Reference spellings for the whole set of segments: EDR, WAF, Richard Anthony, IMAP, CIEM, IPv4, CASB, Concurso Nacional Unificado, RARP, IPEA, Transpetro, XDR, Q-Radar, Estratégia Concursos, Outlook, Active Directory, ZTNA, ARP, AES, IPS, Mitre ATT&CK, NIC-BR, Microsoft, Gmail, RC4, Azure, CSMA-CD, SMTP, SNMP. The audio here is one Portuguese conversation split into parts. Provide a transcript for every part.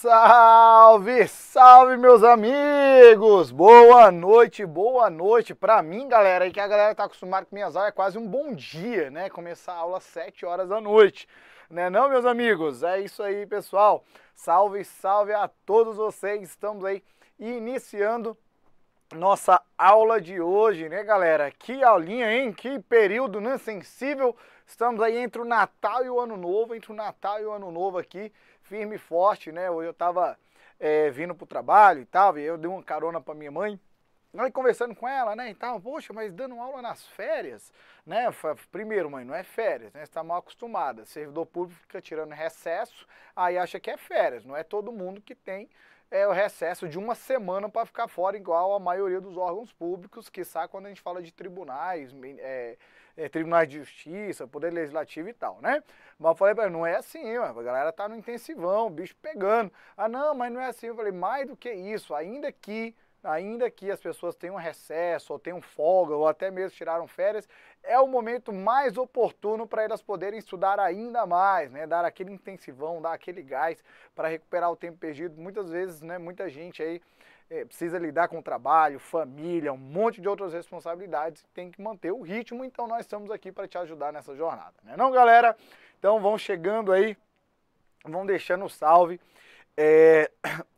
Salve, salve meus amigos! Boa noite pra mim, galera, aí que a galera tá acostumada com minhas aulas, é quase um bom dia, né? Começar a aula às 7 horas da noite, né não, meus amigos? É isso aí, pessoal, salve, salve a todos vocês, estamos aí iniciando nossa aula de hoje, né galera? Que aulinha, hein? Que período, né? Sensível, estamos aí entre o Natal e o Ano Novo, aqui, firme e forte, né? Hoje eu tava vindo pro trabalho e tal, e eu dei uma carona pra minha mãe, aí conversando com ela, né, e tal, poxa, mas dando aula nas férias, né? Primeiro, mãe, não é férias, né? Você tá mal acostumada, servidor público fica tirando recesso, aí acha que é férias, não é todo mundo que tem o recesso de uma semana para ficar fora, igual a maioria dos órgãos públicos, que sabe quando a gente fala de tribunais, tribunais de justiça, poder legislativo e tal, né? Mas eu falei para ele, não é assim, a galera tá no intensivão, o bicho pegando. Ah, não, mas não é assim. Eu falei, mais do que isso, ainda que as pessoas tenham recesso, ou tenham folga, ou até mesmo tiraram férias, é o momento mais oportuno para elas poderem estudar ainda mais, né? Dar aquele intensivão, dar aquele gás para recuperar o tempo perdido. Muitas vezes, né, muita gente aí precisa lidar com o trabalho, família, um monte de outras responsabilidades, tem que manter o ritmo, então nós estamos aqui para te ajudar nessa jornada, né não, galera? Então vão chegando aí, vão deixando o salve.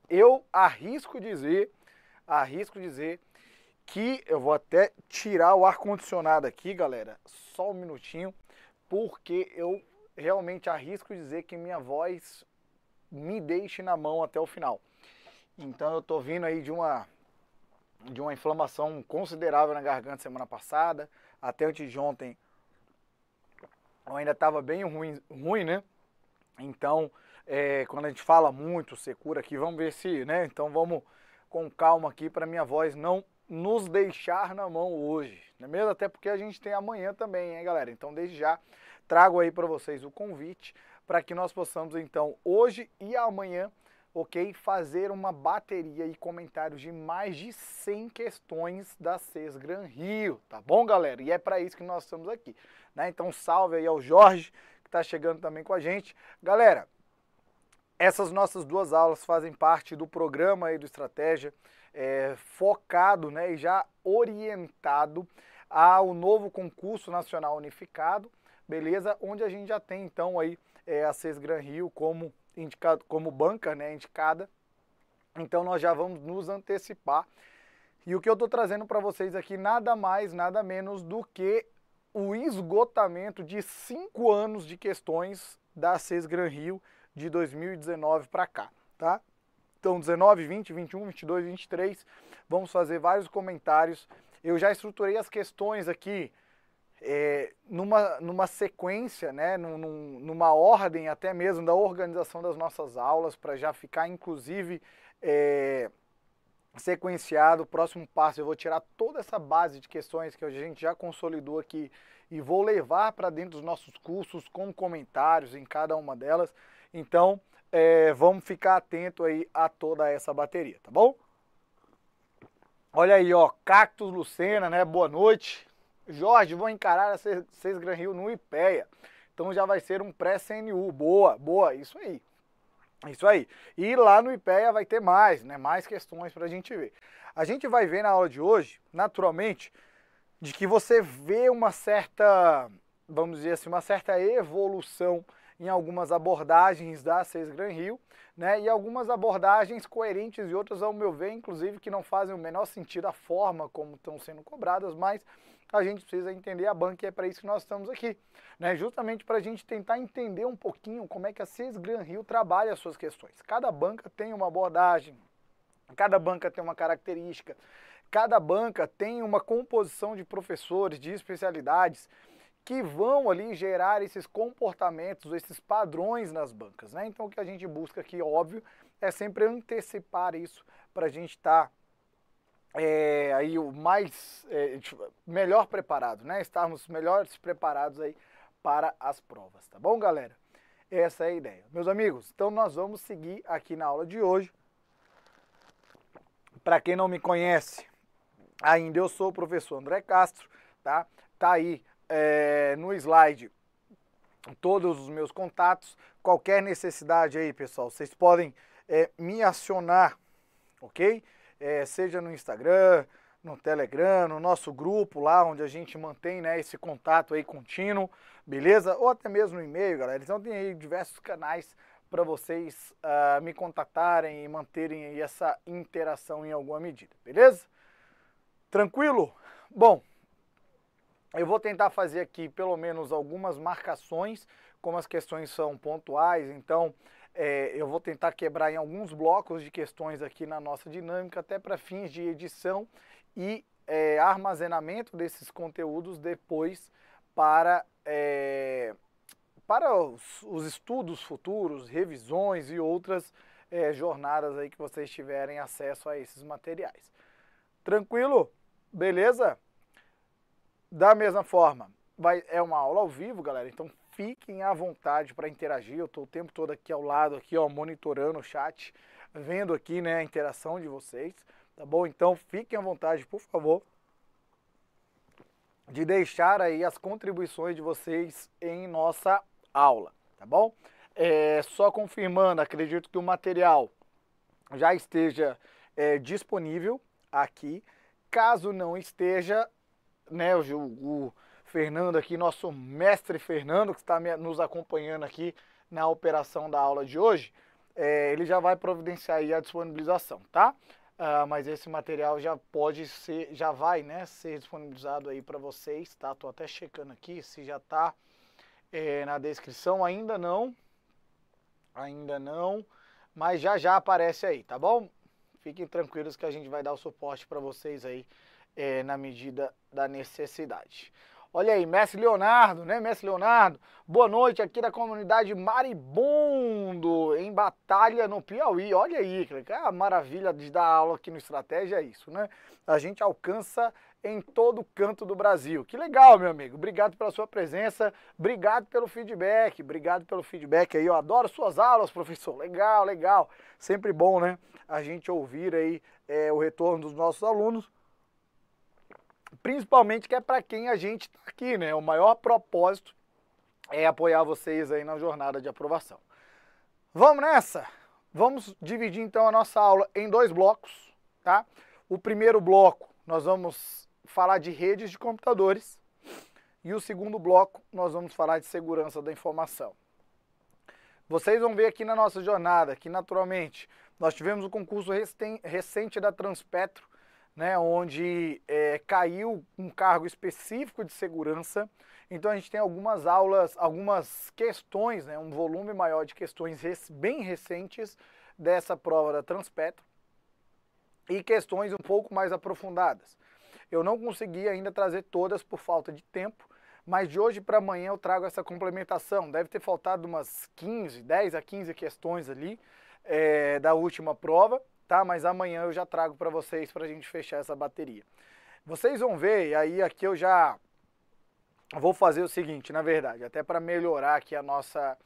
Eu arrisco dizer que eu vou até tirar o ar-condicionado aqui, galera, só um minutinho, porque eu realmente arrisco dizer que minha voz me deixe na mão até o final. Então eu tô vindo aí de uma inflamação considerável na garganta semana passada, até antes de ontem eu ainda tava bem ruim, né? Então, quando a gente fala muito, secura aqui, vamos ver se, né? Então vamos com calma aqui para minha voz não nos deixar na mão hoje, não é mesmo? Até porque a gente tem amanhã também, hein, galera? Então desde já trago aí para vocês o convite para que nós possamos então hoje e amanhã, ok, fazer uma bateria e comentários de mais de 100 questões da Cesgranrio, tá bom, galera? E é para isso que nós estamos aqui, né? Então salve aí ao Jorge que está chegando também com a gente, galera. Essas nossas duas aulas fazem parte do programa aí do Estratégia, focado, né, e já orientado ao novo Concurso Nacional Unificado, beleza? Onde a gente já tem então aí a Cesgranrio como indicado, como banca, né, indicada. Então nós já vamos nos antecipar. E o que eu estou trazendo para vocês aqui nada mais, nada menos do que o esgotamento de 5 anos de questões da Cesgranrio de 2019 para cá, tá? Então 19, 20, 21, 22, 23, vamos fazer vários comentários. Eu já estruturei as questões aqui numa sequência, né? Numa ordem até mesmo da organização das nossas aulas, para já ficar inclusive sequenciado. O próximo passo eu vou tirar toda essa base de questões que a gente já consolidou aqui e vou levar para dentro dos nossos cursos com comentários em cada uma delas. Então, vamos ficar atento aí a toda essa bateria, tá bom? Olha aí, ó, Cactus Lucena, né? Boa noite. Jorge, vou encarar a Cesgranrio no IPEA. Então já vai ser um pré-CNU. Boa, boa, isso aí. Isso aí. E lá no IPEA vai ter mais, né? Mais questões pra gente ver. A gente vai ver na aula de hoje, naturalmente, de que você vê uma certa, vamos dizer assim, uma certa evolução em algumas abordagens da Cesgranrio, né, e algumas abordagens coerentes e outras, ao meu ver, inclusive, que não fazem o menor sentido a forma como estão sendo cobradas, mas a gente precisa entender a banca e é para isso que nós estamos aqui, né, justamente para a gente tentar entender um pouquinho como é que a Cesgranrio trabalha as suas questões. Cada banca tem uma abordagem, cada banca tem uma característica, cada banca tem uma composição de professores, de especialidades, que vão ali gerar esses comportamentos, esses padrões nas bancas, né? Então o que a gente busca aqui, óbvio, é sempre antecipar isso para a gente estar aí o mais melhor preparado, né? Estarmos melhores preparados aí para as provas, tá bom, galera? Essa é a ideia. Meus amigos, então nós vamos seguir aqui na aula de hoje. Para quem não me conhece ainda, eu sou o professor André Castro, tá? Tá aí no slide todos os meus contatos. Qualquer necessidade aí, pessoal, vocês podem me acionar, ok? Seja no Instagram, no Telegram, no nosso grupo lá onde a gente mantém, né, esse contato aí contínuo, beleza? Ou até mesmo no e-mail, galera. Então tem aí diversos canais para vocês me contatarem e manterem aí essa interação em alguma medida, beleza? Tranquilo? Bom, eu vou tentar fazer aqui pelo menos algumas marcações, como as questões são pontuais, então eu vou tentar quebrar em alguns blocos de questões aqui na nossa dinâmica, até para fins de edição e armazenamento desses conteúdos depois para os estudos futuros, revisões e outras jornadas aí que vocês tiverem acesso a esses materiais. Tranquilo? Beleza? Da mesma forma, é uma aula ao vivo, galera, então fiquem à vontade para interagir. Eu estou o tempo todo aqui ao lado, aqui, ó, monitorando o chat, vendo aqui, né, a interação de vocês, tá bom? Então fiquem à vontade, por favor, de deixar aí as contribuições de vocês em nossa aula, tá bom? Só confirmando, acredito que o material já esteja disponível aqui. Caso não esteja, né, o Fernando aqui, nosso mestre Fernando, que está nos acompanhando aqui na operação da aula de hoje, ele já vai providenciar aí a disponibilização, tá? Mas esse material já pode ser, já vai, né, ser disponibilizado aí para vocês, tá? Tô até checando aqui se já tá na descrição, ainda não, mas já já aparece aí, tá bom? Fiquem tranquilos que a gente vai dar o suporte para vocês aí, na medida da necessidade. Olha aí, mestre Leonardo, né? Mestre Leonardo, boa noite aqui da comunidade Maribondo, em Batalha, no Piauí. Olha aí, a maravilha de dar aula aqui no Estratégia é isso, né? A gente alcança em todo canto do Brasil. Que legal, meu amigo. Obrigado pela sua presença, obrigado pelo feedback, aí. Eu adoro suas aulas, professor. Legal, legal. Sempre bom, né? A gente ouvir aí o retorno dos nossos alunos. Principalmente que é para quem a gente está aqui, né? O maior propósito é apoiar vocês aí na jornada de aprovação. Vamos nessa? Vamos dividir então a nossa aula em dois blocos, tá? O primeiro bloco nós vamos falar de redes de computadores e o segundo bloco nós vamos falar de segurança da informação. Vocês vão ver aqui na nossa jornada, que naturalmente nós tivemos um concurso recente da Transpetro, né, onde caiu um cargo específico de segurança. Então a gente tem algumas aulas, algumas questões, né, um volume maior de questões bem recentes dessa prova da Transpetro e questões um pouco mais aprofundadas. Eu não consegui ainda trazer todas por falta de tempo, mas de hoje para amanhã eu trago essa complementação. Deve ter faltado umas 10 a 15 questões ali da última prova. Tá, mas amanhã eu já trago para vocês para a gente fechar essa bateria. Vocês vão ver, e aí aqui eu já vou fazer o seguinte, na verdade, até para melhorar aqui a nossa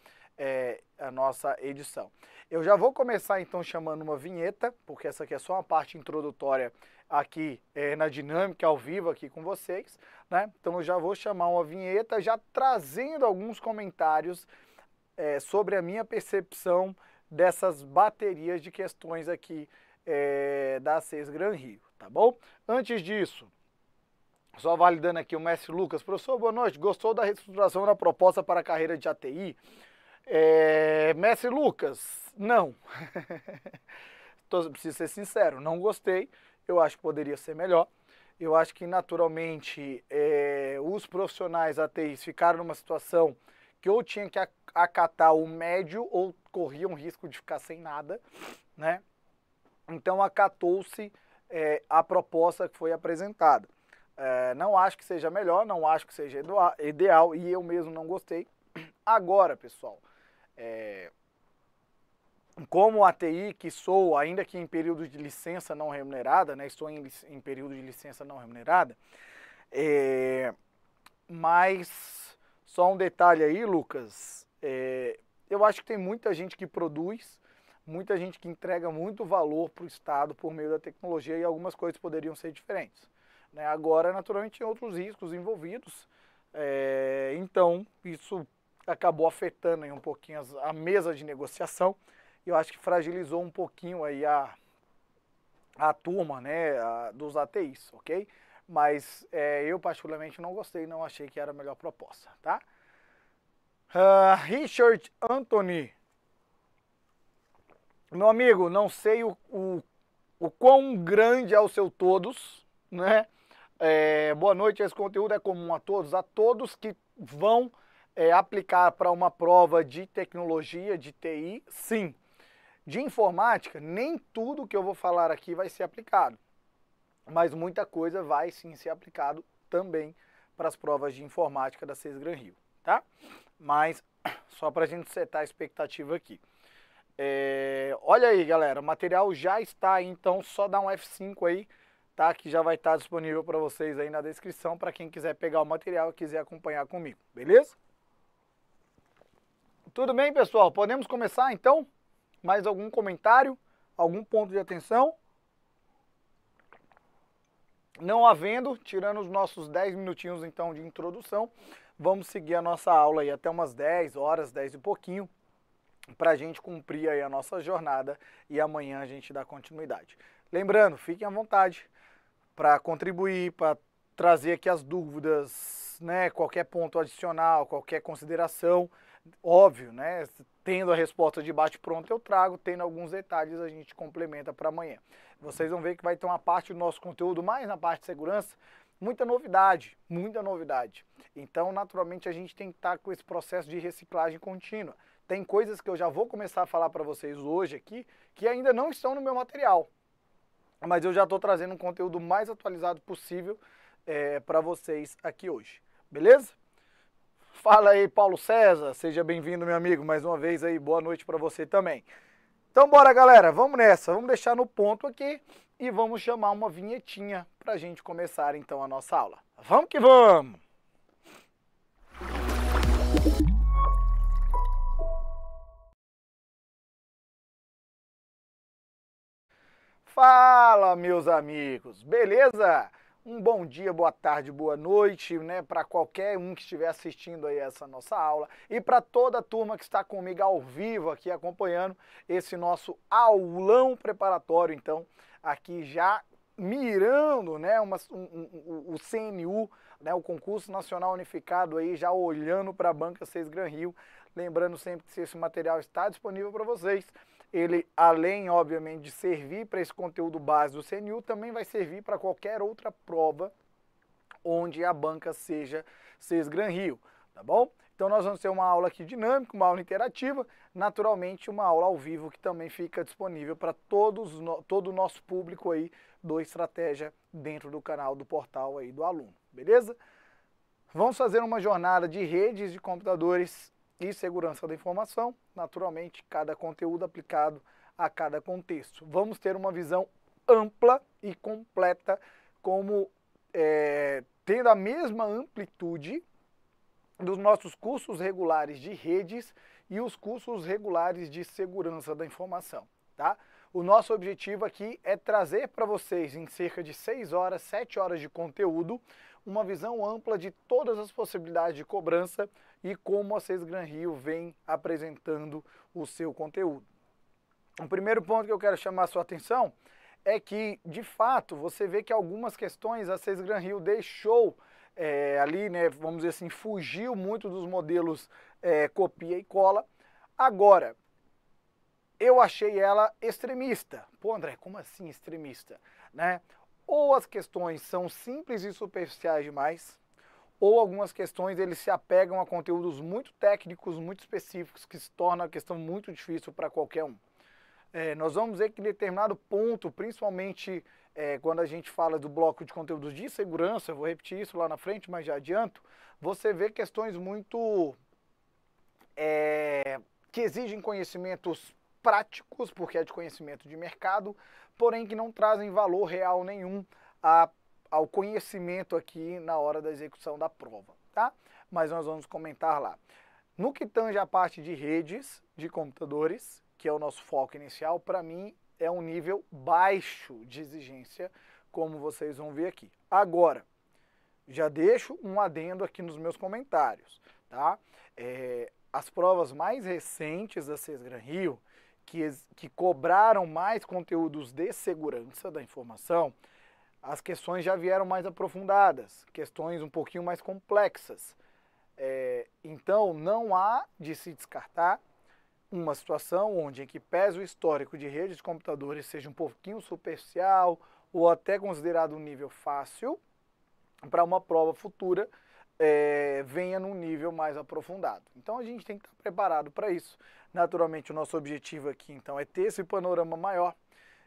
edição. Eu já vou começar então chamando uma vinheta, porque essa aqui é só uma parte introdutória aqui na dinâmica, ao vivo aqui com vocês, né? Então eu já vou chamar uma vinheta, já trazendo alguns comentários sobre a minha percepção dessas baterias de questões aqui da Cesgranrio, tá bom? Antes disso, só validando aqui o mestre Lucas. Professor, boa noite. Gostou da reestruturação da proposta para a carreira de ATI? Mestre Lucas, não. Preciso ser sincero, não gostei. Eu acho que poderia ser melhor. Eu acho que, naturalmente, os profissionais ATIs ficaram numa situação que ou tinha que acatar o médio ou corria um risco de ficar sem nada, né? Então acatou-se a proposta que foi apresentada. Não acho que seja melhor, não acho que seja ideal e eu mesmo não gostei. Agora, pessoal, como ATI que sou, ainda que em período de licença não remunerada, né? Estou em período de licença não remunerada, mas... Só um detalhe aí, Lucas, eu acho que tem muita gente que produz, muita gente que entrega muito valor para o Estado por meio da tecnologia e algumas coisas poderiam ser diferentes, né? Agora, naturalmente, tem outros riscos envolvidos, então isso acabou afetando aí um pouquinho a mesa de negociação eu acho que fragilizou um pouquinho aí a turma, né, dos ATIs, ok? Mas eu particularmente não gostei, não achei que era a melhor proposta, tá? Richard Anthony, meu amigo, não sei o quão grande é o seu todos, né? Boa noite, esse conteúdo é comum a todos que vão aplicar para uma prova de tecnologia, de TI, sim. De informática, nem tudo que eu vou falar aqui vai ser aplicado, mas muita coisa vai sim ser aplicado também para as provas de informática da Cesgranrio, tá? Mas só para a gente setar a expectativa aqui. Olha aí, galera, o material já está aí, então só dá um F5 aí, tá? Que já vai estar disponível para vocês aí na descrição, para quem quiser pegar o material e quiser acompanhar comigo, beleza? Tudo bem, pessoal? Podemos começar, então? Mais algum comentário? Algum ponto de atenção? Não havendo, tirando os nossos 10 minutinhos, então, de introdução, vamos seguir a nossa aula aí até umas 10 horas, 10 e pouquinho, para a gente cumprir aí a nossa jornada e amanhã a gente dá continuidade. Lembrando, fiquem à vontade para contribuir, para trazer aqui as dúvidas, né, qualquer ponto adicional, qualquer consideração, óbvio, né, tendo a resposta de bate-pronto eu trago, tendo alguns detalhes a gente complementa para amanhã. Vocês vão ver que vai ter uma parte do nosso conteúdo, mais na parte de segurança, muita novidade, muita novidade. Então, naturalmente, a gente tem que estar com esse processo de reciclagem contínua. Tem coisas que eu já vou começar a falar para vocês hoje aqui, que ainda não estão no meu material, mas eu já estou trazendo um conteúdo mais atualizado possível para vocês aqui hoje, beleza? Fala aí, Paulo César, seja bem-vindo, meu amigo, mais uma vez aí, boa noite para você também. Então bora, galera, vamos nessa, vamos deixar no ponto aqui e vamos chamar uma vinhetinha para a gente começar então a nossa aula. Vamos que vamos! Fala, meus amigos, beleza? Um bom dia, boa tarde, boa noite, né, para qualquer um que estiver assistindo aí essa nossa aula e para toda a turma que está comigo ao vivo aqui acompanhando esse nosso aulão preparatório, então, aqui já mirando, né, o CNU, né, o Concurso Nacional Unificado aí, já olhando para a banca Cesgranrio, lembrando sempre que esse material está disponível para vocês. Ele, além, obviamente, de servir para esse conteúdo base do CNU, também vai servir para qualquer outra prova onde a banca seja Cesgranrio, tá bom? Então nós vamos ter uma aula aqui dinâmica, uma aula interativa, naturalmente uma aula ao vivo que também fica disponível para todo o nosso público aí do Estratégia dentro do canal do portal aí do aluno, beleza? Vamos fazer uma jornada de redes de computadores e segurança da informação, naturalmente, cada conteúdo aplicado a cada contexto. Vamos ter uma visão ampla e completa, como tendo a mesma amplitude dos nossos cursos regulares de redes e os cursos regulares de segurança da informação, tá? O nosso objetivo aqui é trazer para vocês, em cerca de 6 horas, 7 horas de conteúdo, uma visão ampla de todas as possibilidades de cobrança e como a Cesgranrio vem apresentando o seu conteúdo. O primeiro ponto que eu quero chamar a sua atenção é que, de fato, você vê que algumas questões a Cesgranrio deixou ali, né, vamos dizer assim, fugiu muito dos modelos copia e cola. Agora, eu achei ela extremista. Pô, André, como assim extremista, né? Ou as questões são simples e superficiais demais, ou algumas questões eles se apegam a conteúdos muito técnicos, muito específicos, que se torna a questão muito difícil para qualquer um. Nós vamos ver que em determinado ponto, principalmente quando a gente fala do bloco de conteúdos de segurança, eu vou repetir isso lá na frente, mas já adianto, você vê questões muito que exigem conhecimentos práticos, porque é de conhecimento de mercado, porém que não trazem valor real nenhum ao conhecimento aqui na hora da execução da prova, tá? Mas nós vamos comentar lá. No que tange a parte de redes de computadores, que é o nosso foco inicial, para mim é um nível baixo de exigência, como vocês vão ver aqui. Agora, já deixo um adendo aqui nos meus comentários, tá? As provas mais recentes da Cesgranrio, que cobraram mais conteúdos de segurança da informação, as questões já vieram mais aprofundadas, questões um pouquinho mais complexas. Então, não há de se descartar uma situação onde em que pese o histórico de redes de computadores seja um pouquinho superficial ou até considerado um nível fácil, para uma prova futura venha num nível mais aprofundado. Então, a gente tem que estar preparado para isso. Naturalmente, o nosso objetivo aqui, então, é ter esse panorama maior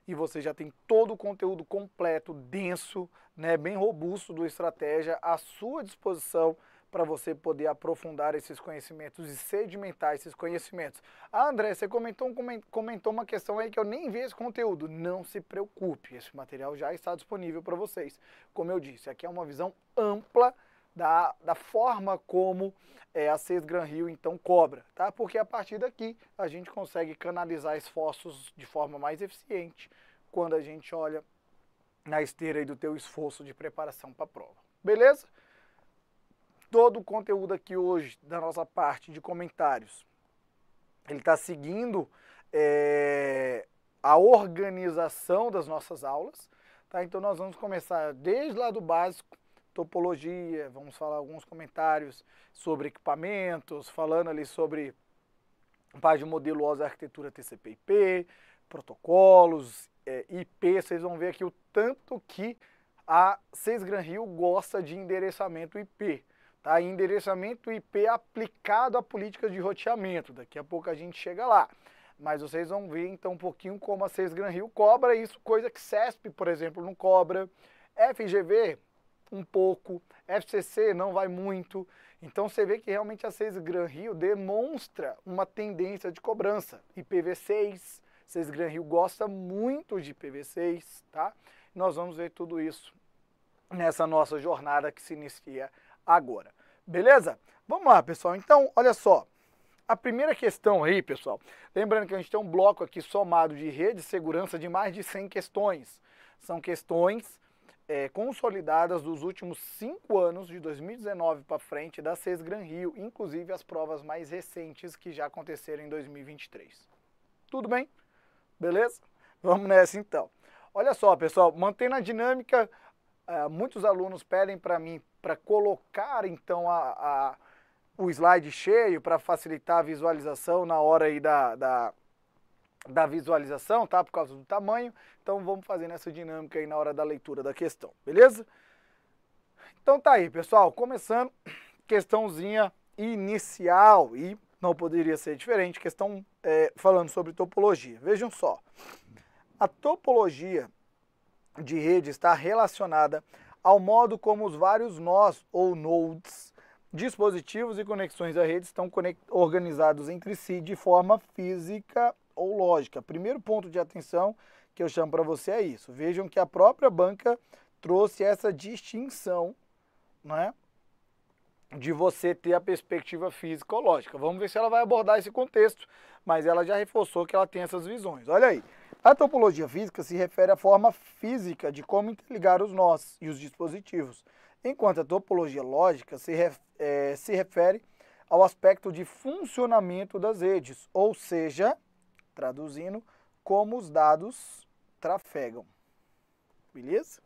e você já tem todo o conteúdo completo, denso, né, bem robusto do Estratégia à sua disposição para você poder aprofundar esses conhecimentos e sedimentar esses conhecimentos. Ah, André, você comentou uma questão aí que eu nem vi esse conteúdo. Não se preocupe, esse material já está disponível para vocês. Como eu disse, aqui é uma visão ampla da forma como a Cesgranrio então cobra, tá? Porque a partir daqui a gente consegue canalizar esforços de forma mais eficiente quando a gente olha na esteira aí do teu esforço de preparação para a prova. Beleza? Todo o conteúdo aqui hoje da nossa parte de comentários, ele está seguindo a organização das nossas aulas, tá? Então nós vamos começar desde lá do básico, topologia, vamos falar alguns comentários sobre equipamentos, falando ali sobre parte de modelo OSI, arquitetura TCP/IP, protocolos, IP, vocês vão ver aqui o tanto que a Cesgranrio gosta de endereçamento IP. Tá? Endereçamento IP aplicado à política de roteamento, daqui a pouco a gente chega lá, mas vocês vão ver então um pouquinho como a Cesgranrio cobra isso, coisa que CESP, por exemplo, não cobra, FGV um pouco, FCC não vai muito, então você vê que realmente a Cesgranrio demonstra uma tendência de cobrança, IPv6, Cesgranrio gosta muito de IPv6, tá? Nós vamos ver tudo isso nessa nossa jornada que se inicia agora, beleza? Vamos lá, pessoal. Então, olha só, a primeira questão aí, pessoal, lembrando que a gente tem um bloco aqui somado de rede de segurança de mais de 100 questões. São questões consolidadas dos últimos 5 anos, de 2019 para frente, da Cesgranrio, inclusive as provas mais recentes que já aconteceram em 2023. Tudo bem? Beleza? Vamos nessa, então. Olha só, pessoal, mantendo a dinâmica, muitos alunos pedem para mim para colocar então o slide cheio para facilitar a visualização na hora aí da visualização, tá? Por causa do tamanho. Então vamos fazer essa dinâmica aí na hora da leitura da questão, beleza? Então tá aí, pessoal, começando, questãozinha inicial e não poderia ser diferente, questão falando sobre topologia. Vejam só, a topologia de rede está relacionada ao modo como os vários nós ou nodes, dispositivos e conexões da rede estão organizados entre si de forma física ou lógica. Primeiro ponto de atenção que eu chamo para você é isso. Vejam que a própria banca trouxe essa distinção, né, de você ter a perspectiva física ou lógica. Vamos ver se ela vai abordar esse contexto, mas ela já reforçou que ela tem essas visões. Olha aí. A topologia física se refere à forma física de como interligar os nós e os dispositivos, enquanto a topologia lógica se refere ao aspecto de funcionamento das redes, ou seja, traduzindo, como os dados trafegam. Beleza?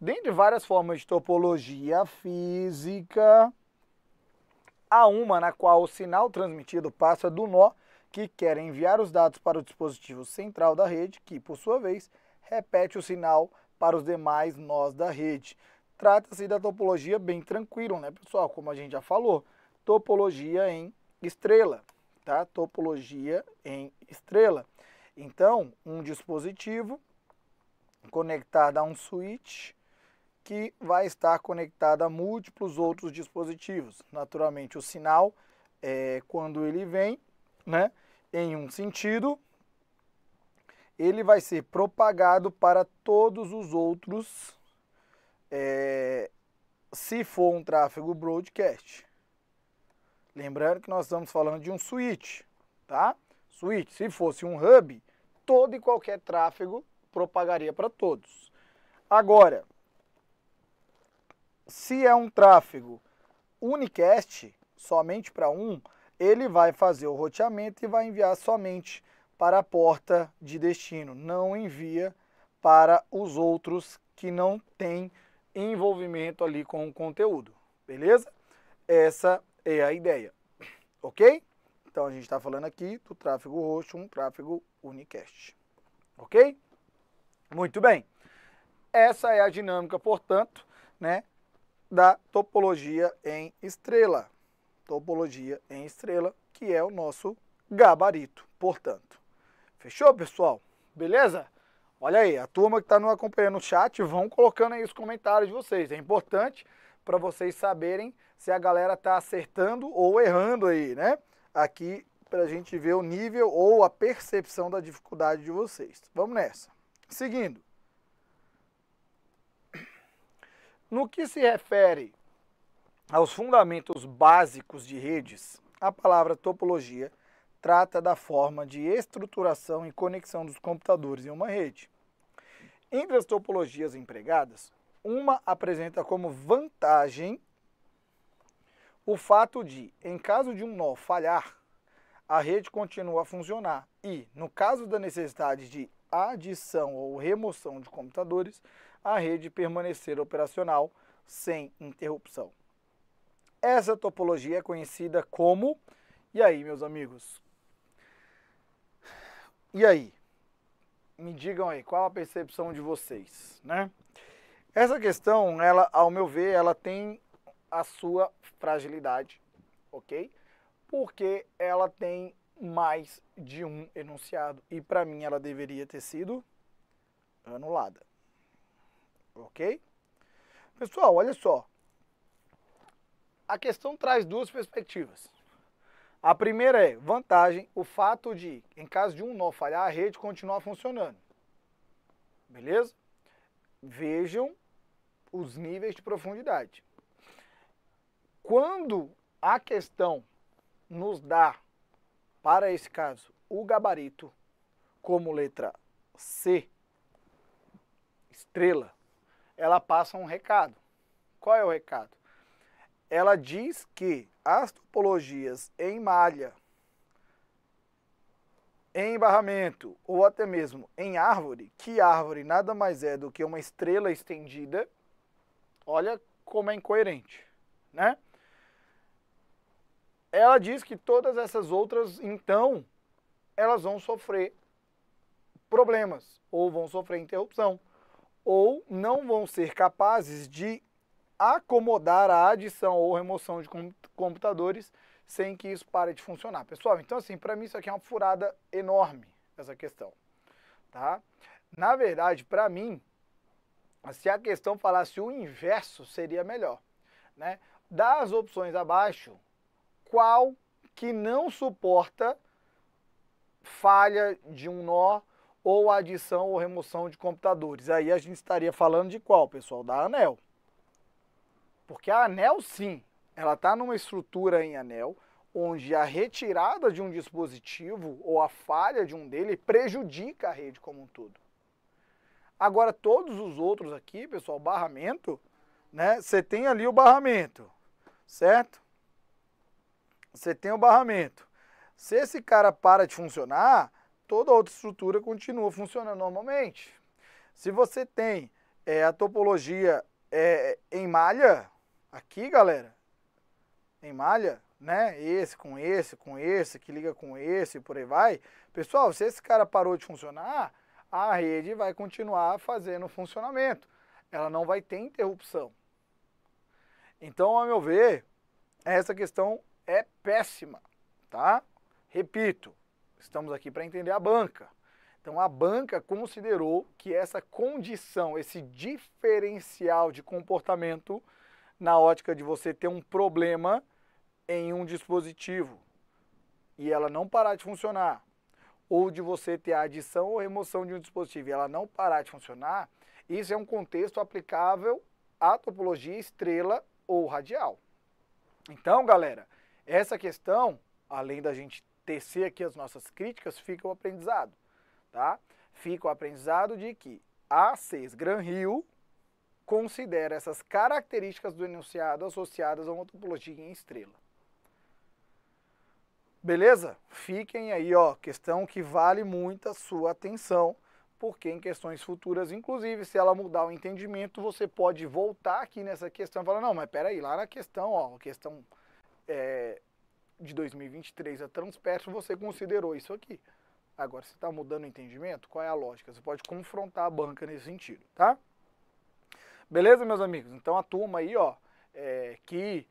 Dentre várias formas de topologia física, há uma na qual o sinal transmitido passa do nó que quer enviar os dados para o dispositivo central da rede, que, por sua vez, repete o sinal para os demais nós da rede. Trata-se da topologia bem tranquila, né, pessoal? Como a gente já falou, topologia em estrela, tá? Topologia em estrela. Então, um dispositivo conectado a um switch que vai estar conectado a múltiplos outros dispositivos. Naturalmente, o sinal, quando ele vem, né, em um sentido, ele vai ser propagado para todos os outros, se for um tráfego broadcast. Lembrando que nós estamos falando de um switch, tá? Switch, se fosse um hub, todo e qualquer tráfego propagaria para todos. Agora, se é um tráfego unicast, somente para um, ele vai fazer o roteamento e vai enviar somente para a porta de destino, não envia para os outros que não têm envolvimento ali com o conteúdo, beleza? Essa é a ideia, ok? Então a gente está falando aqui do tráfego host 1, tráfego unicast, ok? Muito bem, essa é a dinâmica, portanto, né, da topologia em estrela, que é o nosso gabarito, portanto. Fechou, pessoal? Beleza? Olha aí, a turma que está nos acompanhando no chat, vão colocando aí os comentários de vocês. É importante para vocês saberem se a galera está acertando ou errando aí, né? Aqui para a gente ver o nível ou a percepção da dificuldade de vocês. Vamos nessa. Seguindo. No que se refere aos fundamentos básicos de redes, a palavra topologia trata da forma de estruturação e conexão dos computadores em uma rede. Entre as topologias empregadas, uma apresenta como vantagem o fato de, em caso de um nó falhar, a rede continua a funcionar e, no caso da necessidade de adição ou remoção de computadores, a rede permanecer operacional sem interrupção. Essa topologia é conhecida como... E aí, meus amigos? E aí? Me digam aí, qual a percepção de vocês, né? Essa questão, ela, ao meu ver, ela tem a sua fragilidade, ok? Porque ela tem mais de um enunciado e, para mim, ela deveria ter sido anulada, ok? Pessoal, olha só. A questão traz duas perspectivas. A primeira é vantagem, o fato de, em caso de um nó falhar, a rede continuar funcionando. Beleza? Vejam os níveis de profundidade. Quando a questão nos dá, para esse caso, o gabarito como letra C, estrela, ela passa um recado. Qual é o recado? Ela diz que as topologias em malha, em barramento ou até mesmo em árvore, que árvore nada mais é do que uma estrela estendida, olha como é incoerente, né? Ela diz que todas essas outras, então, elas vão sofrer problemas, ou vão sofrer interrupção, ou não vão ser capazes de acomodar a adição ou remoção de computadores sem que isso pare de funcionar. Pessoal, então assim, para mim isso aqui é uma furada enorme, essa questão. Tá? Na verdade, para mim, se a questão falasse o inverso, seria melhor. Né? Das opções abaixo, qual que não suporta falha de um nó ou adição ou remoção de computadores? Aí a gente estaria falando de qual, pessoal? Da ANEL. Porque a ANEL, sim, ela está numa estrutura em ANEL, onde a retirada de um dispositivo ou a falha de um dele prejudica a rede como um todo. Agora, todos os outros aqui, pessoal, barramento, né? Você tem ali o barramento, certo? Você tem o barramento. Se esse cara para de funcionar, toda a outra estrutura continua funcionando normalmente. Se você tem a topologia em malha... Aqui, galera, em malha, né? Esse com esse, que liga com esse e por aí vai. Pessoal, se esse cara parou de funcionar, a rede vai continuar fazendo funcionamento. Ela não vai ter interrupção. Então, a meu ver, essa questão é péssima, tá? Repito, estamos aqui para entender a banca. Então, a banca considerou que essa condição, esse diferencial de comportamento... na ótica de você ter um problema em um dispositivo e ela não parar de funcionar, ou de você ter a adição ou remoção de um dispositivo e ela não parar de funcionar, isso é um contexto aplicável à topologia estrela ou radial. Então, galera, essa questão, além da gente tecer aqui as nossas críticas, fica o aprendizado, tá? Fica o aprendizado de que a Cesgranrio considera essas características do enunciado associadas a uma topologia em estrela. Beleza? Fiquem aí, ó, questão que vale muito a sua atenção, porque em questões futuras, inclusive, se ela mudar o entendimento, você pode voltar aqui nessa questão e falar, não, mas peraí, lá na questão, ó, questão de 2023, a Transpetro, você considerou isso aqui. Agora, você está mudando o entendimento, qual é a lógica? Você pode confrontar a banca nesse sentido, tá? Beleza, meus amigos? Então, a turma aí, ó, que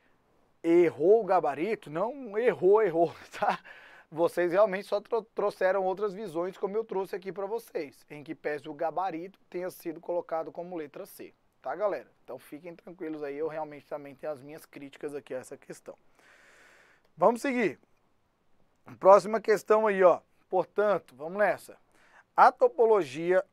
errou o gabarito, não errou, tá? Vocês realmente só trouxeram outras visões, como eu trouxe aqui para vocês, em que pese o gabarito tenha sido colocado como letra C, tá, galera? Então fiquem tranquilos aí, eu realmente também tenho as minhas críticas aqui a essa questão. Vamos seguir. Próxima questão aí, ó. Portanto, vamos nessa. Topologia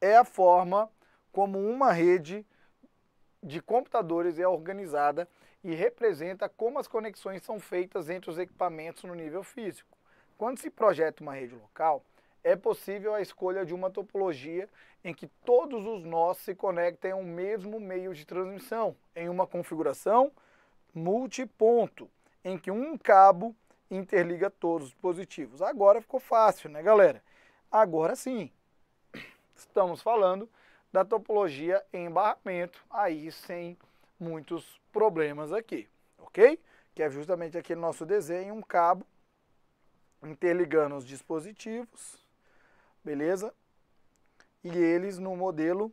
é a forma como uma rede de computadores é organizada e representa como as conexões são feitas entre os equipamentos no nível físico. Quando se projeta uma rede local, é possível a escolha de uma topologia em que todos os nós se conectem ao mesmo meio de transmissão, em uma configuração multiponto, em que um cabo interliga todos os dispositivos. Agora ficou fácil, né, galera? Agora sim, estamos falando da topologia em embarramento, aí sem muitos problemas aqui, ok? Que é justamente aquele nosso desenho, um cabo interligando os dispositivos, beleza? E eles no modelo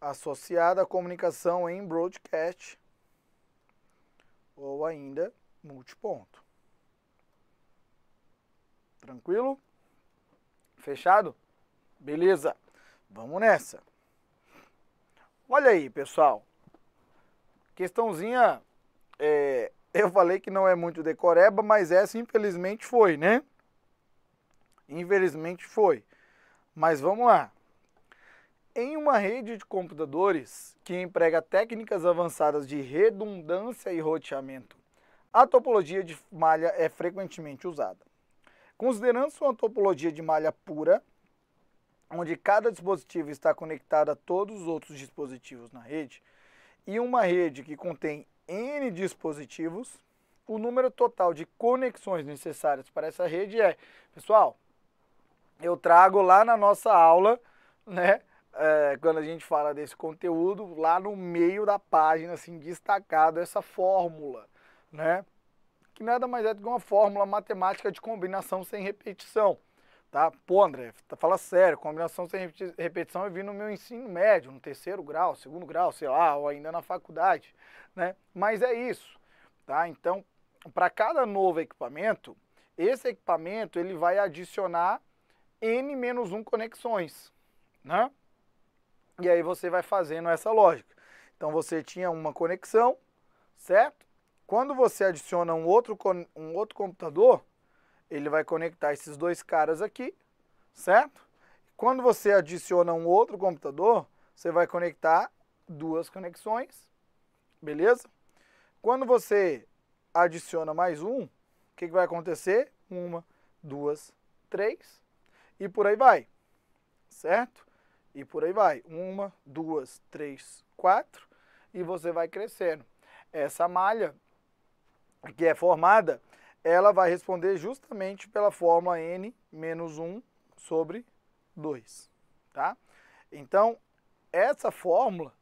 associado à comunicação em broadcast ou ainda multiponto. Tranquilo? Fechado? Beleza. Vamos nessa. Olha aí, pessoal. Questãozinha, eu falei que não é muito decoreba, mas essa infelizmente foi, né? Infelizmente foi. Mas vamos lá. Em uma rede de computadores que emprega técnicas avançadas de redundância e roteamento, a topologia de malha é frequentemente usada. Considerando-se uma topologia de malha pura, onde cada dispositivo está conectado a todos os outros dispositivos na rede, e uma rede que contém N dispositivos, o número total de conexões necessárias para essa rede é... Pessoal, eu trago lá na nossa aula, né, quando a gente fala desse conteúdo, lá no meio da página, assim, destacado essa fórmula, né? Que nada mais é do que uma fórmula matemática de combinação sem repetição. Tá? Pô, André, fala sério, combinação sem repetição eu vi no meu ensino médio, no terceiro grau, segundo grau, sei lá, ou ainda na faculdade, né? Mas é isso, tá? Então, para cada novo equipamento, esse equipamento ele vai adicionar N-1 conexões, né? E aí você vai fazendo essa lógica. Então, você tinha uma conexão, certo? Quando você adiciona um outro computador, ele vai conectar esses dois caras aqui, certo? Quando você adiciona um outro computador, você vai conectar duas conexões, beleza? Quando você adiciona mais um, o que vai acontecer? Uma, duas, três, e por aí vai, certo? E por aí vai, uma, duas, três, quatro, e você vai crescendo. Essa malha que é formada, ela vai responder justamente pela fórmula N-1/2, tá? Então, essa fórmula,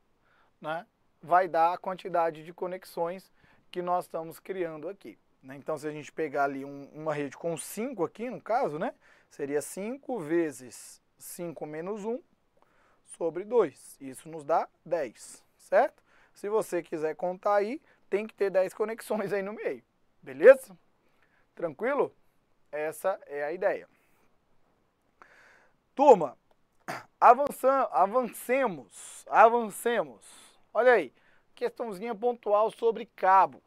né, vai dar a quantidade de conexões que nós estamos criando aqui, né? Então, se a gente pegar ali uma rede com 5 aqui, no caso, né, seria 5 vezes 5-1/2. Isso nos dá 10, certo? Se você quiser contar aí, tem que ter 10 conexões aí no meio, beleza? Tranquilo? Essa é a ideia. Turma, avancemos. Olha aí, questãozinha pontual sobre cabo.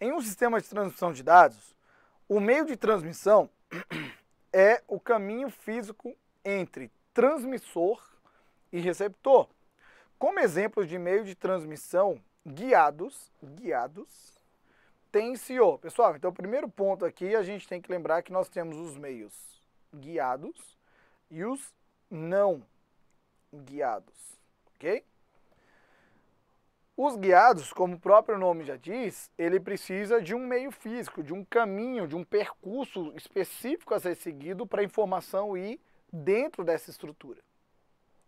Em um sistema de transmissão de dados, o meio de transmissão é o caminho físico entre transmissor e receptor. Como exemplos de meio de transmissão guiados, tem-se o... Pessoal, então o primeiro ponto aqui, a gente tem que lembrar que nós temos os meios guiados e os não guiados, ok? Os guiados, como o próprio nome já diz, ele precisa de um meio físico, de um caminho, de um percurso específico a ser seguido para a informação ir dentro dessa estrutura.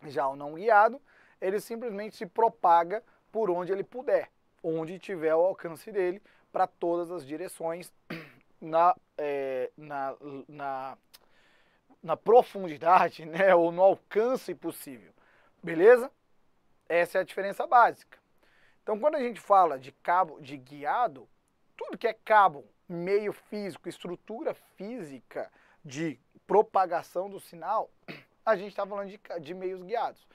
Já o não guiado, ele simplesmente se propaga por onde ele puder, onde tiver o alcance dele, para todas as direções, na profundidade, né, ou no alcance possível. Beleza? Essa é a diferença básica. Então, quando a gente fala de cabo, de guiado, tudo que é cabo, meio físico, estrutura física de propagação do sinal, a gente está falando de meios guiados.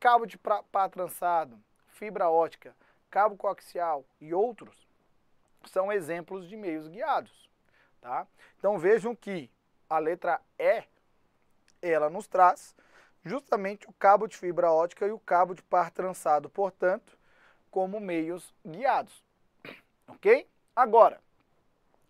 Cabo de par trançado, fibra ótica, cabo coaxial e outros são exemplos de meios guiados. Tá? Então, vejam que a letra E, ela nos traz justamente o cabo de fibra ótica e o cabo de par trançado, portanto, como meios guiados, ok? Agora,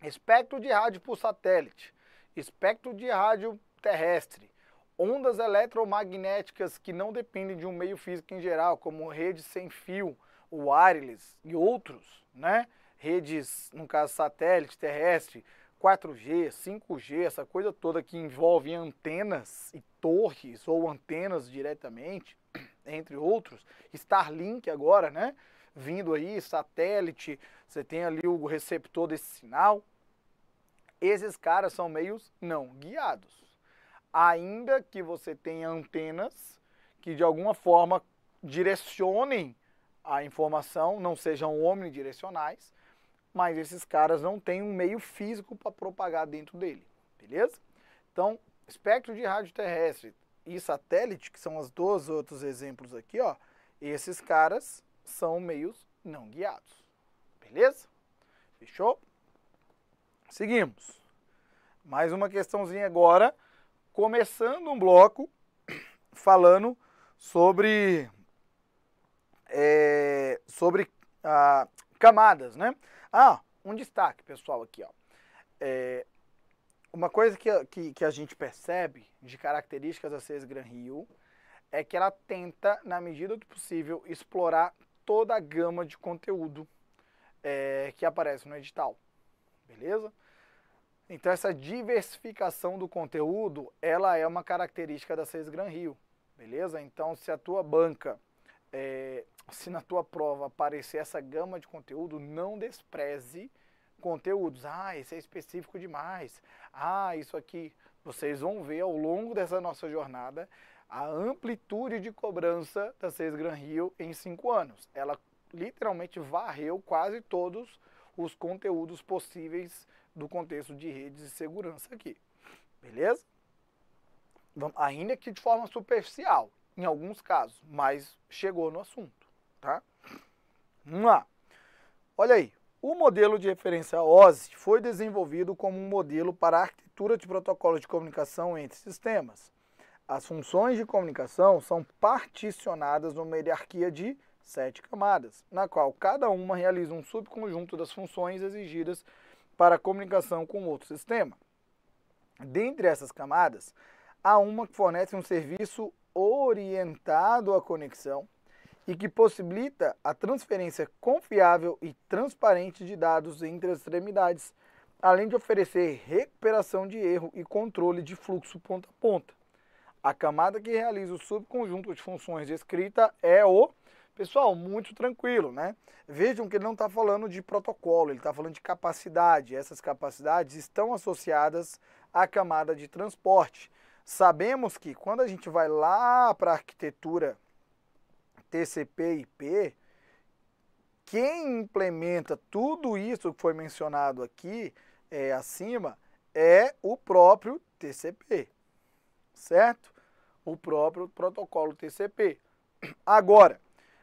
espectro de rádio por satélite, espectro de rádio terrestre, ondas eletromagnéticas que não dependem de um meio físico em geral, como redes sem fio, o wireless e outros, né? Redes, no caso satélite, terrestre, 4G, 5G, essa coisa toda que envolve antenas e torres ou antenas diretamente, entre outros, Starlink agora, né? Vindo aí, satélite, você tem ali o receptor desse sinal. Esses caras são meios não guiados. Ainda que você tenha antenas que de alguma forma direcionem a informação, não sejam omnidirecionais, mas esses caras não têm um meio físico para propagar dentro dele, beleza? Então, espectro de rádio terrestre e satélite, que são os dois outros exemplos aqui, ó, esses caras são meios não guiados, beleza? Fechou? Seguimos. Mais uma questãozinha agora, começando um bloco falando sobre, camadas, né? Ah, um destaque, pessoal, aqui, ó. Uma coisa que a gente percebe de características da Cesgranrio é que ela tenta, na medida do possível, explorar toda a gama de conteúdo que aparece no edital, beleza? Então essa diversificação do conteúdo, ela é uma característica da Cesgranrio, beleza? Então se a tua banca, se na tua prova aparecer essa gama de conteúdo, não despreze conteúdos. Ah, esse é específico demais. Ah, isso aqui. Vocês vão ver ao longo dessa nossa jornada a amplitude de cobrança da Cesgranrio em 5 anos. Ela literalmente varreu quase todos os conteúdos possíveis do contexto de redes e segurança aqui. Beleza? Ainda que de forma superficial, em alguns casos, mas chegou no assunto, tá? Vamos lá. Olha aí. O modelo de referência OSI foi desenvolvido como um modelo para a arquitetura de protocolos de comunicação entre sistemas. As funções de comunicação são particionadas numa hierarquia de 7 camadas, na qual cada uma realiza um subconjunto das funções exigidas para a comunicação com outro sistema. Dentre essas camadas, há uma que fornece um serviço orientado à conexão, e que possibilita a transferência confiável e transparente de dados entre as extremidades, além de oferecer recuperação de erro e controle de fluxo ponta a ponta. A camada que realiza o subconjunto de funções descrita é o... Pessoal, muito tranquilo, né? Vejam que ele não está falando de protocolo, ele está falando de capacidade. Essas capacidades estão associadas à camada de transporte. Sabemos que quando a gente vai lá para a arquitetura TCP/IP, quem implementa tudo isso que foi mencionado aqui, acima, é o próprio TCP, certo? O próprio protocolo TCP. Agora,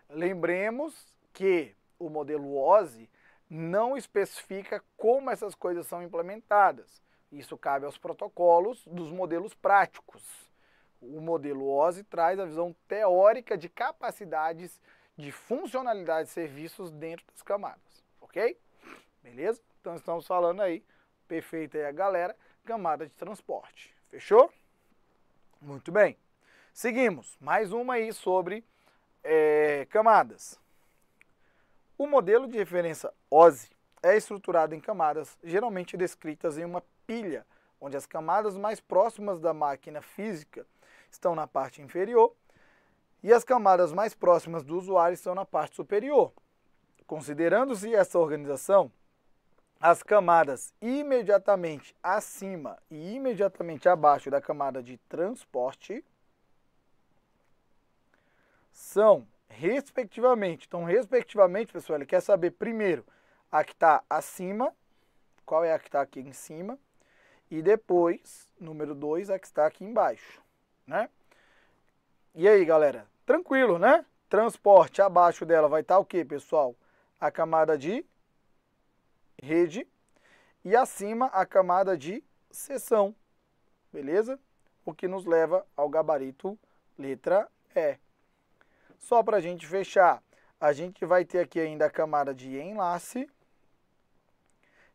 lembremos que o modelo OSI não especifica como essas coisas são implementadas. Isso cabe aos protocolos dos modelos práticos. O modelo OSI traz a visão teórica de capacidades, de funcionalidades e serviços dentro das camadas, ok? Beleza? Então estamos falando aí, perfeito aí a galera, camada de transporte, fechou? Muito bem. Seguimos, mais uma aí sobre Camadas. O modelo de referência OSI é estruturado em camadas, geralmente descritas em uma pilha, onde as camadas mais próximas da máquina física estão na parte inferior e as camadas mais próximas do usuário estão na parte superior. Considerando-se essa organização, as camadas imediatamente acima e imediatamente abaixo da camada de transporte são, respectivamente, pessoal, ele quer saber primeiro a que está acima, qual é a que está aqui em cima, e depois, número 2, a que está aqui embaixo, né? E aí, galera, tranquilo, né? Transporte abaixo dela vai estar o quê, pessoal? A camada de rede e acima a camada de seção, beleza? O que nos leva ao gabarito letra E. Só para a gente fechar, a gente vai ter aqui ainda a camada de enlace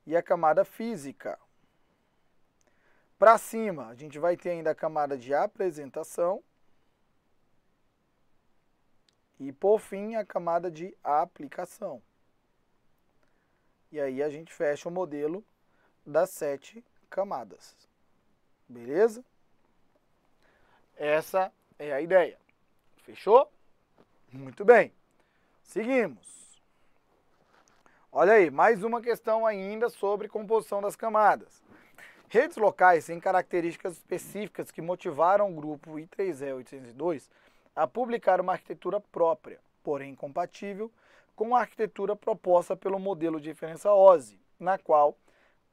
e a camada física. Para cima, a gente vai ter ainda a camada de apresentação e, por fim, a camada de aplicação. E aí a gente fecha o modelo das 7 camadas. Beleza? Essa é a ideia. Fechou? Muito bem. Seguimos. Olha aí, mais uma questão ainda sobre composição das camadas. Redes locais têm características específicas que motivaram o grupo IEEE 802 a publicar uma arquitetura própria, porém compatível com a arquitetura proposta pelo modelo de referência OSI, na qual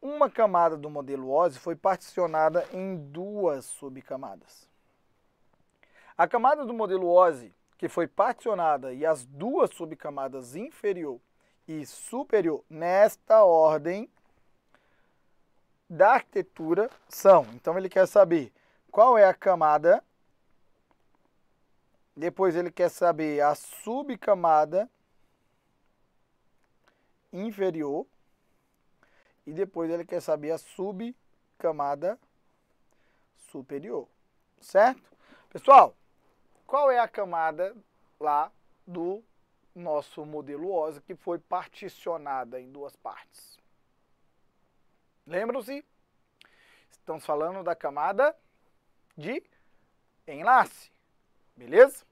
uma camada do modelo OSI foi particionada em 2 subcamadas. A camada do modelo OSI, que foi particionada, e as 2 subcamadas inferior e superior, nesta ordem da arquitetura, são. Então ele quer saber qual é a camada, depois ele quer saber a subcamada inferior e depois ele quer saber a subcamada superior, certo? Pessoal, qual é a camada lá do nosso modelo OSI que foi particionada em 2 partes? Lembram-se? Estamos falando da camada de enlace, beleza?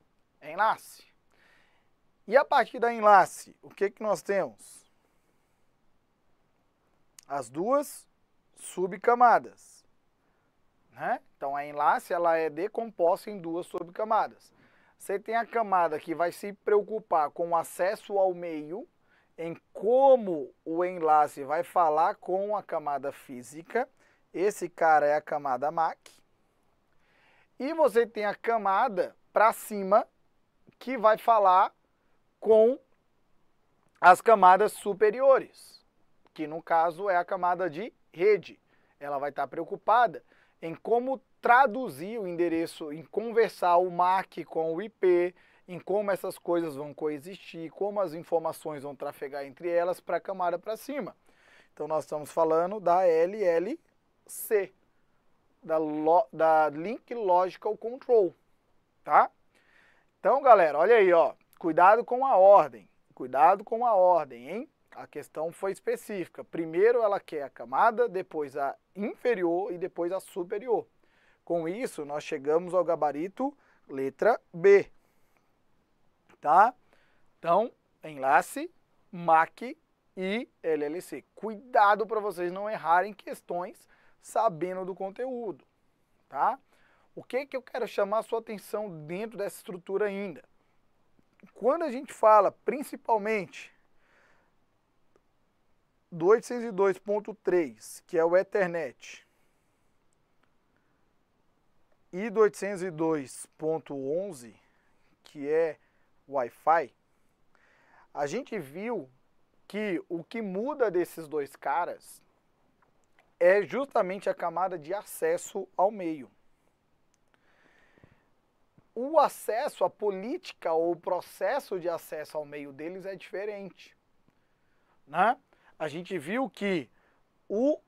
Enlace. E a partir da enlace, o que que nós temos? As 2 subcamadas, né? Então a enlace ela é decomposta em 2 subcamadas. Você tem a camada que vai se preocupar com o acesso ao meio, em como o enlace vai falar com a camada física. Esse cara é a camada MAC. E você tem a camada para cima que vai falar com as camadas superiores, que no caso é a camada de rede. Ela vai estar preocupada em como traduzir o endereço, em conversar o MAC com o IP, em como essas coisas vão coexistir, como as informações vão trafegar entre elas para a camada para cima. Então nós estamos falando da LLC, da Link Logical Control, tá? Então, galera, olha aí, ó, cuidado com a ordem, hein? A questão foi específica. Primeiro ela quer a camada, depois a inferior e depois a superior. Com isso, nós chegamos ao gabarito letra B. Tá? Então, enlace, MAC e LLC. Cuidado para vocês não errarem questões sabendo do conteúdo. Tá? O que que eu quero chamar a sua atenção dentro dessa estrutura ainda? Quando a gente fala, principalmente, do 802.3, que é o Ethernet, e do 802.11, que é Wi-Fi, a gente viu que o que muda desses 2 caras é justamente a camada de acesso ao meio. O acesso, a política ou o processo de acesso ao meio deles é diferente, né? A gente viu que o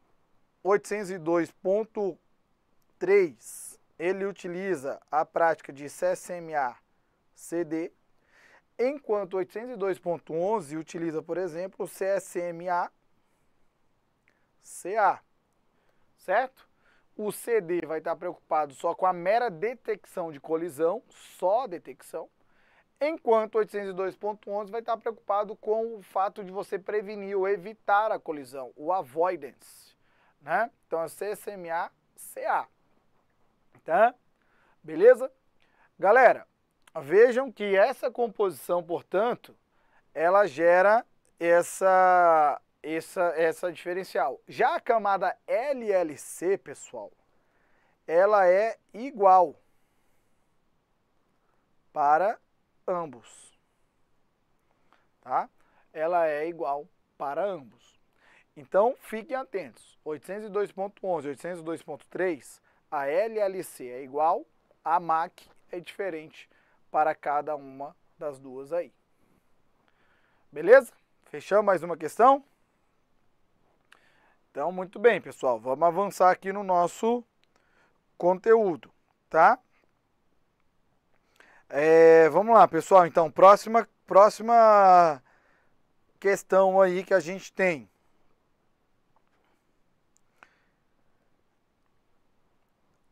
802.3, ele utiliza a prática de CSMA-CD, enquanto 802.11 utiliza, por exemplo, o CSMA-CA, certo? O CD vai estar preocupado só com a mera detecção de colisão, só a detecção, enquanto 802.11 vai estar preocupado com o fato de você prevenir ou evitar a colisão, o avoidance, né? Então é CSMA-CA, tá? Beleza? Galera, vejam que essa composição, portanto, ela gera essa diferencial. Já a camada LLC, pessoal, ela é igual para ambos, tá? Ela é igual para ambos. Então, fiquem atentos. 802.11, 802.3, a LLC é igual, a MAC é diferente para cada uma das duas aí. Beleza? Fechamos mais uma questão? Então, muito bem, pessoal. Vamos avançar aqui no nosso conteúdo, tá? Vamos lá, pessoal. Então, próxima questão aí que a gente tem.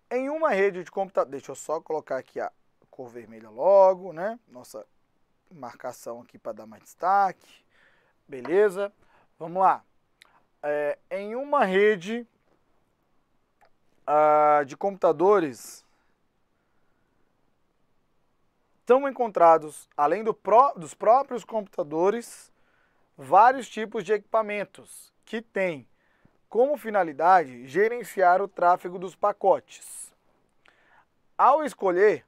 Em uma rede de computador... Deixa eu só colocar aqui a cor vermelha logo, né? Nossa marcação aqui para dar mais destaque. Beleza? Vamos lá. Em uma rede de computadores, são encontrados, além dos próprios computadores, vários tipos de equipamentos que têm como finalidade gerenciar o tráfego dos pacotes. Ao escolher,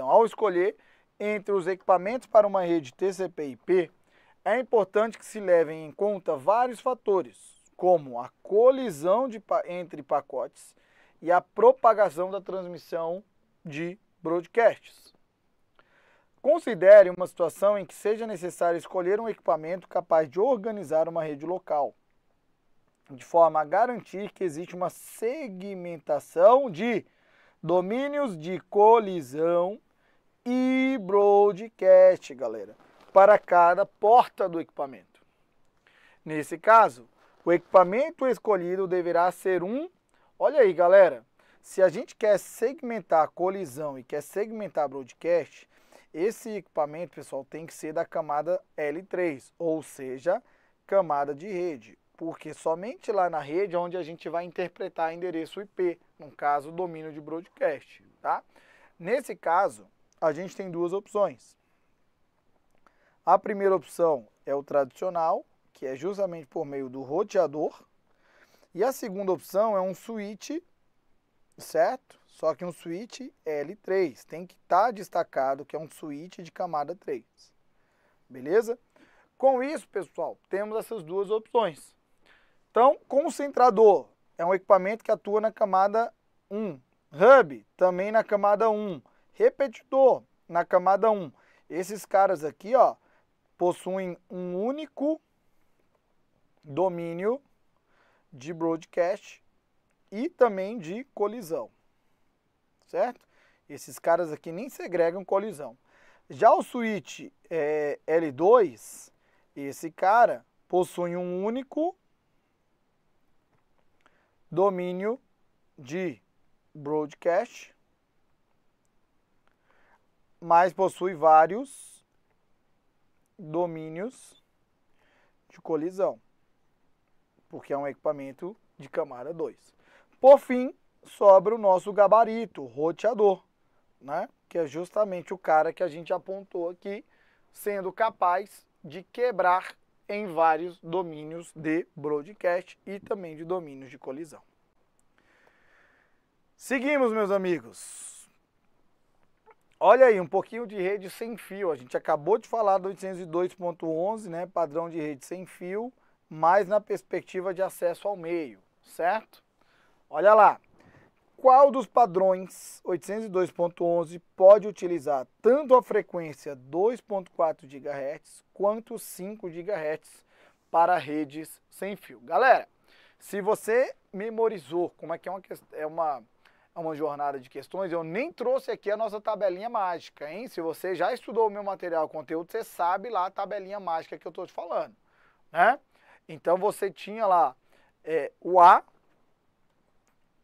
ao escolher entre os equipamentos para uma rede TCP/IP, é importante que se levem em conta vários fatores, como a colisão entre pacotes e a propagação da transmissão de broadcasts. Considere uma situação em que seja necessário escolher um equipamento capaz de organizar uma rede local, de forma a garantir que existe uma segmentação de domínios de colisão e broadcast, galera, para cada porta do equipamento. Nesse caso, o equipamento escolhido deverá ser um... Olha aí, galera, se a gente quer segmentar a colisão e quer segmentar a broadcast, esse equipamento, pessoal, tem que ser da camada L3, ou seja, camada de rede, porque somente lá na rede é onde a gente vai interpretar endereço IP, no caso, domínio de broadcast, tá? Nesse caso, a gente tem duas opções. A primeira opção é o tradicional, que é justamente por meio do roteador. E a segunda opção é um switch, certo? Só que um switch L3. Tem que estar destacado que é um switch de camada 3. Beleza? Com isso, pessoal, temos essas duas opções. Então, concentrador é um equipamento que atua na camada 1. Hub, também na camada 1. Repetidor, na camada 1. Esses caras aqui, ó, possuem um único domínio de broadcast e também de colisão, certo? Esses caras aqui nem segregam colisão. Já o switch L2, esse cara possui um único domínio de broadcast, mas possui vários domínios de colisão, porque é um equipamento de camada 2. Por fim, sobra o nosso gabarito, o roteador, né? Que é justamente o cara que a gente apontou aqui, sendo capaz de quebrar em vários domínios de broadcast e também de domínios de colisão. Seguimos, meus amigos. Olha aí, um pouquinho de rede sem fio. A gente acabou de falar do 802.11, né? Padrão de rede sem fio, mas na perspectiva de acesso ao meio, certo? Olha lá. Qual dos padrões 802.11 pode utilizar tanto a frequência 2.4 GHz quanto 5 GHz para redes sem fio? Galera, se você memorizou como é que é uma a uma jornada de questões. Eu nem trouxe aqui a nossa tabelinha mágica, hein? Se você já estudou o meu material, o conteúdo, você sabe lá a tabelinha mágica que eu estou te falando, né? Então você tinha lá o A,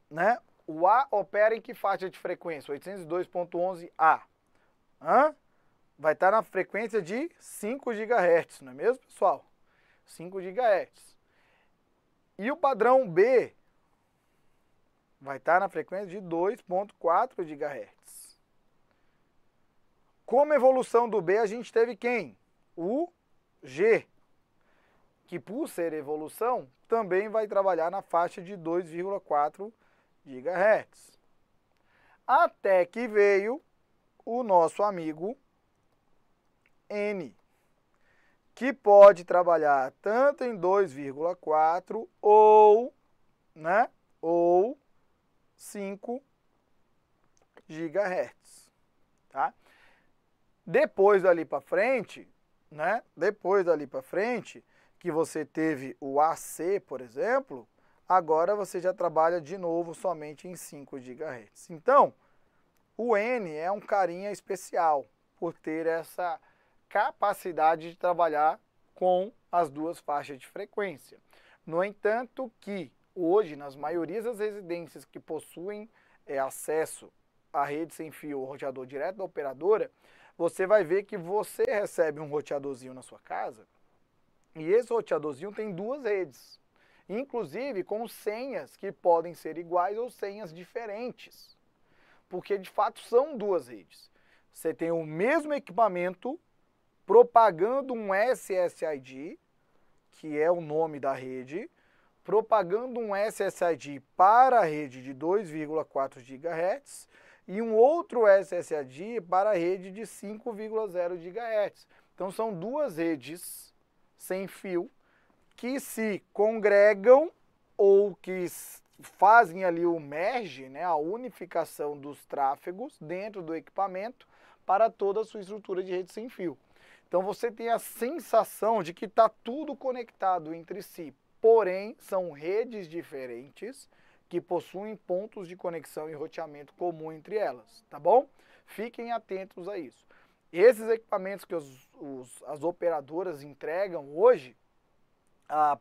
né? O A opera em que faixa de frequência? 802.11A. Vai estar na frequência de 5 GHz, não é mesmo, pessoal? 5 GHz. E o padrão B vai estar na frequência de 2.4 GHz. Como evolução do B, a gente teve quem? O G, que por ser evolução, também vai trabalhar na faixa de 2,4 GHz. Até que veio o nosso amigo N, que pode trabalhar tanto em 2,4 ou, né, ou 5 GHz, tá? Depois dali para frente, né? Depois dali para frente, que você teve o AC, por exemplo, agora você já trabalha de novo somente em 5 GHz. Então, o N é um carinha especial por ter essa capacidade de trabalhar com as duas faixas de frequência. No entanto que, hoje, nas maiorias das residências que possuem acesso à rede sem fio ou roteador direto da operadora, você vai ver que você recebe um roteadorzinho na sua casa e esse roteadorzinho tem duas redes, inclusive com senhas que podem ser iguais ou senhas diferentes, porque de fato são duas redes. Você tem o mesmo equipamento propagando um SSID, que é o nome da rede, propagando um SSID para a rede de 2,4 GHz e um outro SSID para a rede de 5,0 GHz. Então são duas redes sem fio que se congregam ou que fazem ali o merge, né, a unificação dos tráfegos dentro do equipamento para toda a sua estrutura de rede sem fio. Então você tem a sensação de que está tudo conectado entre si, porém são redes diferentes que possuem pontos de conexão e roteamento comum entre elas, tá bom? Fiquem atentos a isso. Esses equipamentos que as operadoras entregam hoje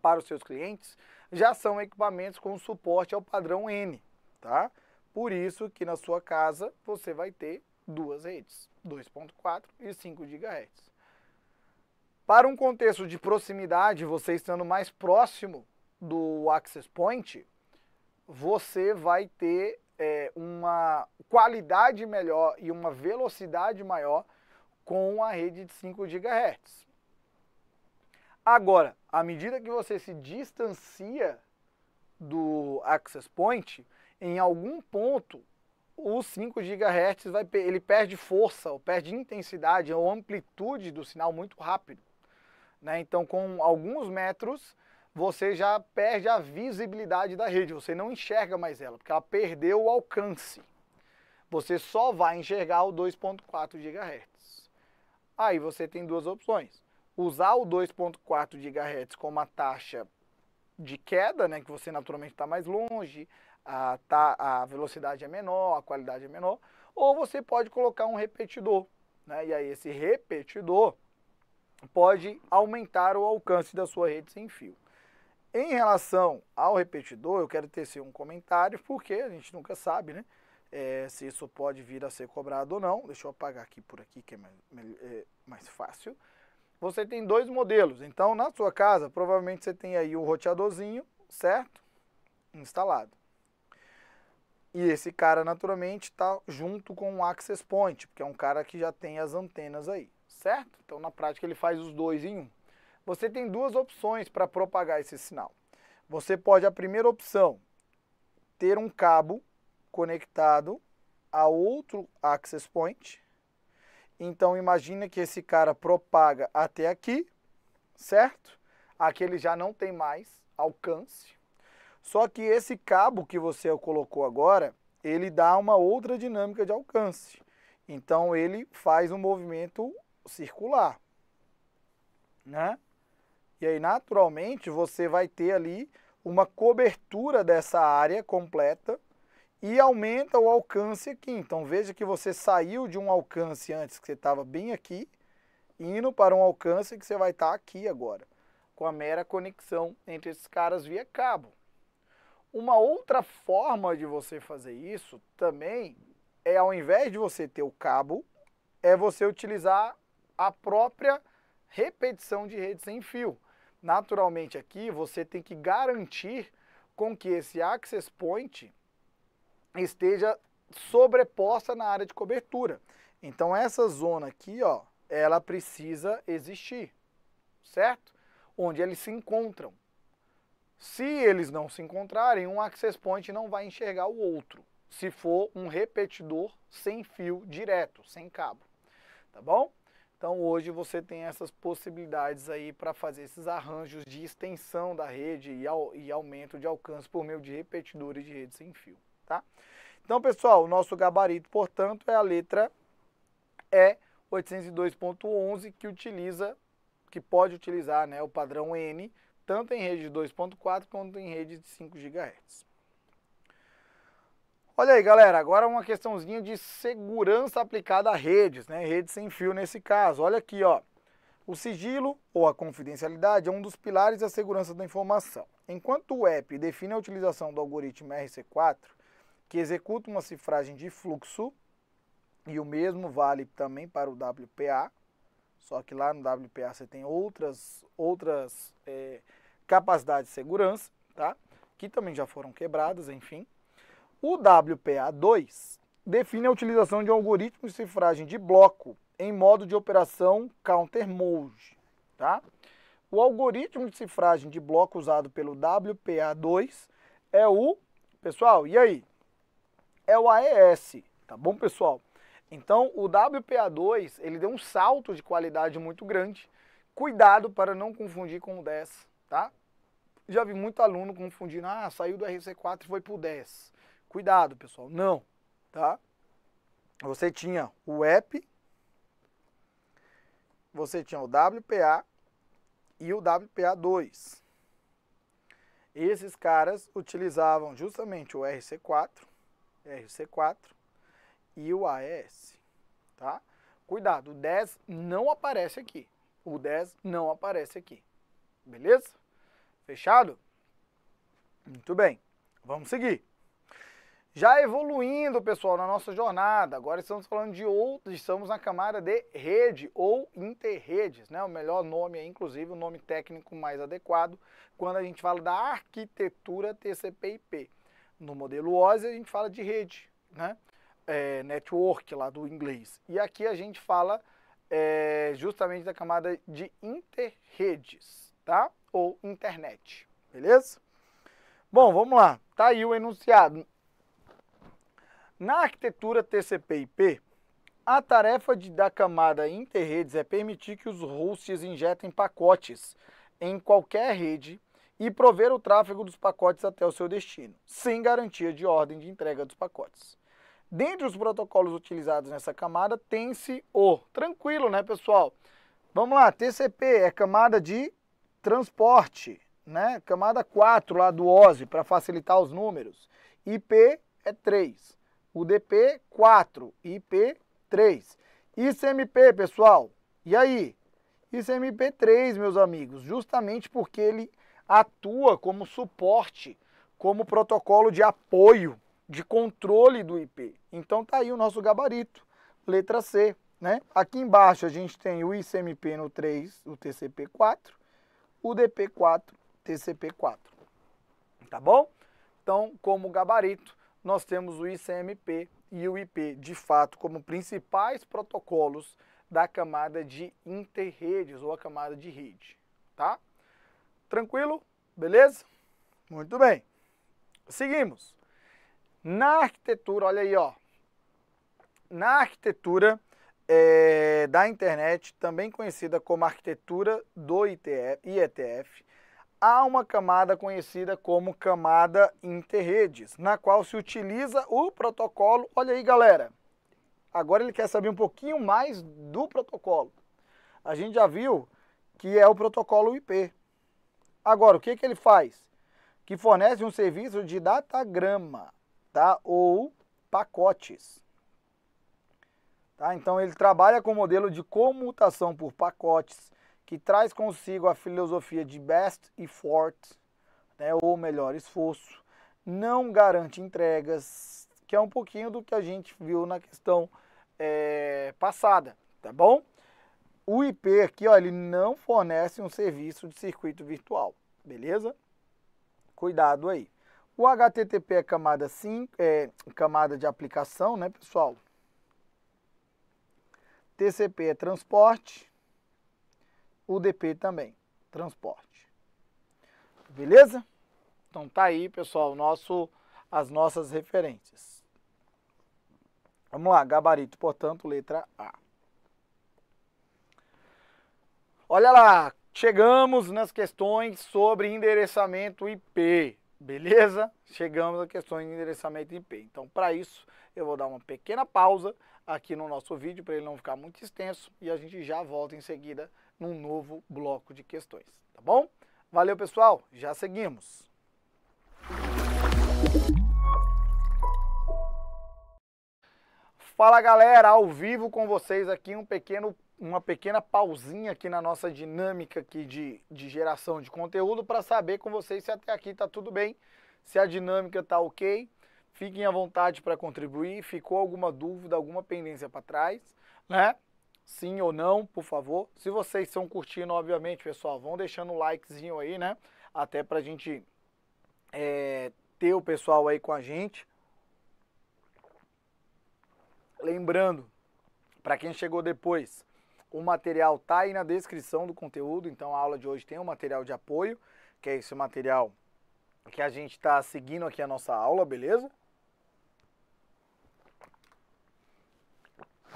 para os seus clientes já são equipamentos com suporte ao padrão N, tá? Por isso que na sua casa você vai ter duas redes, 2.4 e 5 GHz. Para um contexto de proximidade, você estando mais próximo do access point, você vai ter uma qualidade melhor e uma velocidade maior com a rede de 5 GHz. Agora, à medida que você se distancia do access point, em algum ponto, o 5 GHz ele perde força, ou perde intensidade, ou amplitude do sinal muito rápido. Né? Então, com alguns metros, você já perde a visibilidade da rede, você não enxerga mais ela, porque ela perdeu o alcance. Você só vai enxergar o 2.4 GHz. Aí você tem duas opções. Usar o 2.4 GHz como a taxa de queda, né, que você naturalmente está mais longe, a velocidade é menor, a qualidade é menor, ou você pode colocar um repetidor, né, e aí esse repetidor pode aumentar o alcance da sua rede sem fio. Em relação ao repetidor, eu quero tecer um comentário, porque a gente nunca sabe, né, se isso pode vir a ser cobrado ou não. Deixa eu apagar aqui por aqui, que é mais fácil. Você tem dois modelos, então na sua casa provavelmente você tem aí um roteadorzinho, certo? Instalado. E esse cara naturalmente está junto com o access point, porque é um cara que já tem as antenas aí, certo? Então, na prática, ele faz os dois em um. Você tem duas opções para propagar esse sinal. Você pode, a primeira opção, ter um cabo conectado a outro access point. Então, imagina que esse cara propaga até aqui, certo? Aqui ele já não tem mais alcance. Só que esse cabo que você colocou agora, ele dá uma outra dinâmica de alcance. Então, ele faz um movimento circular, né? E aí naturalmente você vai ter ali uma cobertura dessa área completa e aumenta o alcance aqui. Então veja que você saiu de um alcance antes que você estava bem aqui, indo para um alcance que você vai estar aqui agora, com a mera conexão entre esses caras via cabo. Uma outra forma de você fazer isso também é, ao invés de você ter o cabo, é você utilizar a própria repetição de rede sem fio. Naturalmente aqui você tem que garantir com que esse access point esteja sobreposta na área de cobertura. Então essa zona aqui, ó, ela precisa existir, certo? Onde eles se encontram. Se eles não se encontrarem, um access point não vai enxergar o outro, se for um repetidor sem fio direto, sem cabo, tá bom? Então hoje você tem essas possibilidades aí para fazer esses arranjos de extensão da rede e aumento de alcance por meio de repetidores de rede sem fio, tá? Então pessoal, o nosso gabarito, portanto, é a letra E, 802.11, que pode utilizar, né, o padrão N, tanto em rede de 2.4 quanto em rede de 5 GHz. Olha aí, galera, agora uma questãozinha de segurança aplicada a redes, né? Redes sem fio nesse caso. Olha aqui, ó. O sigilo ou a confidencialidade é um dos pilares da segurança da informação. Enquanto o app define a utilização do algoritmo RC4, que executa uma cifragem de fluxo, e o mesmo vale também para o WPA, só que lá no WPA você tem outras capacidades de segurança, tá? Que também já foram quebradas, enfim. O WPA2 define a utilização de um algoritmo de cifragem de bloco em modo de operação counter mode, tá? O algoritmo de cifragem de bloco usado pelo WPA2 é o... Pessoal, e aí? É o AES, tá bom, pessoal? Então, o WPA2, ele deu um salto de qualidade muito grande. Cuidado para não confundir com o 10, tá? Já vi muito aluno confundindo, ah, saiu do RC4 e foi pro 10. Cuidado, pessoal, não, tá? Você tinha o app, você tinha o WPA e o WPA2. Esses caras utilizavam justamente o RC4 e o AES, tá? Cuidado, o 10 não aparece aqui, o 10 não aparece aqui, beleza? Fechado? Muito bem, vamos seguir. Já evoluindo, pessoal, na nossa jornada, agora estamos falando de outros, estamos na camada de rede ou interredes, né? O melhor nome é, inclusive, o nome técnico mais adequado, quando a gente fala da arquitetura TCP/IP. No modelo OSI a gente fala de rede, né? Network lá do inglês. E aqui a gente fala justamente da camada de interredes, tá? Ou internet, beleza? Bom, vamos lá, tá aí o enunciado. Na arquitetura TCP/IP, a tarefa da camada interredes é permitir que os hosts injetem pacotes em qualquer rede e prover o tráfego dos pacotes até o seu destino, sem garantia de ordem de entrega dos pacotes. Dentre os protocolos utilizados nessa camada, tem-se o... Tranquilo, né, pessoal? Vamos lá, TCP é camada de transporte, né? Camada 4 lá do OSI, para facilitar os números. IP é 3. UDP 4, IP 3. ICMP, pessoal, e aí? ICMP 3, meus amigos, justamente porque ele atua como suporte, como protocolo de apoio, de controle do IP. Então tá aí o nosso gabarito, letra C, né? Aqui embaixo a gente tem o ICMP no 3, o TCP 4, UDP 4, TCP 4. Tá bom? Então, como gabarito, nós temos o ICMP e o IP, de fato, como principais protocolos da camada de interredes ou a camada de rede, tá? Tranquilo? Beleza? Muito bem. Seguimos. Na arquitetura, olha aí, ó. Na arquitetura da internet, também conhecida como arquitetura do IETF, há uma camada conhecida como camada interredes, na qual se utiliza o protocolo. Olha aí, galera, agora ele quer saber um pouquinho mais do protocolo. A gente já viu que é o protocolo IP. Agora, o que ele faz? Que fornece um serviço de datagrama tá? Ou pacotes. Tá? Então ele trabalha com o modelo de comutação por pacotes, que traz consigo a filosofia de best effort, né? Ou melhor, esforço, não garante entregas, que é um pouquinho do que a gente viu na questão passada, tá bom? O IP aqui, ó, ele não fornece um serviço de circuito virtual, beleza? Cuidado aí. O HTTP é camada 5, camada de aplicação, né, pessoal? TCP é transporte, UDP também, transporte. Beleza? Então tá aí, pessoal, as nossas referências. Vamos lá, gabarito, portanto, letra A. Olha lá, chegamos nas questões sobre endereçamento IP, beleza? Chegamos às questões de endereçamento IP. Então, para isso, eu vou dar uma pequena pausa aqui no nosso vídeo, para ele não ficar muito extenso, e a gente já volta em seguida num novo bloco de questões, tá bom? Valeu, pessoal, já seguimos. Fala, galera, ao vivo com vocês aqui, uma pequena pausinha aqui na nossa dinâmica aqui de geração de conteúdo para saber com vocês se até aqui está tudo bem, se a dinâmica está ok. Fiquem à vontade para contribuir. Ficou alguma dúvida, alguma pendência para trás, né? Sim ou não, por favor. Se vocês estão curtindo, obviamente, pessoal, vão deixando o likezinho aí, né? Até para a gente ter o pessoal aí com a gente. Lembrando, para quem chegou depois, o material está aí na descrição do conteúdo, então a aula de hoje tem um material de apoio, que é esse material que a gente está seguindo aqui a nossa aula, beleza?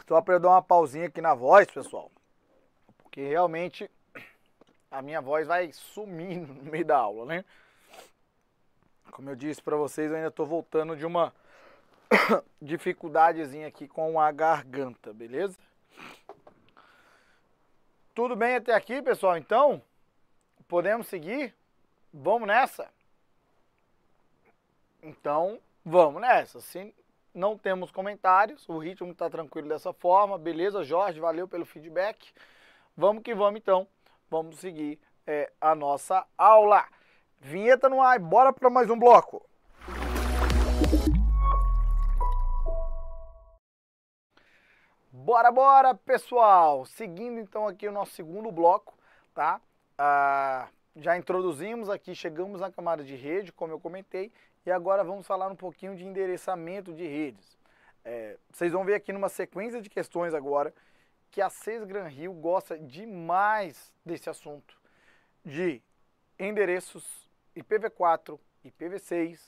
Só para eu dar uma pausinha aqui na voz, pessoal, porque realmente a minha voz vai sumindo no meio da aula, né? Como eu disse para vocês, eu ainda estou voltando de uma dificuldadezinha aqui com a garganta, beleza? Tudo bem até aqui, pessoal? Então, podemos seguir? Vamos nessa? Então, vamos nessa. Se não temos comentários, o ritmo está tranquilo dessa forma. Beleza, Jorge? Valeu pelo feedback. Vamos que vamos, então. Vamos seguir a nossa aula. Vinheta no ar. Bora para mais um bloco. Bora, bora, pessoal! Seguindo então aqui o nosso segundo bloco, tá? Já introduzimos aqui, chegamos na camada de rede, como eu comentei, e agora vamos falar um pouquinho de endereçamento de redes. Vocês vão ver aqui numa sequência de questões agora, que a Cesgranrio gosta demais desse assunto, de endereços IPv4, IPv6,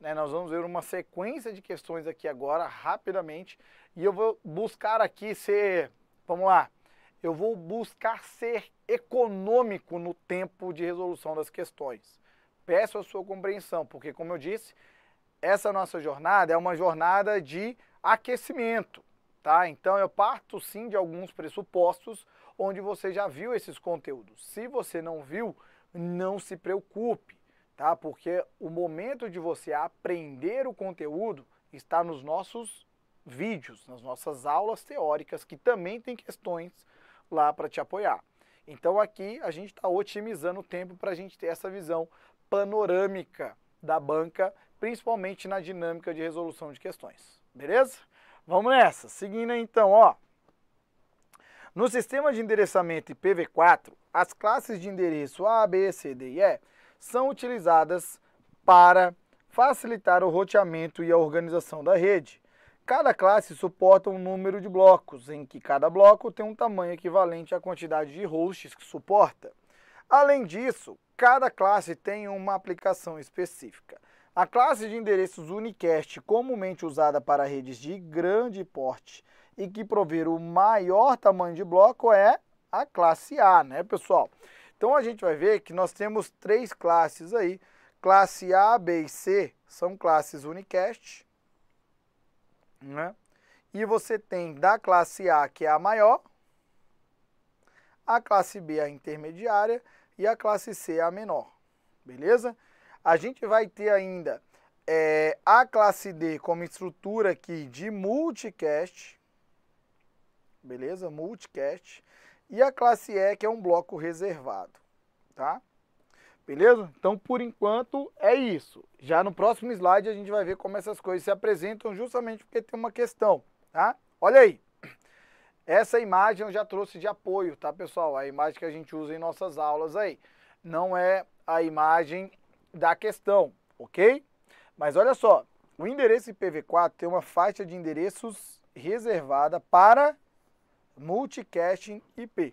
né? Nós vamos ver uma sequência de questões aqui agora, rapidamente, e eu vou buscar aqui ser, vamos lá, eu vou buscar ser econômico no tempo de resolução das questões. Peço a sua compreensão, porque como eu disse, essa nossa jornada é uma jornada de aquecimento, tá? Então eu parto sim de alguns pressupostos onde você já viu esses conteúdos. Se você não viu, não se preocupe, tá? Porque o momento de você aprender o conteúdo está nos nossos vídeos, nas nossas aulas teóricas, que também tem questões lá para te apoiar. Então aqui a gente está otimizando o tempo para a gente ter essa visão panorâmica da banca, principalmente na dinâmica de resolução de questões, beleza? Vamos nessa, seguindo então, ó. No sistema de endereçamento IPv4, as classes de endereço A, B, C, D e E são utilizadas para facilitar o roteamento e a organização da rede. Cada classe suporta um número de blocos, em que cada bloco tem um tamanho equivalente à quantidade de hosts que suporta. Além disso, cada classe tem uma aplicação específica. A classe de endereços unicast, comumente usada para redes de grande porte e que provê o maior tamanho de bloco, é a classe A, né, pessoal? Então a gente vai ver que nós temos três classes aí. Classe A, B e C são classes unicast, né? E você tem da classe A, que é a maior, a classe B, a intermediária, e a classe C, a menor, beleza? A gente vai ter ainda a classe D como estrutura aqui de multicast, beleza? Multicast. E a classe E, que é um bloco reservado, tá? Beleza? Então, por enquanto, é isso. Já no próximo slide a gente vai ver como essas coisas se apresentam, justamente porque tem uma questão, tá? Olha aí. Essa imagem eu já trouxe de apoio, tá, pessoal? A imagem que a gente usa em nossas aulas aí. Não é a imagem da questão, ok? Mas olha só, o endereço IPv4 tem uma faixa de endereços reservada para multicasting IP.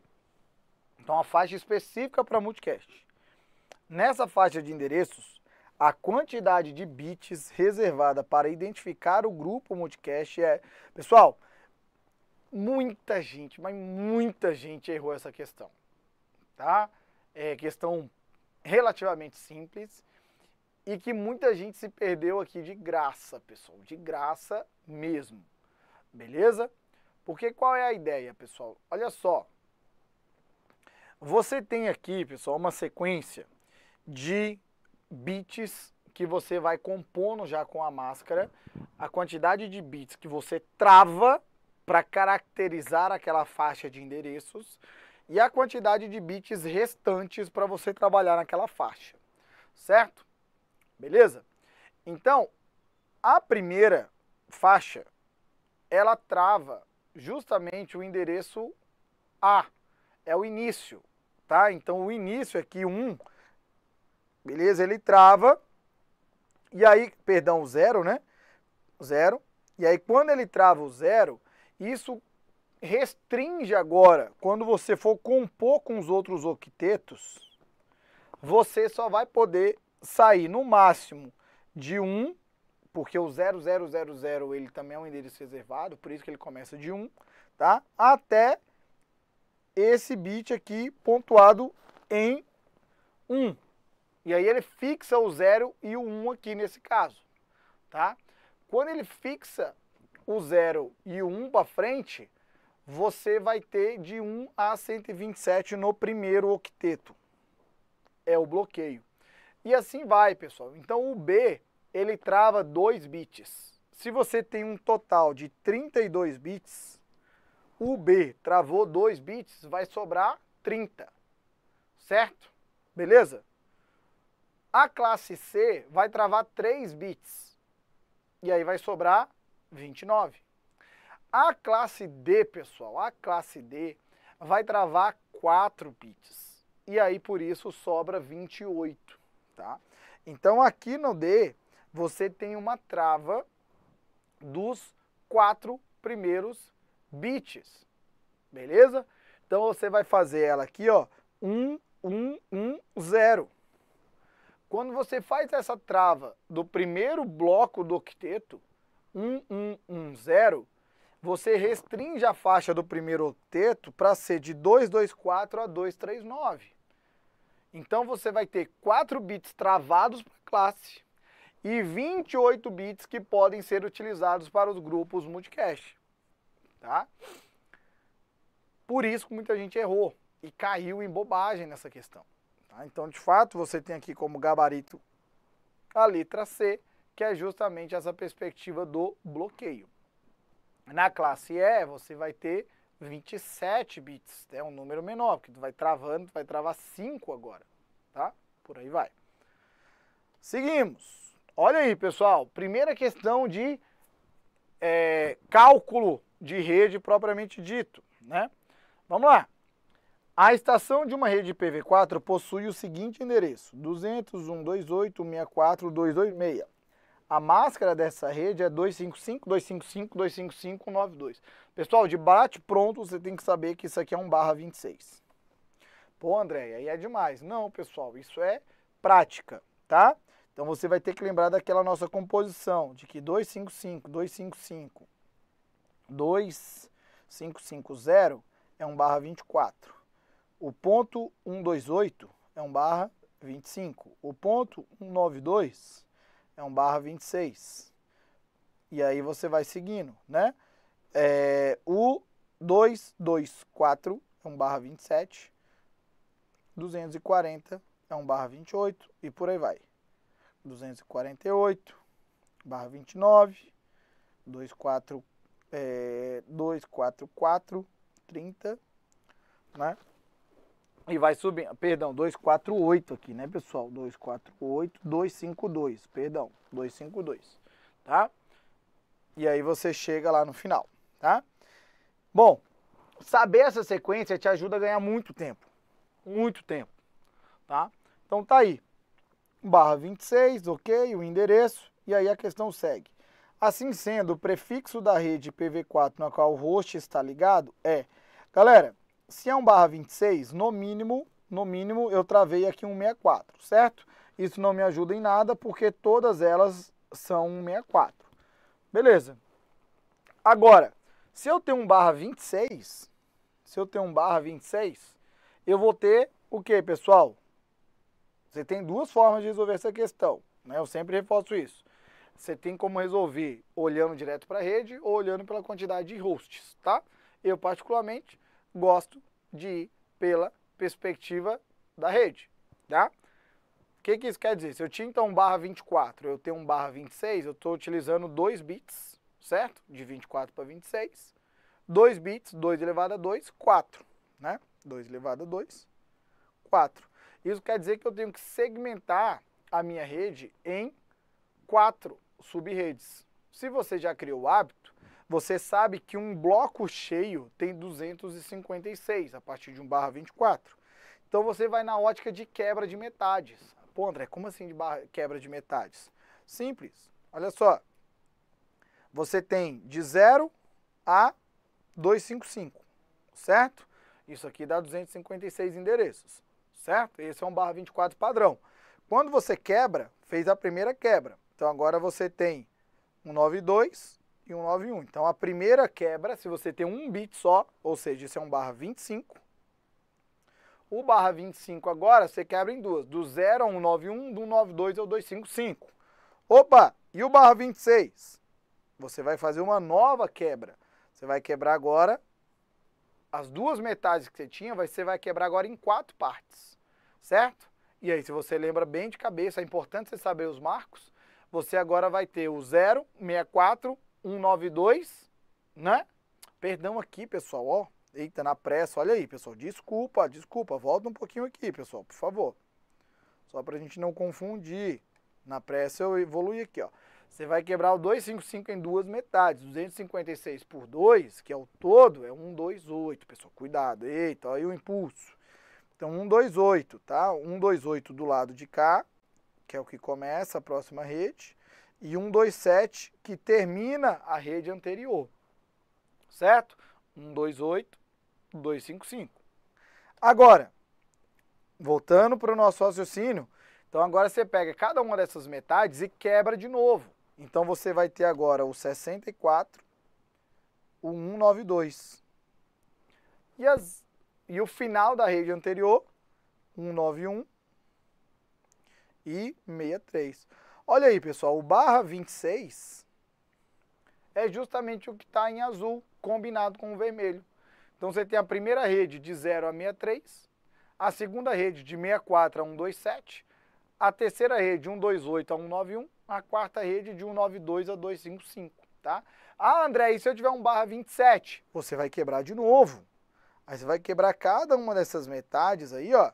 Então, uma faixa específica para multicast. Nessa faixa de endereços, a quantidade de bits reservada para identificar o grupo multicast é... Pessoal, muita gente, mas muita gente errou essa questão, tá? É questão relativamente simples e que muita gente se perdeu aqui de graça, pessoal, de graça mesmo, beleza? Porque qual é a ideia, pessoal? Olha só, você tem aqui, pessoal, uma sequência de bits que você vai compondo já com a máscara, a quantidade de bits que você trava para caracterizar aquela faixa de endereços e a quantidade de bits restantes para você trabalhar naquela faixa, certo? Beleza? Então, a primeira faixa, ela trava justamente o endereço A, é o início, tá? Então, o início aqui, 1, beleza? Ele trava, e aí, perdão, o 0, né? 0, e aí quando ele trava o 0, isso restringe agora, quando você for compor com os outros octetos, você só vai poder sair no máximo de 1, porque o 0000 ele também é um endereço reservado, por isso que ele começa de 1, tá? Até esse bit aqui pontuado em 1. E aí ele fixa o 0 e o 1 aqui nesse caso, tá? Quando ele fixa o 0 e o 1 para frente, você vai ter de 1 a 127 no primeiro octeto. É o bloqueio. E assim vai, pessoal. Então o B, ele trava 2 bits. Se você tem um total de 32 bits, o B travou 2 bits, vai sobrar 30. Certo? Beleza? A classe C vai travar 3 bits. E aí vai sobrar 29. A classe D, pessoal, a classe D vai travar 4 bits. E aí, por isso, sobra 28, tá? Então, aqui no D, você tem uma trava dos 4 primeiros bits, beleza? Então, você vai fazer ela aqui, ó, 1, 1, 1, 0. Quando você faz essa trava do primeiro bloco do octeto, 1110, você restringe a faixa do primeiro octeto para ser de 224 a 239. Então você vai ter 4 bits travados para a classe e 28 bits que podem ser utilizados para os grupos multicast, tá? Por isso que muita gente errou e caiu em bobagem nessa questão, tá? Então, de fato, você tem aqui como gabarito a letra C, que é justamente essa perspectiva do bloqueio. Na classe E, você vai ter 27 bits, é um número menor, porque tu vai travando, tu vai travar 5 agora, tá? Por aí vai. Seguimos. Olha aí, pessoal, primeira questão de cálculo de rede propriamente dito, né? Vamos lá. A estação de uma rede IPv4 possui o seguinte endereço, 200.128.64.226. A máscara dessa rede é 255.255.255.92. Pessoal, de bate pronto, você tem que saber que isso aqui é 1/26. Pô, André, aí é demais. Não, pessoal, isso é prática, tá? Então você vai ter que lembrar daquela nossa composição, de que 255, 255, 2550 é 1/24. O ponto 128 é 1/25. O ponto 192... é 1/26. E aí você vai seguindo, né? O 224 é 1/27. 240 é 1/28. E por aí vai. 248, /29, 24430, né? E vai subindo, perdão, 248 aqui, né, pessoal? 248, 252, perdão, 252, tá? E aí você chega lá no final, tá? Bom, saber essa sequência te ajuda a ganhar muito tempo, tá? Então tá aí, /26, ok, o endereço, e aí a questão segue. Assim sendo, o prefixo da rede IPv4 na qual o host está ligado é... Galera, se é um /26, no mínimo eu travei aqui um 64, certo? Isso não me ajuda em nada porque todas elas são um 64. Beleza. Agora, se eu tenho um /26, eu vou ter o que, pessoal? Você tem duas formas de resolver essa questão, né? Eu sempre reforço isso. Você tem como resolver olhando direto para a rede ou olhando pela quantidade de hosts, tá? Eu, particularmente, gosto de ir pela perspectiva da rede, tá? O que que isso quer dizer? Se eu tinha, então, um /24, eu tenho um /26, eu estou utilizando 2 bits, certo? De 24 para 26. 2 bits, 2 elevado a 2, 4, né? 2 elevado a 2, 4. Isso quer dizer que eu tenho que segmentar a minha rede em 4 sub-redes. Se você já criou o hábito, você sabe que um bloco cheio tem 256 a partir de um /24. Então você vai na ótica de quebra de metades. Pô, André, como assim de quebra de metades? Simples. Olha só. Você tem de 0 a 255, certo? Isso aqui dá 256 endereços, certo? Esse é um /24 padrão. Quando você quebra, fez a primeira quebra. Então agora você tem 192 e 191. Então a primeira quebra, se você tem um bit só, ou seja, isso é um /25. O /25 agora você quebra em duas, do 0 a 191, do 192 ao 255. Opa, e o /26? Você vai fazer uma nova quebra. Você vai quebrar agora as duas metades que você tinha, você vai quebrar agora em 4 partes, certo? E aí, se você lembra bem de cabeça, é importante você saber os marcos, você agora vai ter o 0, 64, 192, né? Perdão aqui, pessoal, ó. Eita, na pressa, olha aí, pessoal. Desculpa, volta um pouquinho aqui, pessoal, por favor. Só pra gente não confundir. Na pressa eu evoluí aqui, ó. Você vai quebrar o 255 em duas metades. 256 por 2, que é o todo, é 128, pessoal. Cuidado, eita, olha aí o impulso. Então, 128, tá? 128 do lado de cá, que é o que começa a próxima rede, e 127, que termina a rede anterior, certo? 128, 255. Agora, voltando para o nosso raciocínio, então agora você pega cada uma dessas metades e quebra de novo. Então, você vai ter agora o 64, o 192. E o final da rede anterior, 191 e 63. Olha aí, pessoal, o /26 é justamente o que está em azul, combinado com o vermelho. Então você tem a primeira rede de 0 a 63, a segunda rede de 64 a 127, a terceira rede de 128 a 191, a quarta rede de 192 a 255, tá? Ah, André, e se eu tiver um /27? Você vai quebrar de novo. Aí você vai quebrar cada uma dessas metades aí, ó,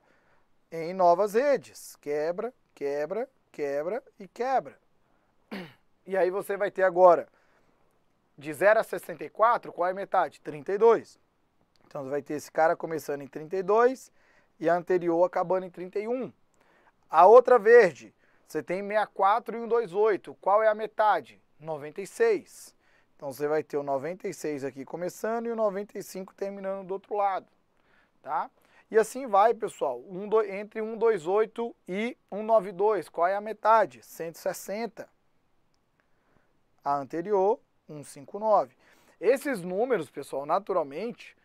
em novas redes. Quebra, quebra, quebra e quebra. E aí você vai ter agora, de 0 a 64, qual é a metade? 32. Então você vai ter esse cara começando em 32 e a anterior acabando em 31. A outra verde, você tem 64 e 128. Qual é a metade? 96. Então você vai ter o 96 aqui começando e o 95 terminando do outro lado, tá? E assim vai, pessoal, entre 128 e 192, qual é a metade? 160. A anterior, 159. Esses números, pessoal, naturalmente,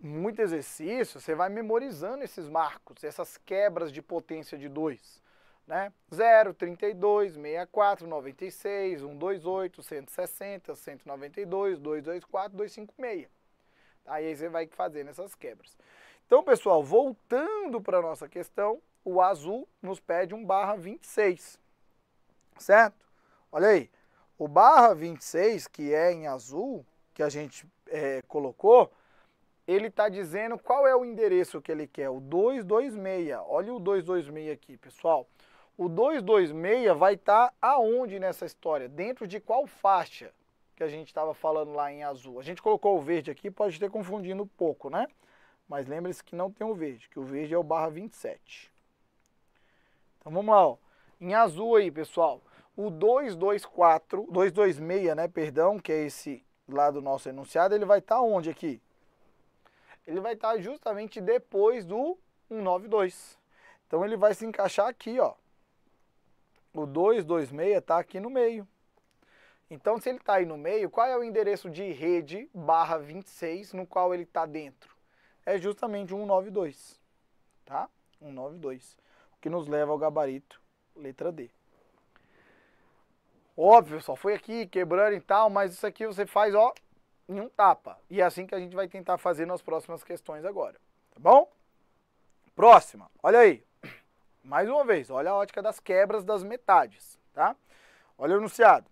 muito exercício, você vai memorizando esses marcos, essas quebras de potência de 2, né? 0, 32, 64, 96, 128, 160, 192, 224, 256. Aí você vai fazendo essas quebras. Então, pessoal, voltando para a nossa questão, o azul nos pede um /26, certo? Olha aí, O /26, que é em azul, que a gente colocou, ele está dizendo qual é o endereço que ele quer, o 226. Olha o 226 aqui, pessoal. O 226 vai estar aonde nessa história? Dentro de qual faixa que a gente estava falando lá em azul? A gente colocou o verde aqui, pode ter confundido um pouco, né? Mas lembre-se que não tem o verde, que o verde é o /27. Então vamos lá, ó. Em azul aí, pessoal, o 226, né, perdão, que é esse lá do nosso enunciado, ele vai estar onde aqui? Ele vai estar justamente depois do 192. Então ele vai se encaixar aqui, ó. O 226 está aqui no meio. Então, se ele está aí no meio, qual é o endereço de rede /26 no qual ele está dentro? É justamente 192, tá? 192, o que nos leva ao gabarito, letra D. Óbvio, só foi aqui, quebrando e tal, mas isso aqui você faz, ó, em um tapa. E é assim que a gente vai tentar fazer nas próximas questões agora, tá bom? Próxima, olha aí. Mais uma vez, olha a ótica das quebras das metades, tá? Olha o enunciado.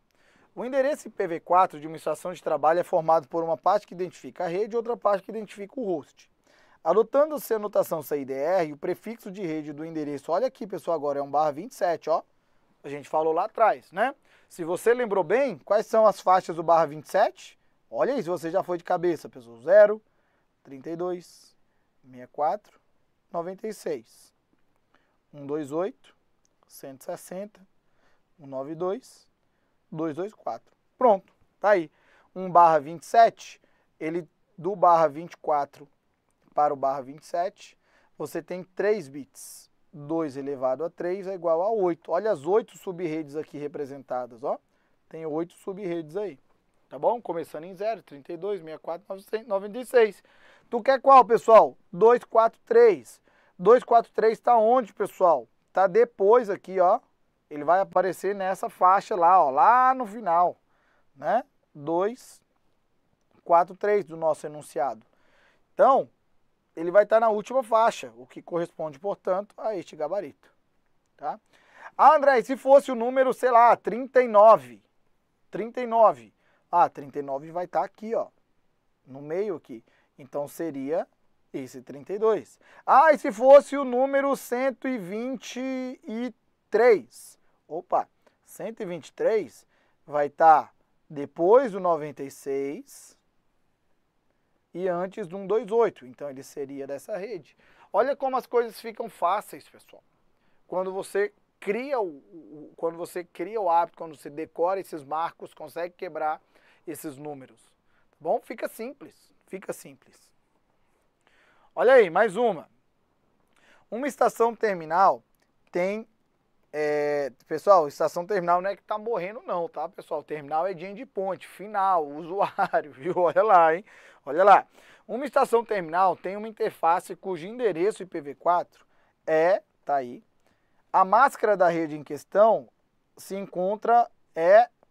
O endereço IPv4 de uma estação de trabalho é formado por uma parte que identifica a rede e outra parte que identifica o host. Adotando-se a notação CIDR, o prefixo de rede do endereço, olha aqui, pessoal, agora é 1/27, ó. A gente falou lá atrás, né? Se você lembrou bem, quais são as faixas do /27? Olha aí, se você já foi de cabeça, pessoal. 0, 32, 64, 96. 128, 160, 192, 224. Pronto, tá aí. 1/27, ele do /24 para o /27, você tem 3 bits. 2 elevado a 3 é igual a 8. Olha as 8 sub-redes aqui representadas, ó. Tem 8 sub-redes aí, tá bom? Começando em 0, 32, 64, 96. Tu quer qual, pessoal? 243. 243 está onde, pessoal? Está depois aqui, ó. Ele vai aparecer nessa faixa lá, ó, lá no final, né? 243 do nosso enunciado. Então, ele vai estar na última faixa, o que corresponde, portanto, a este gabarito, tá? Ah, André, se fosse o número, sei lá, 39. 39. Ah, 39 vai estar aqui, ó, no meio aqui. Então, seria... esse 32. Ah, e se fosse o número 123? Opa, 123 vai estar depois do 96 e antes do 128. Então, ele seria dessa rede. Olha como as coisas ficam fáceis, pessoal. Quando você cria o hábito, quando você decora esses marcos, consegue quebrar esses números. Tá bom? Fica simples, fica simples. Olha aí, mais uma. Uma estação terminal tem... pessoal, estação terminal não é que tá morrendo não, tá, pessoal? Terminal é de endpoint, final, usuário, viu? Olha lá, hein? Olha lá. Uma estação terminal tem uma interface cujo endereço IPv4 é... tá aí. A máscara da rede em questão se encontra...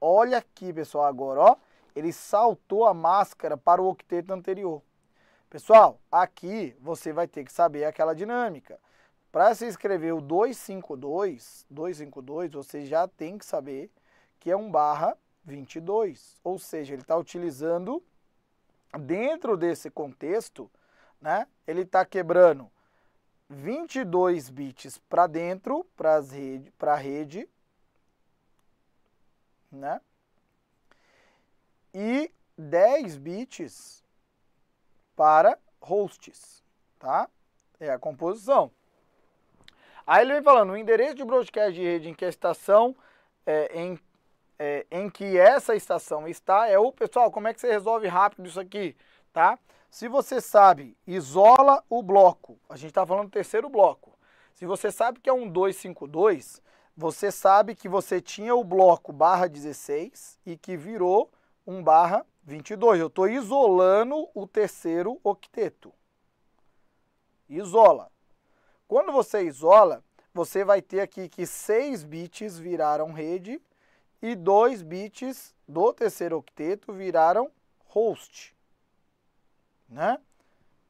olha aqui, pessoal, agora, ó. Ele saltou a máscara para o octeto anterior. Pessoal, aqui você vai ter que saber aquela dinâmica. Para se escrever o 252, você já tem que saber que é 1/22. Ou seja, ele está utilizando, dentro desse contexto, né, ele está quebrando 22 bits para dentro, para a rede, né, e 10 bits... para hosts, tá? É a composição. Aí ele vem falando, o endereço de broadcast de rede em que a estação, em que essa estação está, é o... Pessoal, como é que você resolve rápido isso aqui, tá? Se você sabe, isola o bloco. A gente está falando do terceiro bloco. Se você sabe que é um 252, você sabe que você tinha o bloco /16 e que virou 1/22, eu estou isolando o terceiro octeto. Isola. Quando você isola, você vai ter aqui que 6 bits viraram rede e 2 bits do terceiro octeto viraram host. Né?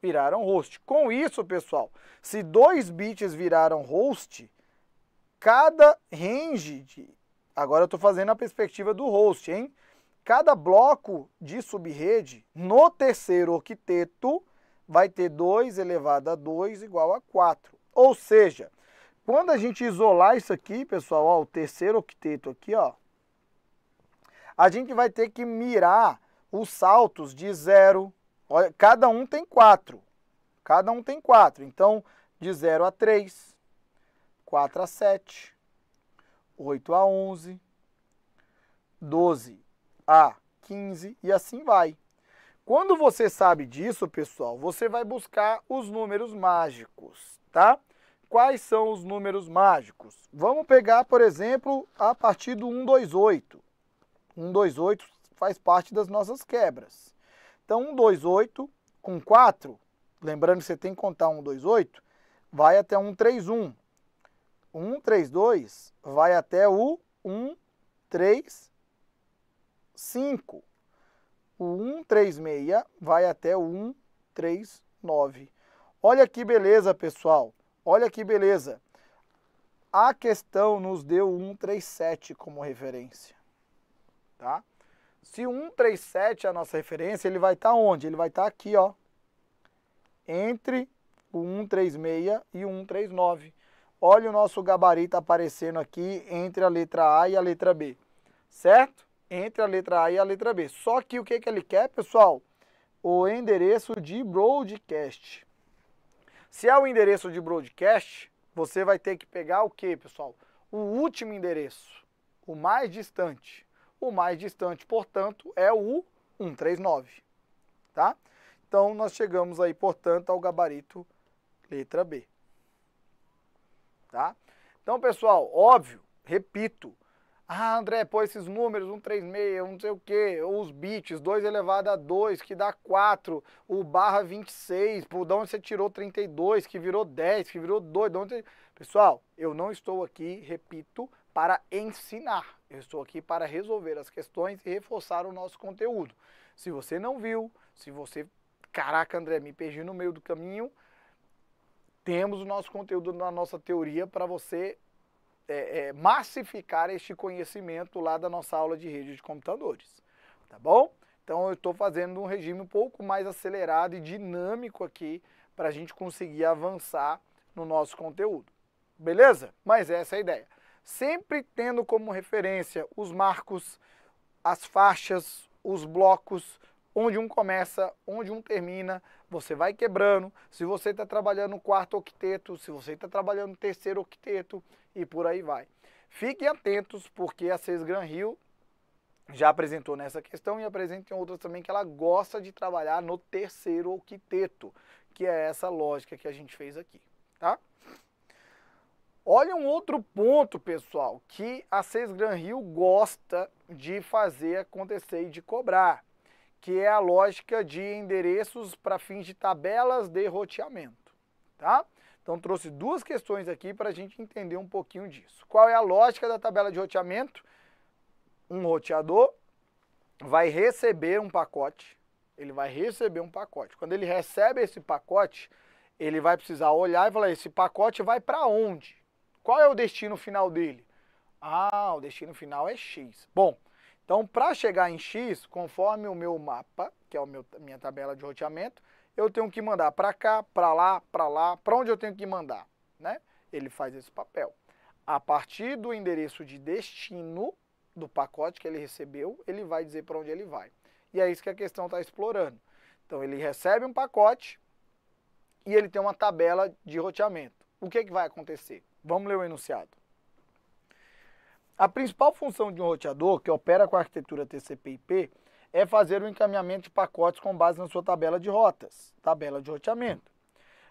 Viraram host. Com isso, pessoal, se 2 bits viraram host, cada range Agora eu estou fazendo a perspectiva do host, hein? Cada bloco de subrede no terceiro octeto vai ter 2 elevado a 2 igual a 4. Ou seja, quando a gente isolar isso aqui, pessoal, ó, o terceiro octeto aqui, ó, a gente vai ter que mirar os saltos de 0. Olha, cada um tem 4. Cada um tem 4. Então, de 0 a 3, 4 a 7, 8 a 11, 12 a 15 e assim vai. Quando você sabe disso, pessoal, você vai buscar os números mágicos, tá? Quais são os números mágicos? Vamos pegar, por exemplo, a partir do 128. 128 faz parte das nossas quebras. Então, 128 com 4, lembrando que você tem que contar 128, vai até 131. 132 vai até o 135. O 136 vai até o 139. Olha que beleza, pessoal. Olha que beleza. A questão nos deu o 137 como referência. Tá? Se o 137 é a nossa referência, ele vai estar onde? Ele vai estar aqui, ó. Entre o 136 e o 139. Olha o nosso gabarito aparecendo aqui entre a letra A e a letra B. Certo? Entre a letra A e a letra B. Só que o que que ele quer, pessoal? O endereço de broadcast. Se é o endereço de broadcast, você vai ter que pegar o que, pessoal? O último endereço, o mais distante. O mais distante, portanto, é o 139. Tá? Então, nós chegamos aí, portanto, ao gabarito letra B. Tá? Então, pessoal, óbvio, repito, ah, André, pô, esses números, 136, não sei o que, os bits, 2 elevado a 2, que dá 4, o barra 26, por de onde você tirou 32, que virou 10, que virou 2, de onde... Pessoal, eu não estou aqui, repito, para ensinar, eu estou aqui para resolver as questões e reforçar o nosso conteúdo. Se você não viu, se você, caraca, André, me perdi no meio do caminho, temos o nosso conteúdo na nossa teoria para você... massificar este conhecimento lá da nossa aula de rede de computadores, tá bom? Então eu estou fazendo um regime um pouco mais acelerado e dinâmico aqui para a gente conseguir avançar no nosso conteúdo, beleza? Mas essa é a ideia. Sempre tendo como referência os marcos, as faixas, os blocos, onde um começa, onde um termina, você vai quebrando, se você está trabalhando quarto octeto, se você está trabalhando terceiro octeto e por aí vai. Fiquem atentos porque a Cesgranrio já apresentou nessa questão e apresenta em outras também que ela gosta de trabalhar no terceiro octeto, que é essa lógica que a gente fez aqui, tá? Olha um outro ponto, pessoal, que a Cesgranrio gosta de fazer acontecer e de cobrar, que é a lógica de endereços para fins de tabelas de roteamento, tá? Então trouxe duas questões aqui para a gente entender um pouquinho disso. Qual é a lógica da tabela de roteamento? Um roteador vai receber um pacote, ele vai receber um pacote. Quando ele recebe esse pacote, ele vai precisar olhar e falar, esse pacote vai para onde? Qual é o destino final dele? Ah, o destino final é X. Bom, então, para chegar em X, conforme o meu mapa, que é a minha tabela de roteamento, eu tenho que mandar para cá, para lá, para onde eu tenho que mandar, né? Ele faz esse papel. A partir do endereço de destino do pacote que ele recebeu, ele vai dizer para onde ele vai. E é isso que a questão está explorando. Então, ele recebe um pacote e ele tem uma tabela de roteamento. O que é que vai acontecer? Vamos ler o enunciado. A principal função de um roteador que opera com a arquitetura TCP/IP é fazer o encaminhamento de pacotes com base na sua tabela de rotas, tabela de roteamento.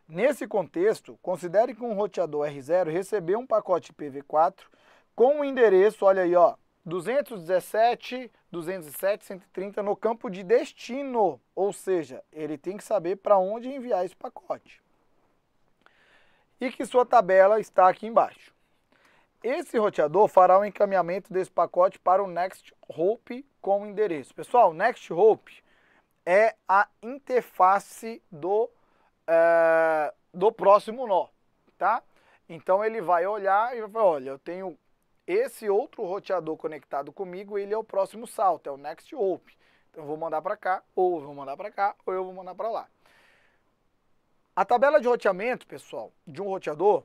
Nesse contexto, considere que um roteador R0 recebeu um pacote IPv4 com o endereço, olha aí, ó, 217.207.130 no campo de destino, ou seja, ele tem que saber para onde enviar esse pacote. E que sua tabela está aqui embaixo. Esse roteador fará o encaminhamento desse pacote para o Next Hop com endereço. Pessoal, o Next Hop é a interface do próximo nó, tá? Então ele vai olhar e vai falar, olha, eu tenho Esse outro roteador conectado comigo, ele é o próximo salto, é o Next Open. Então eu vou mandar para cá, ou eu vou mandar para cá, ou eu vou mandar para lá. A tabela de roteamento, pessoal, de um roteador,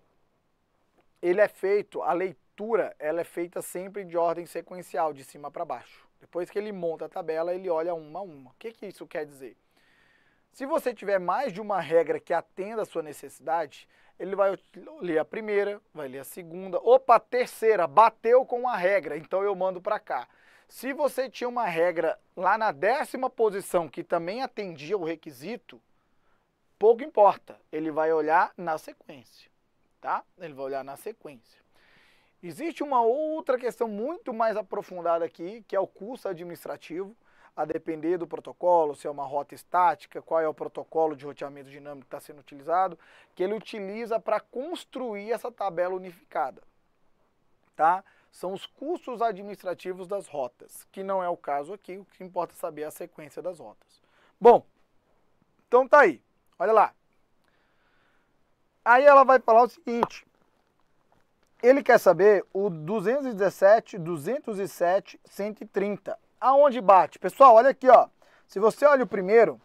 ele é feito, a leitura, ela é feita sempre de ordem sequencial, de cima para baixo. Depois que ele monta a tabela, ele olha uma a uma. O que que isso quer dizer? Se você tiver mais de uma regra que atenda a sua necessidade, ele vai ler a primeira, vai ler a segunda, opa, a terceira, bateu com a regra, então eu mando para cá. Se você tinha uma regra lá na 10ª posição que também atendia o requisito, pouco importa, ele vai olhar na sequência, tá? Ele vai olhar na sequência. Existe uma outra questão muito mais aprofundada aqui, que é o custo administrativo, a depender do protocolo, se é uma rota estática, qual é o protocolo de roteamento dinâmico que está sendo utilizado, que ele utiliza para construir essa tabela unificada, tá? São os custos administrativos das rotas, que não é o caso aqui, o que importa saber é a sequência das rotas. Bom, então tá aí, olha lá. Aí ela vai falar o seguinte, ele quer saber o 217, 207, 130. Aonde bate? Pessoal, olha aqui, ó. Se você olha o primeiro,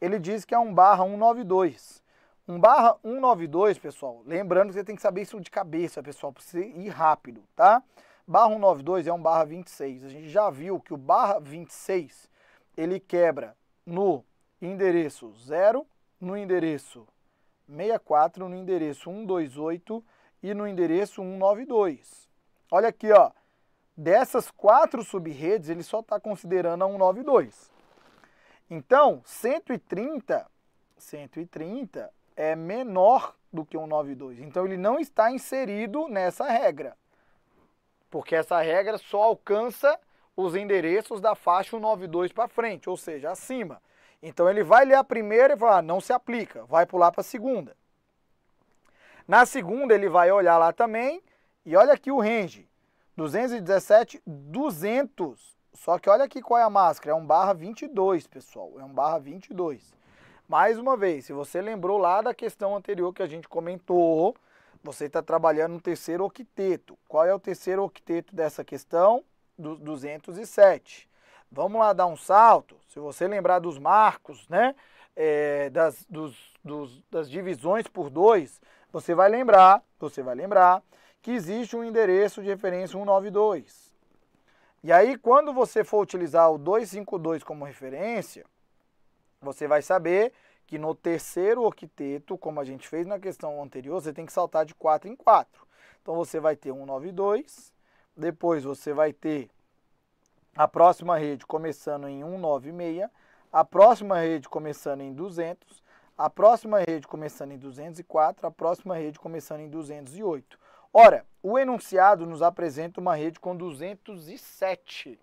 ele diz que é 1/192. 1/192, pessoal, lembrando que você tem que saber isso de cabeça, pessoal, para você ir rápido, tá? Barra 192 é 1/26. A gente já viu que o barra 26, ele quebra no endereço 0, no endereço 64, no endereço 128 e no endereço 192. Olha aqui, ó. Dessas 4 sub-redes, ele só está considerando a 192. Então, 130 é menor do que 192. Então, ele não está inserido nessa regra, porque essa regra só alcança os endereços da faixa 192 para frente, ou seja, acima. Então, ele vai ler a primeira e falar, ah, não se aplica, vai pular para a segunda. Na segunda, ele vai olhar lá também e olha aqui o range. 217, 200, só que olha aqui qual é a máscara, é 1/22, pessoal, é 1/22. Mais uma vez, se você lembrou lá da questão anterior que a gente comentou, você está trabalhando no terceiro octeto. Qual é o terceiro octeto dessa questão? Do 207. Vamos lá dar um salto, se você lembrar dos marcos, né, das divisões por 2, você vai lembrar que existe um endereço de referência 192. E aí, quando você for utilizar o 252 como referência, você vai saber que no terceiro octeto, como a gente fez na questão anterior, você tem que saltar de 4 em 4. Então, você vai ter 192, depois você vai ter a próxima rede começando em 196, a próxima rede começando em 200, a próxima rede começando em 204, a próxima rede começando em 208. Ora, o enunciado nos apresenta uma rede com 207.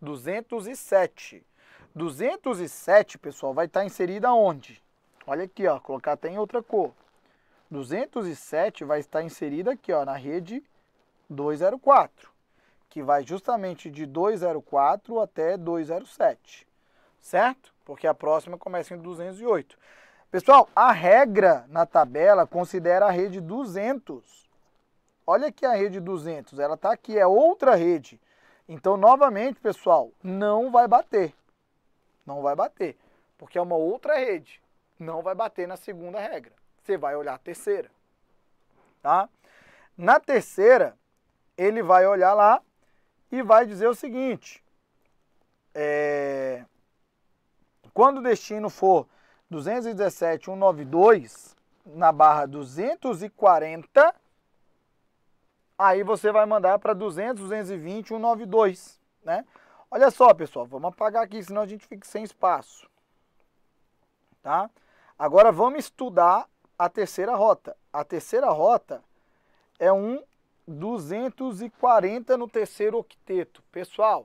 207, pessoal, vai estar inserida onde? Olha aqui, ó, colocar até em outra cor. 207 vai estar inserida aqui, ó, na rede 204, que vai justamente de 204 até 207, certo? Porque a próxima começa em 208. Pessoal, a regra na tabela considera a rede 200. Olha aqui a rede 200, ela está aqui, é outra rede. Então, novamente, pessoal, não vai bater. Não vai bater, porque é uma outra rede. Não vai bater na segunda regra. Você vai olhar a terceira. Tá? Na terceira, ele vai olhar lá e vai dizer o seguinte. Quando o destino for 217.192, na barra 240... Aí você vai mandar para 200, 220, 192, né? Olha só, pessoal, vamos apagar aqui, senão a gente fica sem espaço, tá? Agora vamos estudar a terceira rota. A terceira rota é 240 no terceiro octeto. Pessoal,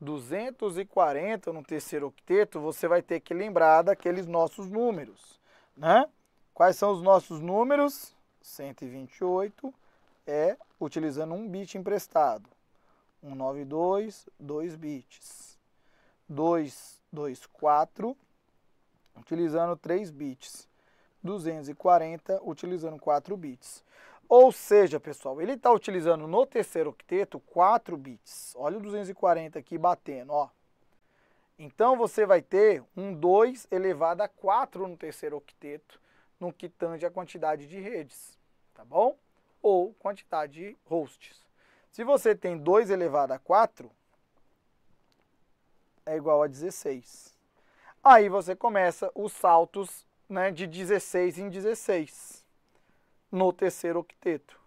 240 no terceiro octeto, você vai ter que lembrar daqueles nossos números, né? Quais são os nossos números? 128... é utilizando um bit emprestado. 192, 2 bits. 224, utilizando 3 bits. 240, utilizando 4 bits. Ou seja, pessoal, ele está utilizando no terceiro octeto 4 bits. Olha o 240 aqui batendo, ó. Então você vai ter um 2 elevado a 4 no terceiro octeto, no que tange a quantidade de redes, tá bom? Ou quantidade de hosts. Se você tem 2 elevado a 4, é igual a 16. Aí você começa os saltos, né, de 16 em 16 no terceiro octeto.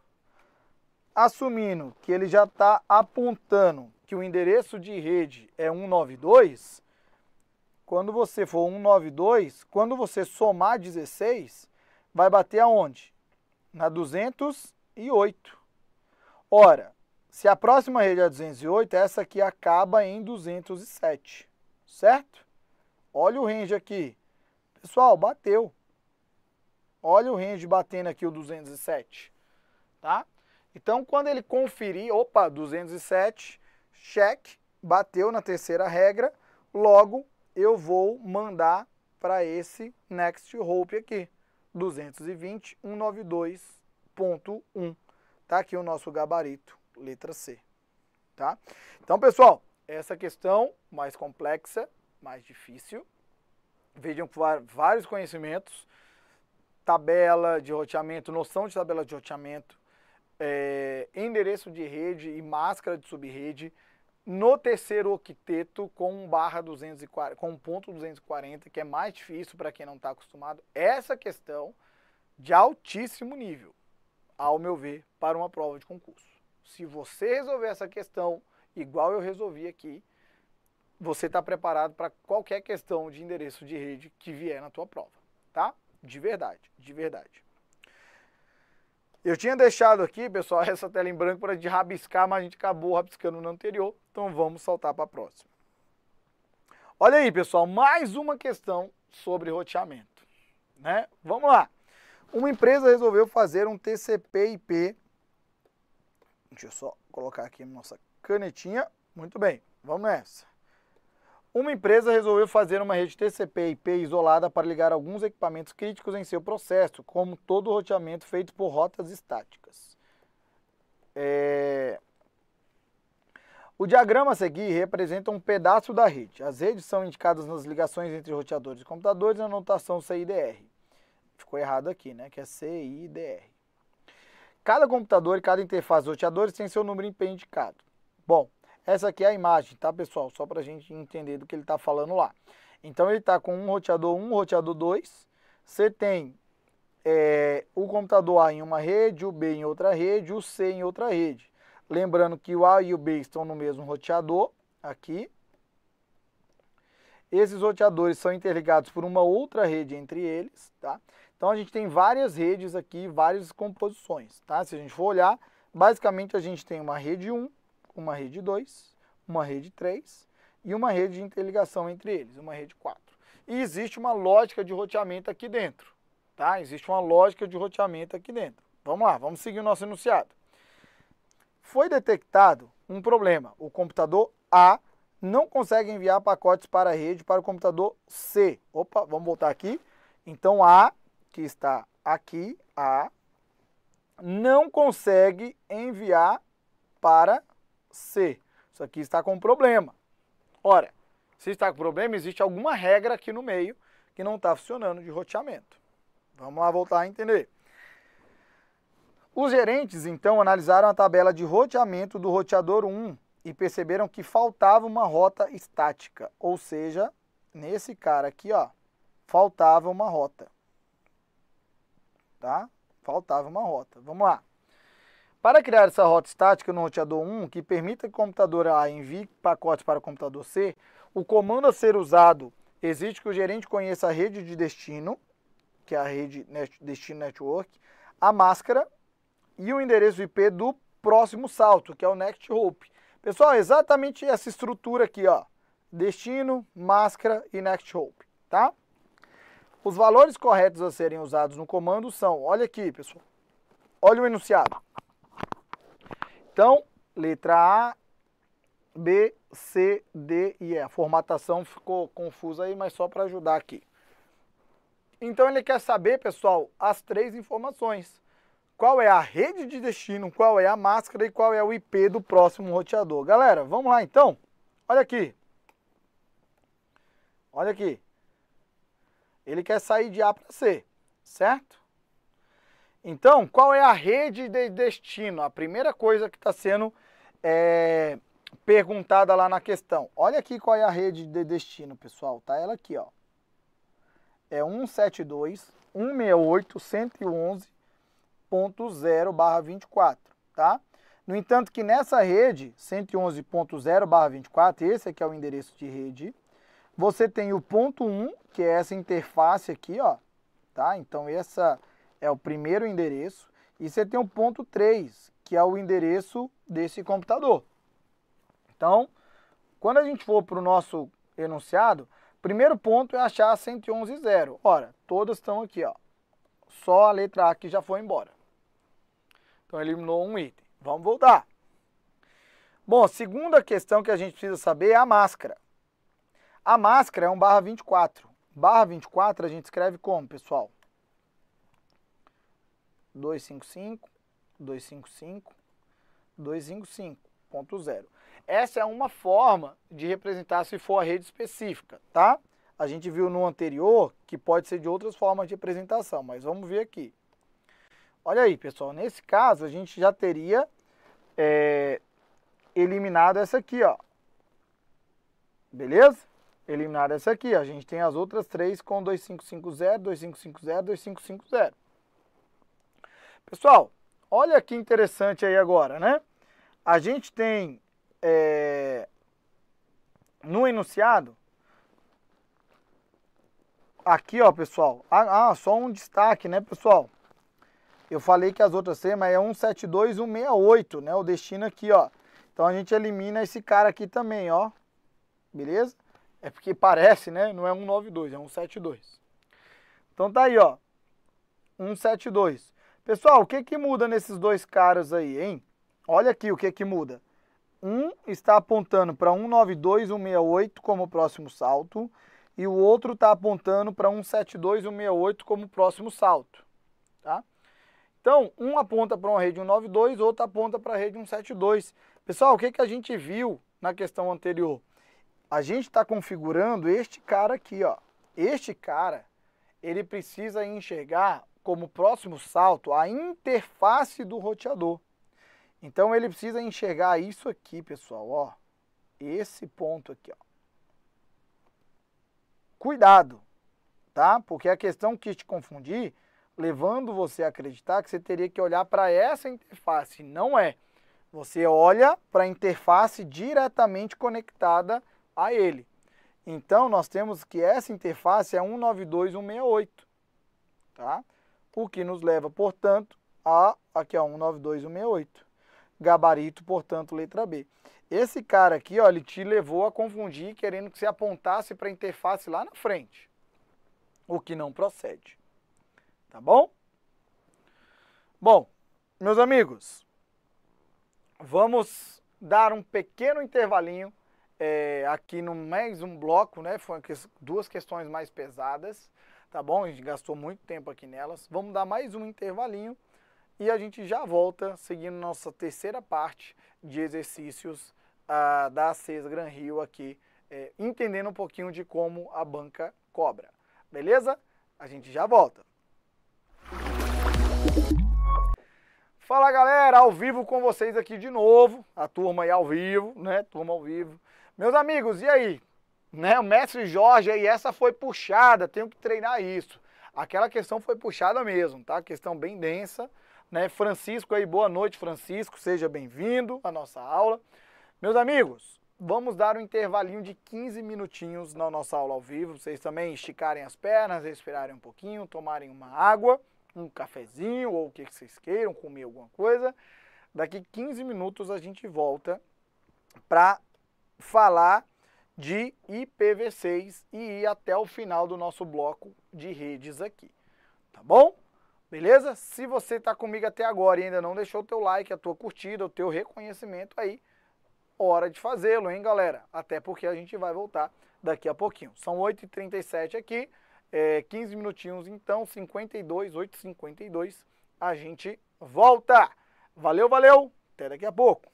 Assumindo que ele já está apontando que o endereço de rede é 192, quando você for 192, quando você somar 16, vai bater aonde? Na 208. Ora, se a próxima rede é a 208, essa aqui acaba em 207, certo? Olha o range aqui. Pessoal, bateu. Olha o range batendo aqui o 207, tá? Então, quando ele conferir, opa, 207, check, bateu na terceira regra, logo eu vou mandar para esse next hope aqui, 220.192.1. Tá aqui o nosso gabarito, letra C, tá? Então, pessoal, essa questão mais complexa, mais difícil, vejam vários conhecimentos, tabela de roteamento, noção de tabela de roteamento, endereço de rede e máscara de subrede no terceiro octeto com ponto 240, que é mais difícil para quem não está acostumado. Essa questão de altíssimo nível, ao meu ver, para uma prova de concurso. Se você resolver essa questão igual eu resolvi aqui, você está preparado para qualquer questão de endereço de rede que vier na tua prova, tá? De verdade, de verdade. Eu tinha deixado aqui, pessoal, essa tela em branco para a gente rabiscar, mas a gente acabou rabiscando no anterior, então vamos saltar para a próxima. Olha aí, pessoal, mais uma questão sobre roteamento, né? Vamos lá. Uma empresa resolveu fazer um TCP/IP. Deixa eu só colocar aqui a nossa canetinha. Muito bem, vamos nessa. Uma empresa resolveu fazer uma rede TCP/IP isolada para ligar alguns equipamentos críticos em seu processo, como todo o roteamento feito por rotas estáticas. O diagrama a seguir representa um pedaço da rede. As redes são indicadas nas ligações entre roteadores e computadores na notação CIDR. Ficou errado aqui, né? Que é CIDR. Cada computador e cada interface dos roteadores tem seu número IP indicado. Bom, essa aqui é a imagem, tá, pessoal? Só para a gente entender do que ele está falando lá. Então, ele está com um roteador 1, roteador 2. Você tem o computador A em uma rede, o B em outra rede, o C em outra rede. Lembrando que o A e o B estão no mesmo roteador, aqui. Esses roteadores são interligados por uma outra rede entre eles, tá? Então, a gente tem várias redes aqui, várias composições, tá? Se a gente for olhar, basicamente a gente tem uma rede 1, uma rede 2, uma rede 3 e uma rede de interligação entre eles, uma rede 4. E existe uma lógica de roteamento aqui dentro, tá? Existe uma lógica de roteamento aqui dentro. Vamos lá, vamos seguir o nosso enunciado. Foi detectado um problema. O computador A não consegue enviar pacotes para a rede para o computador C. Opa, vamos voltar aqui. Então, A, que está aqui, A, não consegue enviar para C. Isso aqui está com problema. Ora, se está com problema, existe alguma regra aqui no meio que não está funcionando de roteamento. Vamos lá voltar a entender. Os gerentes, então, analisaram a tabela de roteamento do roteador 1 e perceberam que faltava uma rota estática. Ou seja, nesse cara aqui, ó, faltava uma rota. Tá? Faltava uma rota. Vamos lá. Para criar essa rota estática no roteador 1, que permita que o computador A envie pacotes para o computador C, o comando a ser usado exige que o gerente conheça a rede de destino, que é a rede destino network, a máscara e o endereço IP do próximo salto, que é o next hope. Pessoal, exatamente essa estrutura aqui, ó, destino, máscara e next hope, tá? Os valores corretos a serem usados no comando são, olha aqui, pessoal, olha o enunciado. Então, letra A, B, C, D e E. A formatação ficou confusa aí, mas só para ajudar aqui. Então, ele quer saber, pessoal, as três informações. qual é a rede de destino, qual é a máscara e qual é o IP do próximo roteador. Galera, vamos lá então. Olha aqui. Olha aqui. Ele quer sair de A para C, certo? Então, qual é a rede de destino? A primeira coisa que está sendo perguntada lá na questão. Olha aqui qual é a rede de destino, pessoal. Tá ela aqui, ó. É 172, 168, 111. 111.0/24, tá? No entanto que nessa rede 111.0/24, esse aqui é o endereço de rede, você tem o ponto 1, que é essa interface aqui, ó, tá? Então essa é o primeiro endereço, e você tem o ponto 3, que é o endereço desse computador. Então, quando a gente for para o nosso enunciado, primeiro ponto é achar 111.0. Ora, todas estão aqui, ó. Só a letra A que já foi embora. Então, eliminou um item. Vamos voltar. Bom, segunda questão que a gente precisa saber é a máscara. A máscara é 1/24. /24 a gente escreve como, pessoal? 255, 255, 255.0. Essa é uma forma de representar se for a rede específica, tá? A gente viu no anterior que pode ser de outras formas de representação, mas vamos ver aqui. Olha aí, pessoal, nesse caso a gente já teria eliminado essa aqui, ó. Beleza? Eliminado essa aqui, ó. A gente tem as outras três com 2550, 2550, 2550. Pessoal, olha que interessante aí agora, né? A gente tem no enunciado aqui, ó, pessoal, só um destaque, né, pessoal? Eu falei que as outras têm, mas é 172, 168, né, o destino aqui, ó. Então a gente elimina esse cara aqui também, ó, beleza? É porque parece, né, não é 192, é 172. Então tá aí, ó, 172. Pessoal, o que que muda nesses dois caras aí, hein? Olha aqui o que que muda. Um está apontando para 192, 168 como próximo salto, e o outro está apontando para 172, 168 como próximo salto, tá? Então, um aponta para uma rede 192, outro aponta para a rede 172. Pessoal, o que que a gente viu na questão anterior? A gente está configurando este cara aqui, ó. Este cara, ele precisa enxergar como próximo salto a interface do roteador. Então, ele precisa enxergar isso aqui, pessoal, ó. Esse ponto aqui, ó. Cuidado, tá? Porque a questão que te confundir, levando você a acreditar que você teria que olhar para essa interface. Não é. Você olha para a interface diretamente conectada a ele. Então, nós temos que essa interface é 192.168, tá? O que nos leva, portanto, a... Aqui, ó, 192.168. Gabarito, portanto, letra B. Esse cara aqui, ó, ele te levou a confundir querendo que você apontasse para a interface lá na frente, o que não procede, tá bom? Bom, meus amigos, vamos dar um pequeno intervalinho aqui no mais um bloco, né? Foram duas questões mais pesadas, tá bom? A gente gastou muito tempo aqui nelas. Vamos dar mais um intervalinho e a gente já volta seguindo nossa terceira parte de exercícios da Cesgranrio aqui, entendendo um pouquinho de como a banca cobra. Beleza? A gente já volta. Fala, galera, ao vivo com vocês aqui de novo, a turma aí ao vivo, né? Turma ao vivo. Meus amigos, e aí? Né? O mestre Jorge aí, essa foi puxada, tenho que treinar isso. Aquela questão foi puxada mesmo, tá? Questão bem densa, né? Francisco aí, boa noite, Francisco, seja bem-vindo à nossa aula. Meus amigos, vamos dar um intervalinho de 15 minutinhos na nossa aula ao vivo, vocês também esticarem as pernas, respirarem um pouquinho, tomarem uma água, um cafezinho ou o que vocês queiram, comer alguma coisa. Daqui 15 minutos a gente volta para falar de IPv6 e ir até o final do nosso bloco de redes aqui, tá bom? Beleza? Se você está comigo até agora e ainda não deixou o teu like, a tua curtida, o teu reconhecimento aí, hora de fazê-lo, hein, galera? Até porque a gente vai voltar daqui a pouquinho. São 8h37 aqui, 15 minutinhos então, 52, 8h52, a gente volta. Valeu, valeu, até daqui a pouco.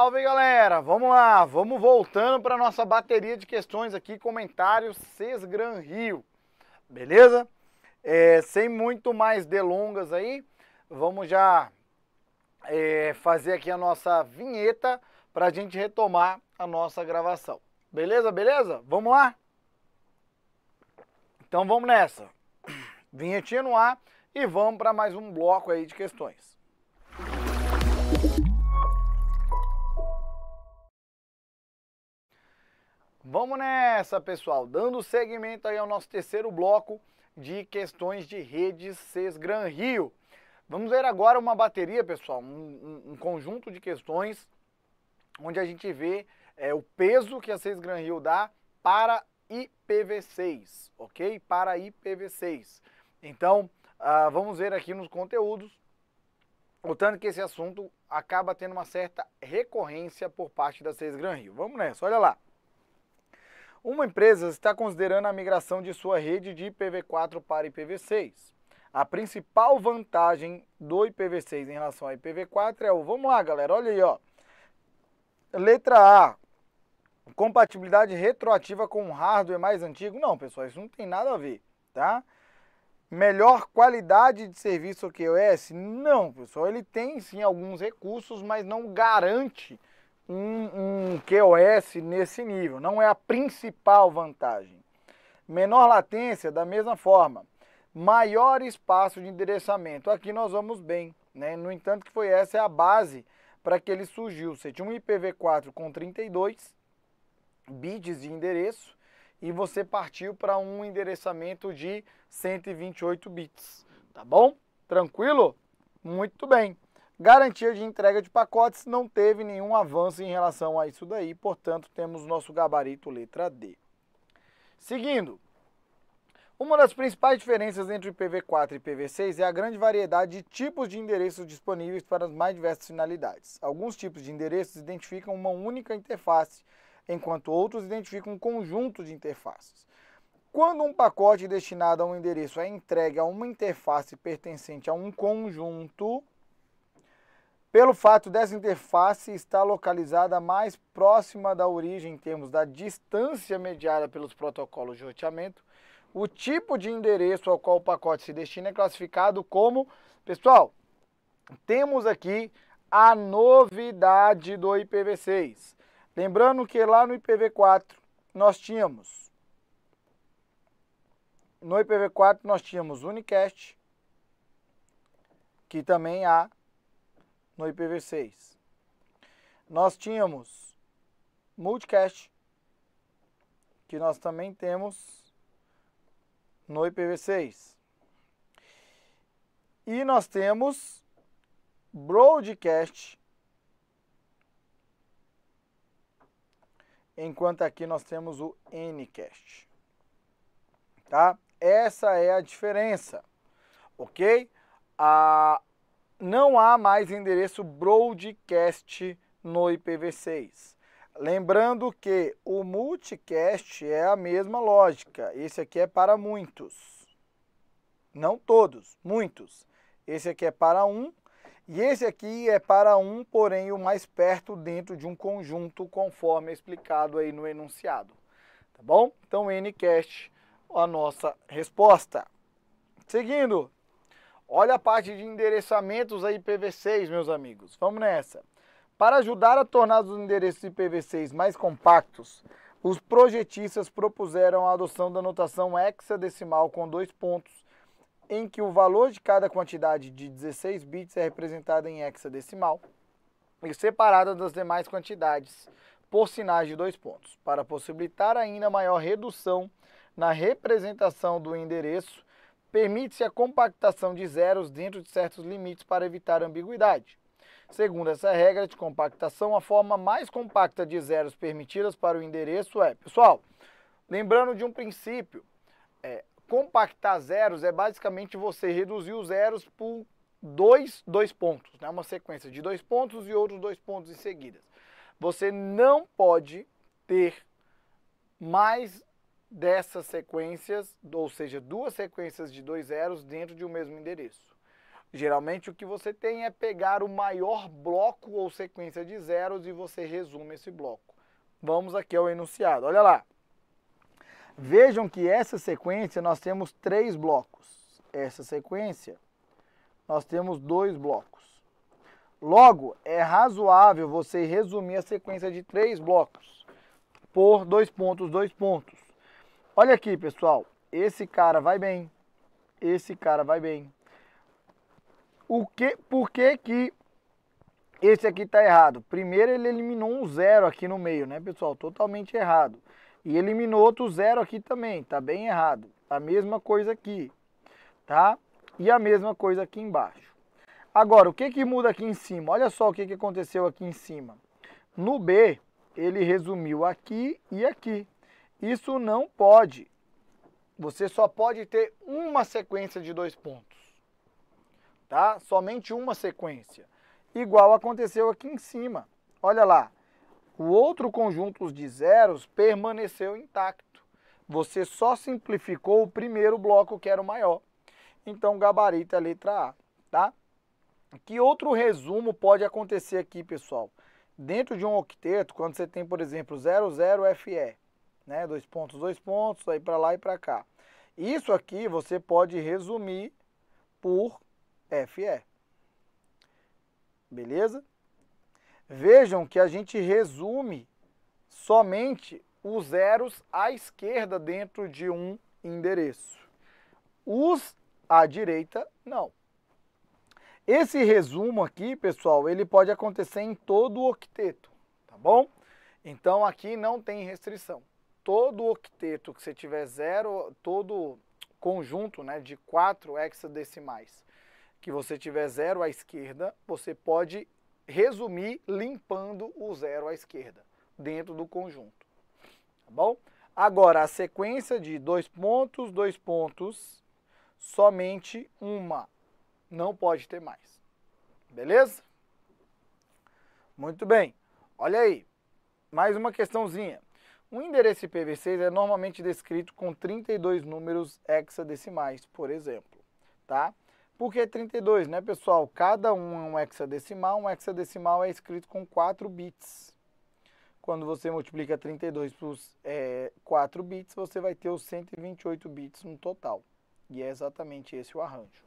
Salve, galera! Vamos lá, vamos voltando para nossa bateria de questões aqui, comentários Cesgranrio, beleza? Sem muito mais delongas aí, vamos já fazer aqui a nossa vinheta para a gente retomar a nossa gravação, beleza? Beleza? Vamos lá? Então vamos nessa, vinhetinha no ar e vamos para mais um bloco aí de questões. Vamos nessa, pessoal, dando seguimento aí ao nosso terceiro bloco de questões de redes Cesgranrio. Vamos ver agora uma bateria, pessoal, um conjunto de questões onde a gente vê o peso que a Cesgranrio dá para IPv6, ok? Para IPv6. Então, vamos ver aqui nos conteúdos, notando que esse assunto acaba tendo uma certa recorrência por parte da Cesgranrio. Vamos nessa, olha lá. Uma empresa está considerando a migração de sua rede de IPv4 para IPv6. A principal vantagem do IPv6 em relação a IPv4 é o... Vamos lá, galera, olha aí, ó. Letra A, compatibilidade retroativa com o hardware mais antigo. Não, pessoal, isso não tem nada a ver, tá? Melhor qualidade de serviço que o QoS? Não, pessoal, ele tem sim alguns recursos, mas não garante um QoS nesse nível, não é a principal vantagem. Menor latência, da mesma forma. Maior espaço de endereçamento, aqui nós vamos bem, né? No entanto, que foi essa a base para que ele surgiu. Você tinha um IPv4 com 32 bits de endereço e você partiu para um endereçamento de 128 bits, tá bom? Tranquilo? Muito bem. Garantia de entrega de pacotes, não teve nenhum avanço em relação a isso daí, portanto, temos nosso gabarito letra D. Seguindo, uma das principais diferenças entre o IPv4 e IPv6 é a grande variedade de tipos de endereços disponíveis para as mais diversas finalidades. Alguns tipos de endereços identificam uma única interface, enquanto outros identificam um conjunto de interfaces. Quando um pacote destinado a um endereço é entregue a uma interface pertencente a um conjunto, pelo fato dessa interface estar localizada mais próxima da origem em termos da distância mediada pelos protocolos de roteamento, o tipo de endereço ao qual o pacote se destina é classificado como... Pessoal, temos aqui a novidade do IPv6. Lembrando que lá no IPv4 nós tínhamos... No IPv4 nós tínhamos Unicast, que também há... No IPv6, nós tínhamos multicast, que nós também temos no IPv6. E nós temos broadcast, enquanto aqui nós temos o Ncast. Tá? Essa é a diferença, ok? Não há mais endereço broadcast no IPv6. Lembrando que o multicast é a mesma lógica. Esse aqui é para muitos. Não todos, muitos. Esse aqui é para um. E esse aqui é para um, porém, o mais perto dentro de um conjunto, conforme explicado aí no enunciado. Tá bom? Então, Ncast, a nossa resposta. Seguindo. Olha a parte de endereçamentos aí IPv6, meus amigos. Vamos nessa. Para ajudar a tornar os endereços IPv6 mais compactos, os projetistas propuseram a adoção da notação hexadecimal com 2 pontos, em que o valor de cada quantidade de 16 bits é representada em hexadecimal e separada das demais quantidades por sinais de 2 pontos, para possibilitar ainda maior redução na representação do endereço. Permite-se a compactação de zeros dentro de certos limites para evitar ambiguidade. Segundo essa regra de compactação, a forma mais compacta de zeros permitidas para o endereço é... Pessoal, lembrando de um princípio, compactar zeros é basicamente você reduzir os zeros por dois pontos, né? Uma sequência de 2 pontos e outros 2 pontos em seguida. Você não pode ter mais dessas sequências, ou seja, 2 sequências de 2 zeros dentro de um mesmo endereço. Geralmente o que você tem é pegar o maior bloco ou sequência de zeros e você resume esse bloco. Vamos aqui ao enunciado, olha lá. Vejam que essa sequência nós temos 3 blocos. Essa sequência nós temos 2 blocos. Logo, é razoável você resumir a sequência de 3 blocos por 2 pontos. Olha aqui, pessoal. Esse cara vai bem. Esse cara vai bem. Por que esse aqui está errado? Primeiro, ele eliminou um zero aqui no meio, né, pessoal? Totalmente errado. E eliminou outro zero aqui também, tá bem errado. A mesma coisa aqui, tá? E a mesma coisa aqui embaixo. Agora, o que que muda aqui em cima? Olha só o que que aconteceu aqui em cima. No B, ele resumiu aqui e aqui. Isso não pode. Você só pode ter uma sequência de 2 pontos, tá? Somente uma sequência. Igual aconteceu aqui em cima. Olha lá. O outro conjunto de zeros permaneceu intacto. Você só simplificou o primeiro bloco, que era o maior. Então, gabarito é a letra A, tá? Que outro resumo pode acontecer aqui, pessoal? Dentro de um octeto, quando você tem, por exemplo, 00FE, né? 2 pontos, aí para lá e para cá. Isso aqui você pode resumir por FE. Beleza? Vejam que a gente resume somente os zeros à esquerda dentro de um endereço. Os à direita, não. Esse resumo aqui, pessoal, ele pode acontecer em todo o octeto, tá bom? Então, aqui não tem restrição. Todo octeto que você tiver zero, todo conjunto, né, de 4 hexadecimais que você tiver zero à esquerda, você pode resumir limpando o zero à esquerda, dentro do conjunto, tá bom? Agora, a sequência de 2 pontos, somente uma, não pode ter mais, beleza? Muito bem, olha aí, mais uma questãozinha. Um endereço IPv6 é normalmente descrito com 32 números hexadecimais, por exemplo, tá? Por que 32, né, pessoal? Cada um é um hexadecimal. Um hexadecimal é escrito com 4 bits. Quando você multiplica 32 por 4 bits, você vai ter os 128 bits no total. E é exatamente esse o arranjo.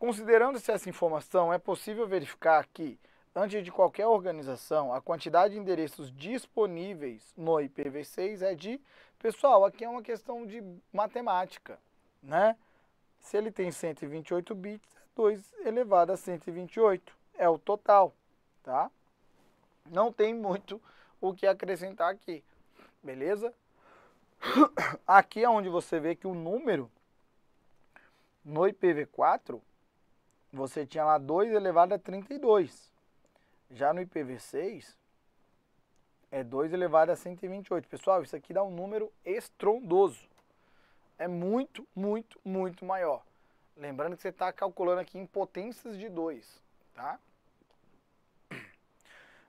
Considerando-se essa informação, é possível verificar que, antes de qualquer organização, a quantidade de endereços disponíveis no IPv6 é de... Pessoal, aqui é uma questão de matemática, né? Se ele tem 128 bits, 2 elevado a 128 é o total, tá? Não tem muito o que acrescentar aqui, beleza? Aqui é onde você vê que o número no IPv4, você tinha lá 2 elevado a 32. Já no IPv6, é 2 elevado a 128. Pessoal, isso aqui dá um número estrondoso. É muito, muito, muito maior. Lembrando que você está calculando aqui em potências de 2, tá?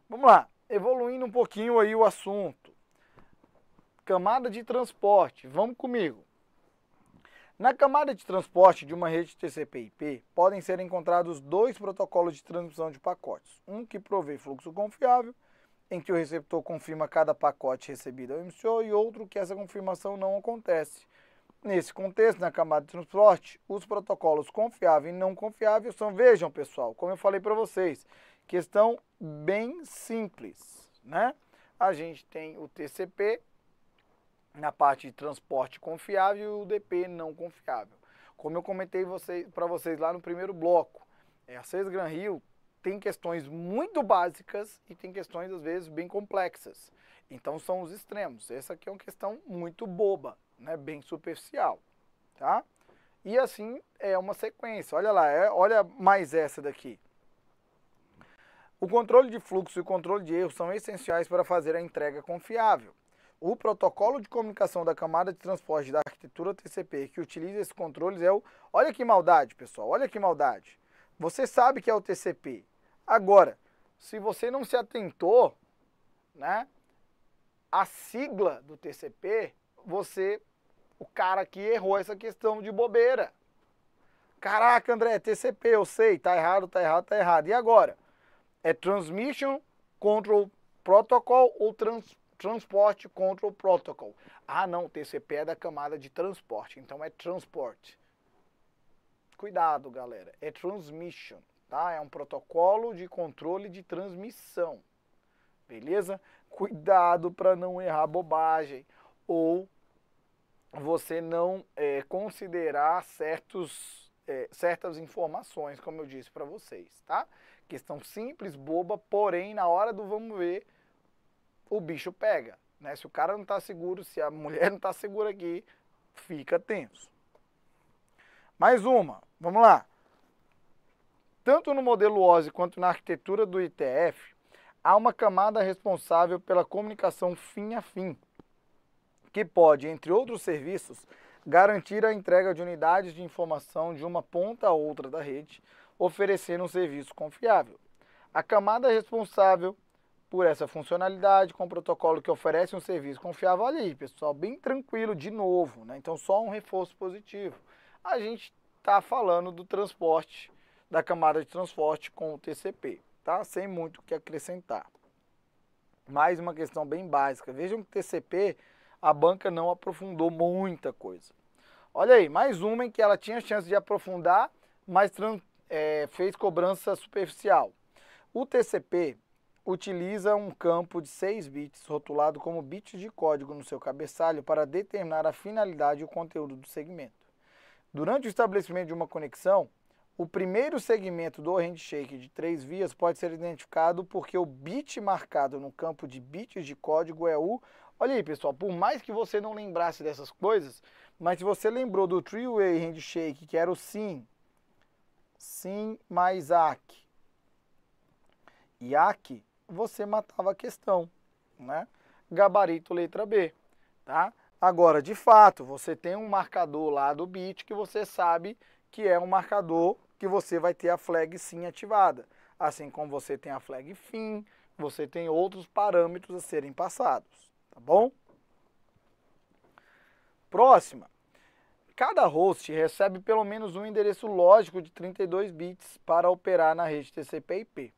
Vamos lá, evoluindo um pouquinho aí o assunto. Camada de transporte, vamos comigo. Na camada de transporte de uma rede TCP/IP, podem ser encontrados 2 protocolos de transmissão de pacotes. Um que provê fluxo confiável, em que o receptor confirma cada pacote recebido ao emissor, e outro que essa confirmação não acontece. Nesse contexto, na camada de transporte, os protocolos confiável e não confiável são, vejam pessoal, como eu falei para vocês, questão bem simples, né? A gente tem o TCP na parte de transporte confiável e o DP não confiável. Como eu comentei para vocês lá no primeiro bloco, a Cesgranrio tem questões muito básicas e tem questões, às vezes, bem complexas. Então, são os extremos. Essa aqui é uma questão muito boba, né? Bem superficial, tá? E assim é uma sequência. Olha lá, olha mais essa daqui. O controle de fluxo e o controle de erro são essenciais para fazer a entrega confiável. O protocolo de comunicação da camada de transporte da arquitetura TCP que utiliza esses controles é o... Olha que maldade, pessoal, olha que maldade. Você sabe que é o TCP. Agora, se você não se atentou, né, a sigla do TCP... o cara que errou essa questão de bobeira. Caraca, André, TCP, eu sei, tá errado, tá errado, tá errado. E agora? É Transmission Control Protocol ou Transport Control Protocol? Ah, não, TCP é da camada de transporte, então é transporte. Cuidado, galera, é Transmission, tá? É um protocolo de controle de transmissão, beleza? Cuidado para não errar bobagem ou você não considerar certas informações, como eu disse para vocês, tá? Questão simples, boba, porém na hora do vamos ver, o bicho pega, né? Se o cara não tá seguro, se a mulher não tá segura aqui, fica tenso. Mais uma, vamos lá. Tanto no modelo OSI quanto na arquitetura do IETF, há uma camada responsável pela comunicação fim a fim, que pode, entre outros serviços, garantir a entrega de unidades de informação de uma ponta a outra da rede, oferecendo um serviço confiável. A camada responsável por essa funcionalidade, com o protocolo que oferece um serviço confiável, olha aí, pessoal, bem tranquilo de novo, né? Então só um reforço positivo. A gente está falando do transporte, da camada de transporte com o TCP, tá? Sem muito o que acrescentar. Mais uma questão bem básica. Vejam que TCP, a banca não aprofundou muita coisa. Olha aí, mais uma em que ela tinha chance de aprofundar, mas fez cobrança superficial. O TCP utiliza um campo de 6 bits, rotulado como bits de código no seu cabeçalho, para determinar a finalidade e o conteúdo do segmento. Durante o estabelecimento de uma conexão, o primeiro segmento do handshake de 3 vias pode ser identificado porque o bit marcado no campo de bits de código é o... Olha aí, pessoal, por mais que você não lembrasse dessas coisas, mas se você lembrou do three-way handshake, que era o SIM mais ACK e ACK, você matava a questão, né? Gabarito letra B, tá? Agora, de fato, você tem um marcador lá do bit que você sabe que é um marcador que você vai ter a flag SIM ativada. Assim como você tem a flag FIM, você tem outros parâmetros a serem passados, tá bom? Próxima. Cada host recebe pelo menos um endereço lógico de 32 bits para operar na rede TCP/IP.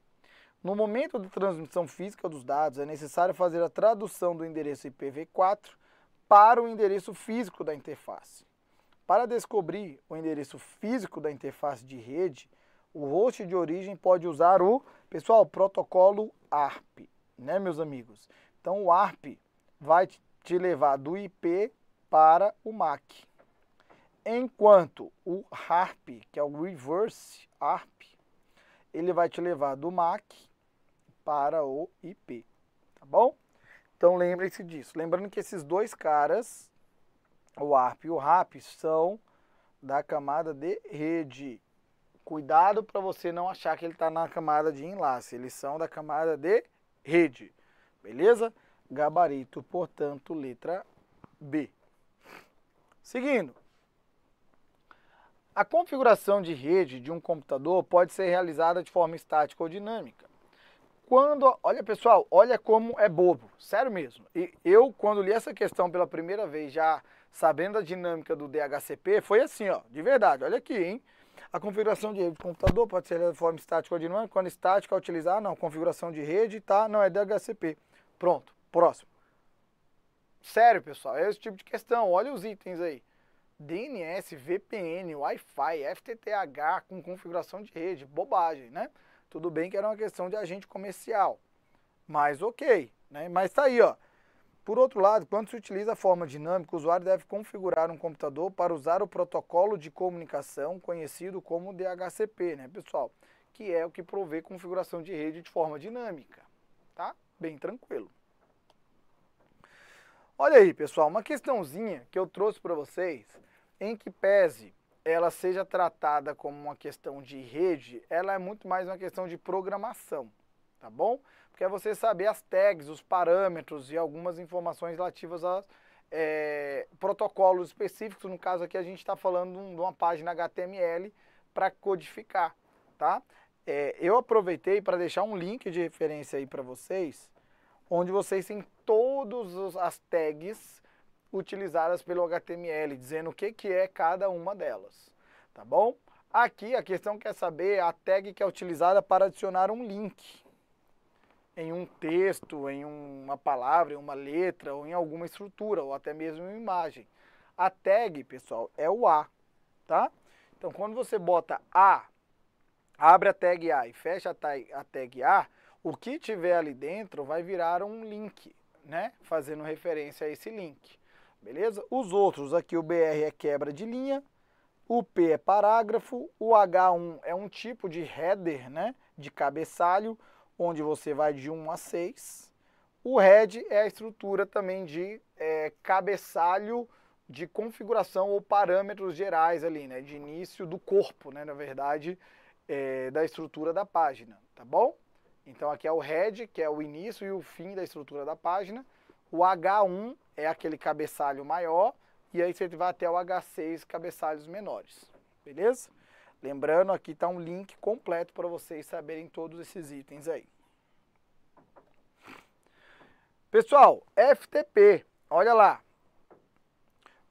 No momento da transmissão física dos dados, é necessário fazer a tradução do endereço IPv4 para o endereço físico da interface. Para descobrir o endereço físico da interface de rede, o host de origem pode usar o, pessoal, protocolo ARP, né, meus amigos? Então o ARP vai te levar do IP para o MAC. Enquanto o RARP, que é o Reverse ARP, ele vai te levar do MAC para o IP, tá bom? Então lembrem-se disso. Lembrando que esses dois caras, o ARP e o RAP, são da camada de rede. Cuidado para você não achar que ele está na camada de enlace. Eles são da camada de rede. Beleza? Gabarito, portanto, letra B. Seguindo. A configuração de rede de um computador pode ser realizada de forma estática ou dinâmica. Quando, olha pessoal, olha como é bobo, sério mesmo. E eu, quando li essa questão pela primeira vez, já sabendo a dinâmica do DHCP, foi assim, ó, de verdade, olha aqui, hein? A configuração de rede do computador pode ser de forma estática ou dinâmica. Quando estática, é utilizar, não, configuração de rede, tá? Não, é DHCP. Pronto, próximo. Sério, pessoal, é esse tipo de questão, olha os itens aí. DNS, VPN, Wi-Fi, FTTH com configuração de rede, bobagem, né? Tudo bem que era uma questão de agente comercial, mas ok, né? Mas tá aí, ó. Por outro lado, quando se utiliza a forma dinâmica, o usuário deve configurar um computador para usar o protocolo de comunicação conhecido como DHCP, né, pessoal? Que é o que provê configuração de rede de forma dinâmica, tá? Bem tranquilo. Olha aí, pessoal, uma questãozinha que eu trouxe para vocês, em que pese ela seja tratada como uma questão de rede, ela é muito mais uma questão de programação, tá bom? Porque é você saber as tags, os parâmetros e algumas informações relativas a protocolos específicos. No caso aqui a gente está falando de uma página HTML para codificar, tá? Eu aproveitei para deixar um link de referência aí para vocês, onde vocês têm todas as tags utilizadas pelo HTML, dizendo o que é cada uma delas, tá bom? Aqui a questão quer saber a tag que é utilizada para adicionar um link em um texto, em uma palavra, em uma letra, ou em alguma estrutura, ou até mesmo em uma imagem. A tag, pessoal, é o A, tá? Então, quando você bota A, abre a tag A e fecha a tag A, o que tiver ali dentro vai virar um link, né? Fazendo referência a esse link, beleza? Os outros aqui, o BR é quebra de linha, o P é parágrafo, o H1 é um tipo de header, né? De cabeçalho, onde você vai de 1 a 6. O head é a estrutura também de cabeçalho de configuração ou parâmetros gerais ali, né? De início do corpo, né? Na verdade, da estrutura da página, tá bom? Então aqui é o head, que é o início e o fim da estrutura da página. O H1 é aquele cabeçalho maior e aí você vai até o H6, cabeçalhos menores, beleza? Lembrando, aqui está um link completo para vocês saberem todos esses itens aí. Pessoal, FTP, olha lá.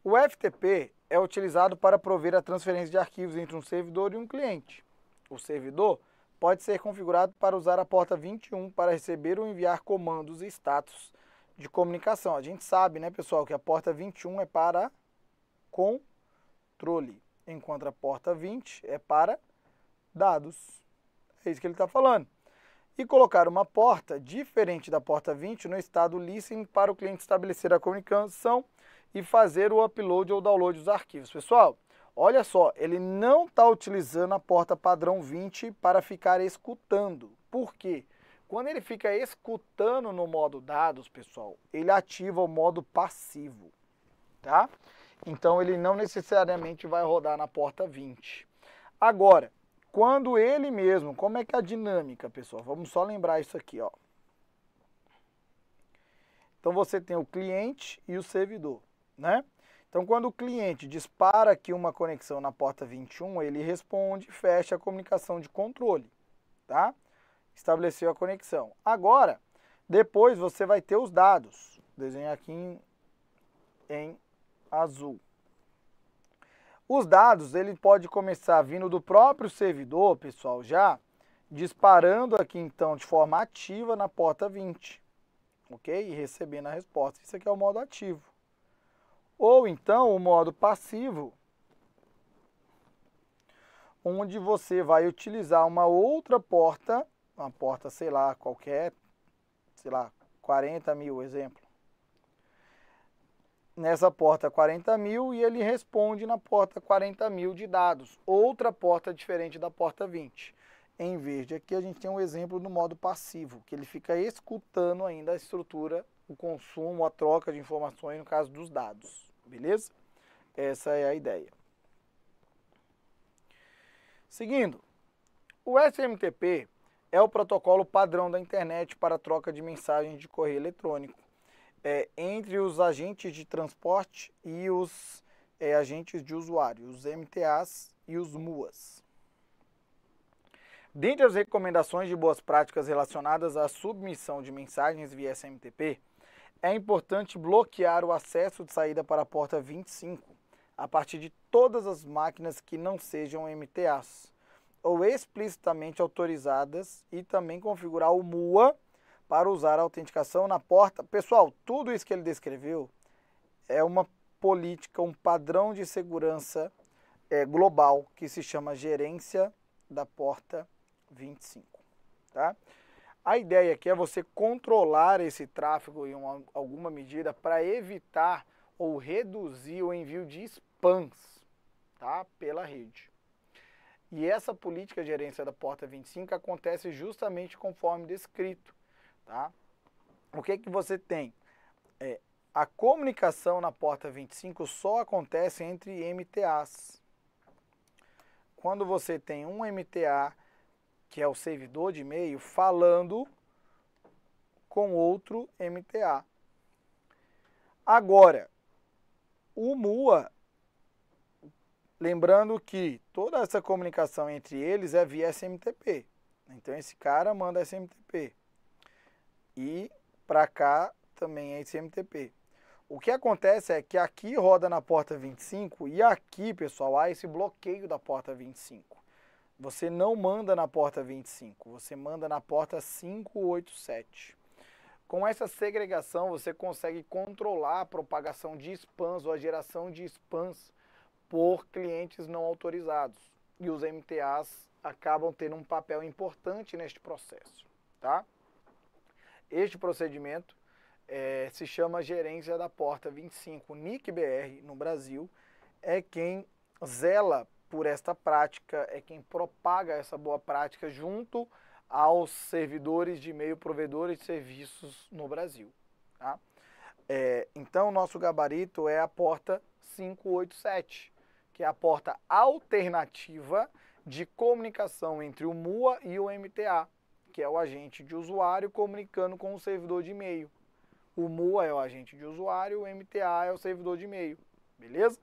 O FTP é utilizado para prover a transferência de arquivos entre um servidor e um cliente. O servidor pode ser configurado para usar a porta 21 para receber ou enviar comandos e status de comunicação. A gente sabe, né, pessoal, que a porta 21 é para controle. Enquanto a porta 20 é para dados. É isso que ele está falando. E colocar uma porta diferente da porta 20 no estado listen para o cliente estabelecer a comunicação e fazer o upload ou download dos arquivos. Pessoal, olha só, ele não está utilizando a porta padrão 20 para ficar escutando. Por quê? Quando ele fica escutando no modo dados, pessoal, ele ativa o modo passivo, tá? Então, ele não necessariamente vai rodar na porta 20. Agora, quando ele mesmo, como é que é a dinâmica, pessoal? Vamos só lembrar isso aqui, ó. Então, você tem o cliente e o servidor, né? Então, quando o cliente dispara aqui uma conexão na porta 21, ele responde e fecha a comunicação de controle, tá? Estabeleceu a conexão. Agora, depois você vai ter os dados. Vou desenhar aqui em azul. Os dados, ele pode começar vindo do próprio servidor, pessoal, já disparando aqui, então, de forma ativa na porta 20, ok? E recebendo a resposta. Isso aqui é o modo ativo. Ou, então, o modo passivo, onde você vai utilizar uma outra porta, uma porta, sei lá, qualquer, sei lá, 40 mil, exemplo. Nessa porta 40 mil e ele responde na porta 40 mil de dados. Outra porta diferente da porta 20. Em verde aqui a gente tem um exemplo do modo passivo, que ele fica escutando ainda a estrutura, o consumo, a troca de informações, no caso dos dados. Beleza? Essa é a ideia. Seguindo, o SMTP é o protocolo padrão da internet para troca de mensagens de correio eletrônico. Entre os agentes de transporte e os agentes de usuário, os MTAs e os MUAs. Dentre as recomendações de boas práticas relacionadas à submissão de mensagens via SMTP, é importante bloquear o acesso de saída para a porta 25 a partir de todas as máquinas que não sejam MTAs ou explicitamente autorizadas e também configurar o MUA para usar a autenticação na porta. Pessoal, tudo isso que ele descreveu é uma política, um padrão de segurança global que se chama gerência da porta 25. Tá? A ideia aqui é você controlar esse tráfego em alguma medida para evitar ou reduzir o envio de spams, tá? Pela rede. E essa política de gerência da porta 25 acontece justamente conforme descrito. Tá? O que você tem? A comunicação na porta 25 só acontece entre MTAs. Quando você tem um MTA, que é o servidor de e-mail, falando com outro MTA. Agora, o MUA, lembrando que toda essa comunicação entre eles é via SMTP. Então esse cara manda SMTP. E para cá também é SMTP. O que acontece é que aqui roda na porta 25 e aqui, pessoal, há esse bloqueio da porta 25. Você não manda na porta 25, você manda na porta 587. Com essa segregação, você consegue controlar a propagação de spams ou a geração de spams por clientes não autorizados. E os MTAs acabam tendo um papel importante neste processo, tá? Este procedimento se chama gerência da porta 25. O NIC-BR no Brasil é quem zela por esta prática, é quem propaga essa boa prática junto aos servidores de e-mail, provedores de serviços no Brasil, tá? Então, nosso gabarito é a porta 587, que é a porta alternativa de comunicação entre o MUA e o MTA, que é o agente de usuário comunicando com o servidor de e-mail. O MUA é o agente de usuário, o MTA é o servidor de e-mail, beleza?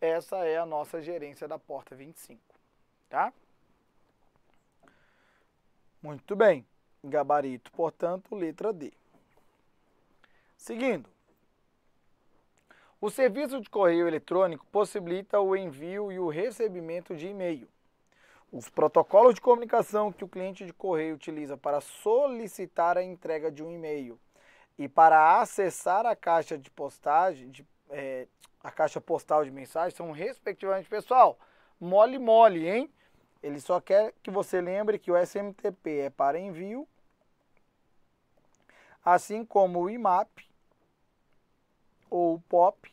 Essa é a nossa gerência da porta 25, tá? Muito bem, gabarito, portanto, letra D. Seguindo, o serviço de correio eletrônico possibilita o envio e o recebimento de e-mail. Os protocolos de comunicação que o cliente de correio utiliza para solicitar a entrega de um e-mail e para acessar a caixa de postagem, a caixa postal de mensagem, são respectivamente, pessoal, mole mole, hein? Ele só quer que você lembre que o SMTP é para envio, assim como o IMAP ou o POP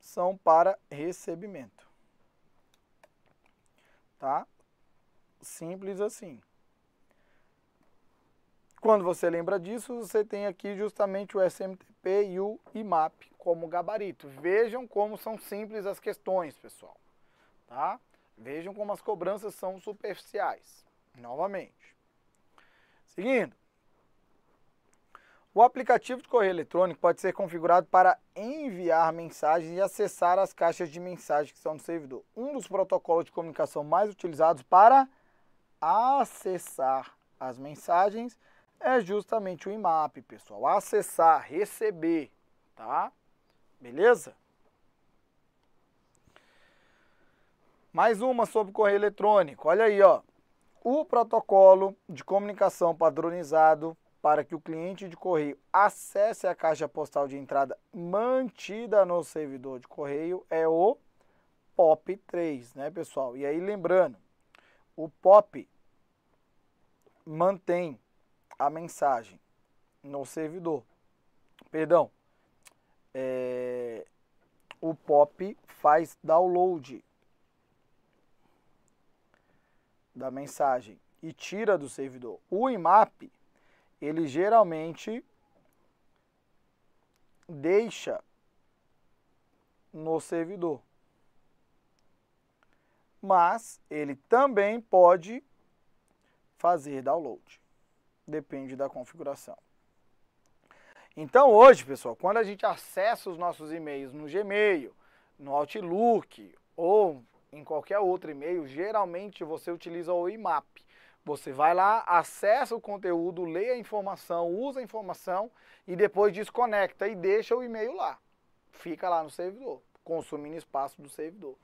são para recebimento, tá? Simples assim. Quando você lembra disso, você tem aqui justamente o SMTP e o IMAP como gabarito. Vejam como são simples as questões, pessoal, tá? Vejam como as cobranças são superficiais, novamente. Seguindo, o aplicativo de correio eletrônico pode ser configurado para enviar mensagens e acessar as caixas de mensagem que estão no servidor. Um dos protocolos de comunicação mais utilizados para acessar as mensagens é justamente o IMAP, pessoal. Acessar, receber, tá? Beleza? Mais uma sobre correio eletrônico. Olha aí, ó. O protocolo de comunicação padronizado para que o cliente de correio acesse a caixa postal de entrada mantida no servidor de correio é o POP3, né, pessoal? E aí, lembrando, o POP mantém a mensagem no servidor, perdão, o POP faz download da mensagem e tira do servidor. O IMAP, ele geralmente deixa no servidor, mas ele também pode fazer download. Depende da configuração. Então hoje, pessoal, quando a gente acessa os nossos e-mails no Gmail, no Outlook ou em qualquer outro e-mail, geralmente você utiliza o IMAP. Você vai lá, acessa o conteúdo, lê a informação, usa a informação e depois desconecta e deixa o e-mail lá. Fica lá no servidor, consumindo espaço do servidor.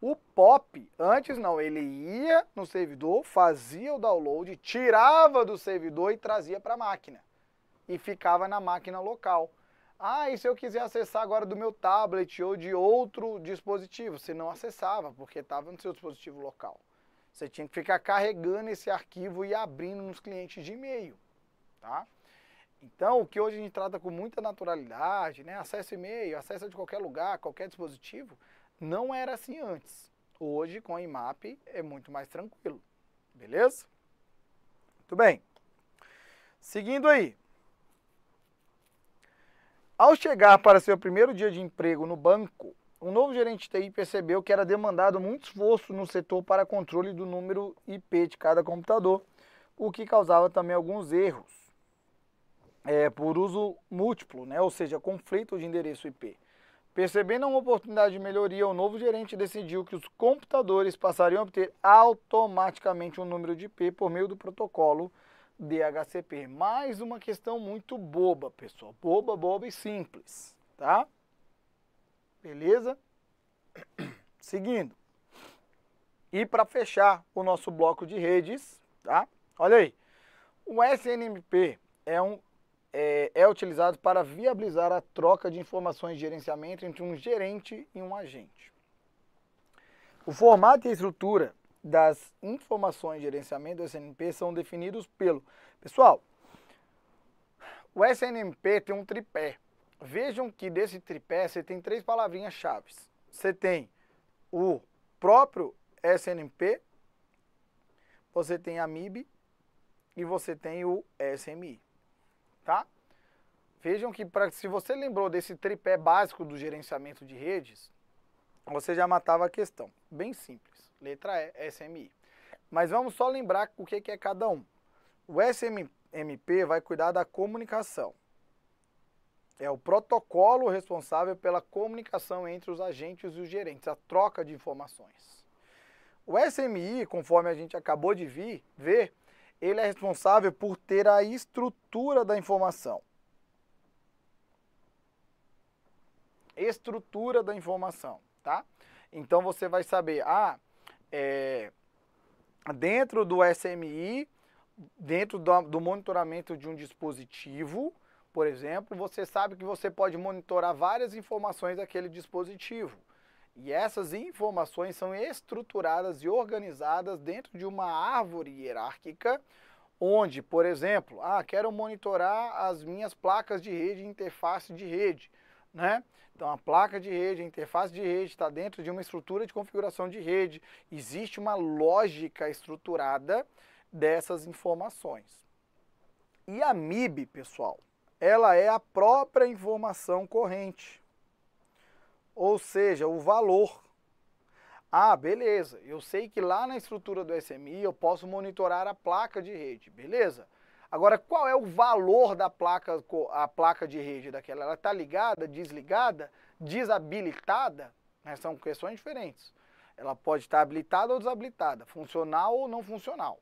O POP, antes não, ele ia no servidor, fazia o download, tirava do servidor e trazia para a máquina. E ficava na máquina local. Ah, e se eu quiser acessar agora do meu tablet ou de outro dispositivo? Você não acessava, porque estava no seu dispositivo local. Você tinha que ficar carregando esse arquivo e abrindo nos clientes de e-mail, tá? Então, o que hoje a gente trata com muita naturalidade, né? Acessa e-mail, acessa de qualquer lugar, qualquer dispositivo. Não era assim antes. Hoje, com a IMAP, é muito mais tranquilo. Beleza? Muito bem. Seguindo aí. Ao chegar para seu primeiro dia de emprego no banco, um novo gerente de TI percebeu que era demandado muito esforço no setor para controle do número IP de cada computador, o que causava também alguns erros por uso múltiplo, né? Ou seja, conflito de endereço IP. Percebendo uma oportunidade de melhoria, o novo gerente decidiu que os computadores passariam a obter automaticamente um número de IP por meio do protocolo DHCP. Mais uma questão muito boba, pessoal. Boba, boba e simples, tá? Beleza? Seguindo. E para fechar o nosso bloco de redes, tá? Olha aí. O SNMP é utilizado para viabilizar a troca de informações de gerenciamento entre um gerente e um agente. O formato e a estrutura das informações de gerenciamento do SNMP são definidos pelo... Pessoal, o SNMP tem um tripé. Vejam que desse tripé você tem três palavrinhas-chave. Você tem o próprio SNMP, você tem a MIB e você tem o SMI, tá? Vejam que se você lembrou desse tripé básico do gerenciamento de redes, você já matava a questão. Bem simples. Letra E, SMI. Mas vamos só lembrar o que é cada um. O SMMP vai cuidar da comunicação. É o protocolo responsável pela comunicação entre os agentes e os gerentes, a troca de informações. O SMI, conforme a gente acabou de ver, ele é responsável por ter a estrutura da informação. Estrutura da informação, tá? Então você vai saber, dentro do SMI, dentro do monitoramento de um dispositivo, por exemplo, você sabe que você pode monitorar várias informações daquele dispositivo. E essas informações são estruturadas e organizadas dentro de uma árvore hierárquica, onde, por exemplo, quero monitorar as minhas placas de rede e interface de rede, né? Então, a placa de rede, a interface de rede está dentro de uma estrutura de configuração de rede. Existe uma lógica estruturada dessas informações. E a MIB, pessoal, ela é a própria informação corrente, ou seja, o valor. Beleza, eu sei que lá na estrutura do SMI eu posso monitorar a placa de rede, beleza? Agora, qual é o valor da placa, a placa de rede daquela? Ela está ligada, desligada, desabilitada? São questões diferentes. Ela pode estar habilitada ou desabilitada, funcional ou não funcional.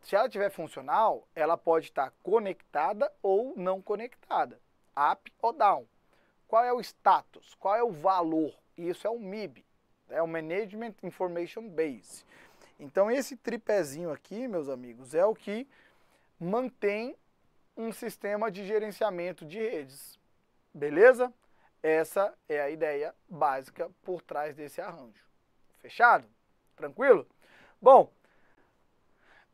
Se ela tiver funcional, ela pode estar conectada ou não conectada, up ou down. Qual é o status? Qual é o valor? Isso é o MIB, é o Management Information Base. Então esse tripézinho aqui, meus amigos, é o que mantém um sistema de gerenciamento de redes, beleza? Essa é a ideia básica por trás desse arranjo. Fechado? Tranquilo? Bom...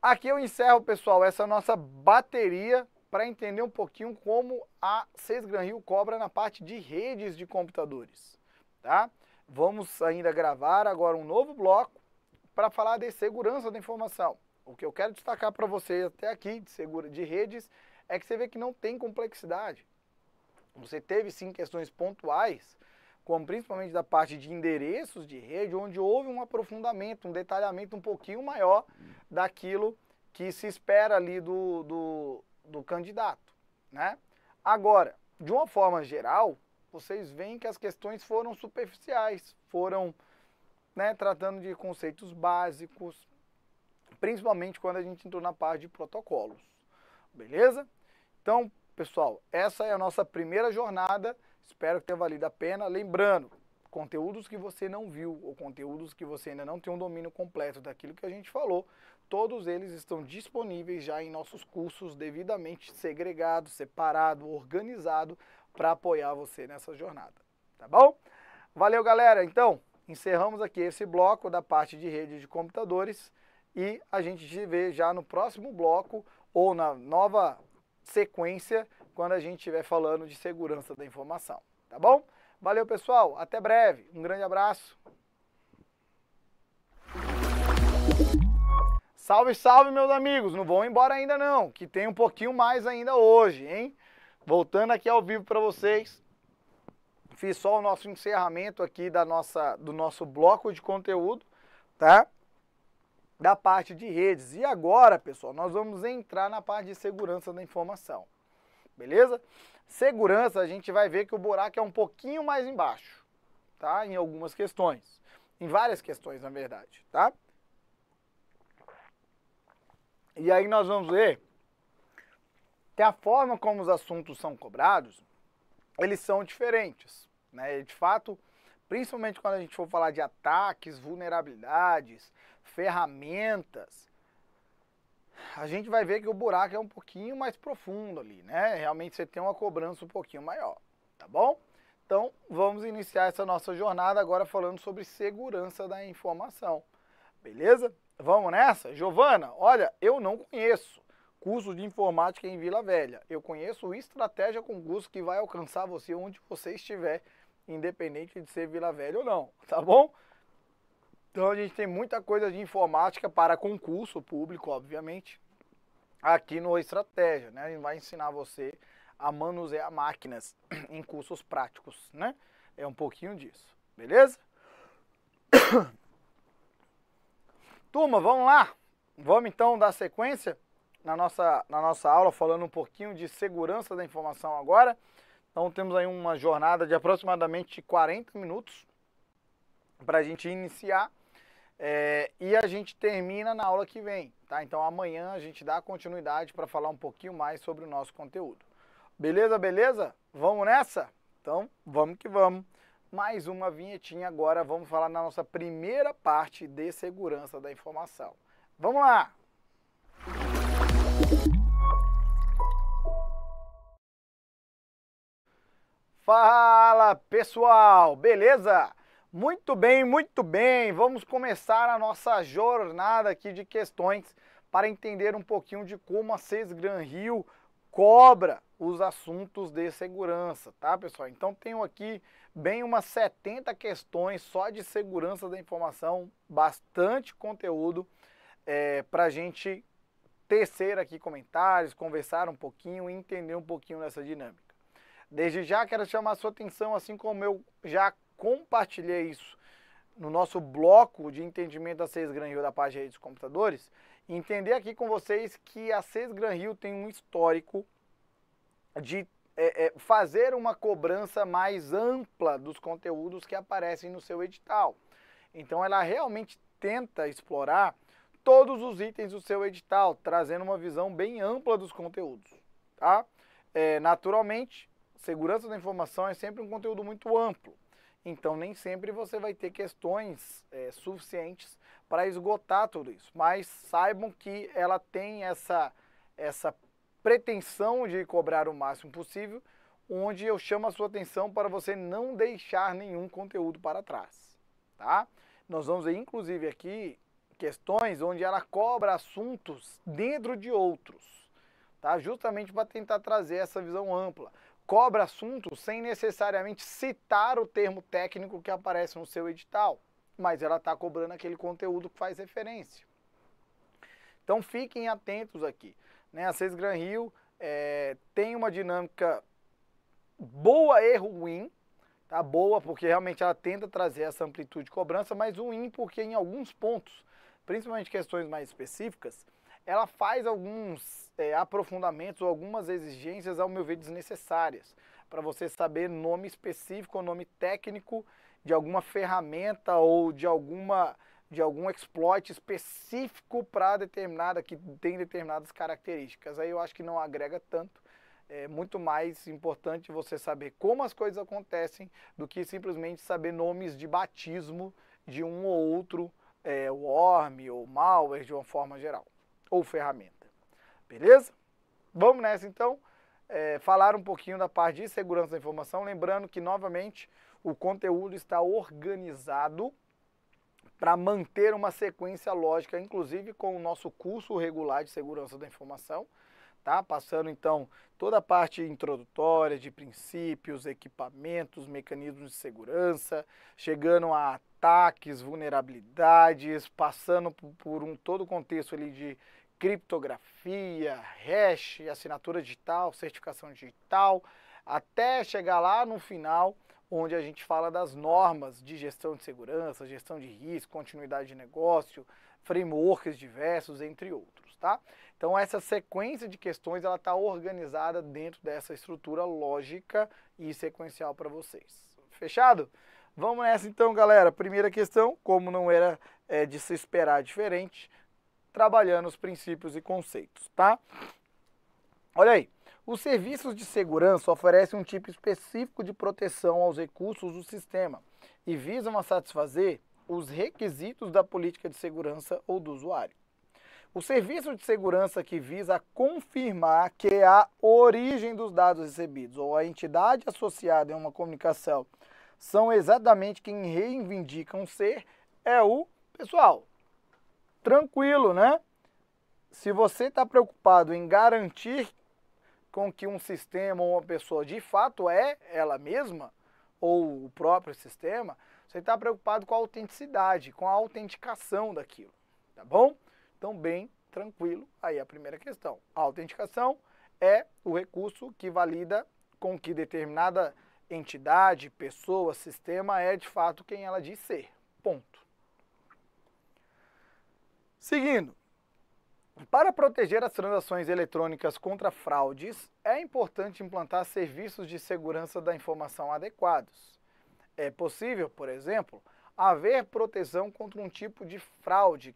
Aqui eu encerro, pessoal, essa nossa bateria para entender um pouquinho como a Cesgranrio cobra na parte de redes de computadores, tá? Vamos ainda gravar agora um novo bloco para falar de segurança da informação. O que eu quero destacar para vocês até aqui de redes é que você vê que não tem complexidade. Você teve sim questões pontuais, como principalmente da parte de endereços de rede, onde houve um aprofundamento, um detalhamento um pouquinho maior daquilo que se espera ali do candidato, né? Agora, de uma forma geral, vocês veem que as questões foram superficiais, foram, né, tratando de conceitos básicos, principalmente quando a gente entrou na parte de protocolos, beleza? Então, pessoal, essa é a nossa primeira jornada. Espero que tenha valido a pena. Lembrando, conteúdos que você não viu ou conteúdos que você ainda não tem um domínio completo daquilo que a gente falou, todos eles estão disponíveis já em nossos cursos devidamente segregado, separado, organizado para apoiar você nessa jornada. Tá bom? Valeu, galera! Então, encerramos aqui esse bloco da parte de rede de computadores e a gente se vê já no próximo bloco ou na nova sequência quando a gente estiver falando de segurança da informação, tá bom? Valeu, pessoal, até breve, um grande abraço. Salve, salve, meus amigos, não vão embora ainda não, que tem um pouquinho mais ainda hoje, hein? Voltando aqui ao vivo para vocês, fiz só o nosso encerramento aqui do nosso bloco de conteúdo, tá? Da parte de redes. E agora, pessoal, nós vamos entrar na parte de segurança da informação. Beleza? Segurança, a gente vai ver que o buraco é um pouquinho mais embaixo, tá? Em algumas questões. Em várias questões, na verdade, tá? E aí nós vamos ver até a forma como os assuntos são cobrados, eles são diferentes, né? E de fato, principalmente quando a gente for falar de ataques, vulnerabilidades, ferramentas, a gente vai ver que o buraco é um pouquinho mais profundo ali, né? Realmente você tem uma cobrança um pouquinho maior, tá bom? Então, vamos iniciar essa nossa jornada agora falando sobre segurança da informação, beleza? Vamos nessa? Giovana, olha, eu não conheço curso de informática em Vila Velha. Eu conheço o Estratégia Concursos, que vai alcançar você onde você estiver, independente de ser Vila Velha ou não, tá bom? Então a gente tem muita coisa de informática para concurso público, obviamente, aqui no Estratégia, né? A gente vai ensinar você a manusear máquinas em cursos práticos, né? É um pouquinho disso, beleza? Turma, vamos lá? Vamos então dar sequência na nossa aula falando um pouquinho de segurança da informação agora. Então temos aí uma jornada de aproximadamente 40 minutos para a gente iniciar e a gente termina na aula que vem, tá? Então amanhã a gente dá continuidade para falar um pouquinho mais sobre o nosso conteúdo. Beleza, beleza? Vamos nessa? Então vamos que vamos. Mais uma vinhetinha agora, vamos falar na nossa primeira parte de segurança da informação. Vamos lá! Fala pessoal, beleza? Muito bem, vamos começar a nossa jornada aqui de questões para entender um pouquinho de como a Cesgranrio cobra os assuntos de segurança, tá pessoal? Então tenho aqui bem umas 70 questões só de segurança da informação, bastante conteúdo para a gente tecer aqui comentários, conversar um pouquinho, entender um pouquinho dessa dinâmica. Desde já quero chamar a sua atenção, assim como eu já compartilhei isso no nosso bloco de entendimento da Cesgranrio da página dos computadores, entender aqui com vocês que a Cesgranrio tem um histórico de fazer uma cobrança mais ampla dos conteúdos que aparecem no seu edital. Então ela realmente tenta explorar todos os itens do seu edital, trazendo uma visão bem ampla dos conteúdos, tá? Naturalmente, segurança da informação é sempre um conteúdo muito amplo, então nem sempre você vai ter questões suficientes para esgotar tudo isso, mas saibam que ela tem essa pretensão de cobrar o máximo possível, onde eu chamo a sua atenção para você não deixar nenhum conteúdo para trás, tá? Nós vamos ver, inclusive, aqui questões onde ela cobra assuntos dentro de outros, tá? Justamente para tentar trazer essa visão ampla. Cobra assuntos sem necessariamente citar o termo técnico que aparece no seu edital, mas ela está cobrando aquele conteúdo que faz referência. Então fiquem atentos aqui, né? A Cesgranrio tem uma dinâmica boa e ruim, tá? Boa porque realmente ela tenta trazer essa amplitude de cobrança, mas ruim porque em alguns pontos, principalmente questões mais específicas, ela faz alguns aprofundamentos ou algumas exigências, ao meu ver, desnecessárias, para você saber nome específico ou nome técnico de alguma ferramenta ou de algum exploit específico para determinada, que tem determinadas características. Aí eu acho que não agrega tanto, é muito mais importante você saber como as coisas acontecem do que simplesmente saber nomes de batismo de um ou outro worm ou malware de uma forma geral, ou ferramenta, beleza? Vamos nessa então, falar um pouquinho da parte de segurança da informação, lembrando que novamente o conteúdo está organizado para manter uma sequência lógica, inclusive com o nosso curso regular de segurança da informação, tá? Passando então toda a parte introdutória de princípios, equipamentos, mecanismos de segurança, chegando a ataques, vulnerabilidades, passando por todo o contexto ali de criptografia, hash, assinatura digital, certificação digital, até chegar lá no final, onde a gente fala das normas de gestão de segurança, gestão de risco, continuidade de negócio, frameworks diversos, entre outros, tá? Então essa sequência de questões ela está organizada dentro dessa estrutura lógica e sequencial para vocês. Fechado? Vamos nessa então, galera. Primeira questão, como não era de se esperar diferente, trabalhando os princípios e conceitos, tá? Olha aí. Os serviços de segurança oferecem um tipo específico de proteção aos recursos do sistema e visam a satisfazer os requisitos da política de segurança ou do usuário. O serviço de segurança que visa confirmar que a origem dos dados recebidos ou a entidade associada em uma comunicação são exatamente quem reivindicam ser é o pessoal. Tranquilo, né? Se você está preocupado em garantir com que um sistema ou uma pessoa de fato é ela mesma, ou o próprio sistema, você está preocupado com a autenticidade, com a autenticação daquilo, tá bom? Então, bem tranquilo, aí a primeira questão. A autenticação é o recurso que valida com que determinada entidade, pessoa, sistema é de fato quem ela diz ser, ponto. Seguindo. Para proteger as transações eletrônicas contra fraudes, é importante implantar serviços de segurança da informação adequados. É possível, por exemplo, haver proteção contra um tipo de fraude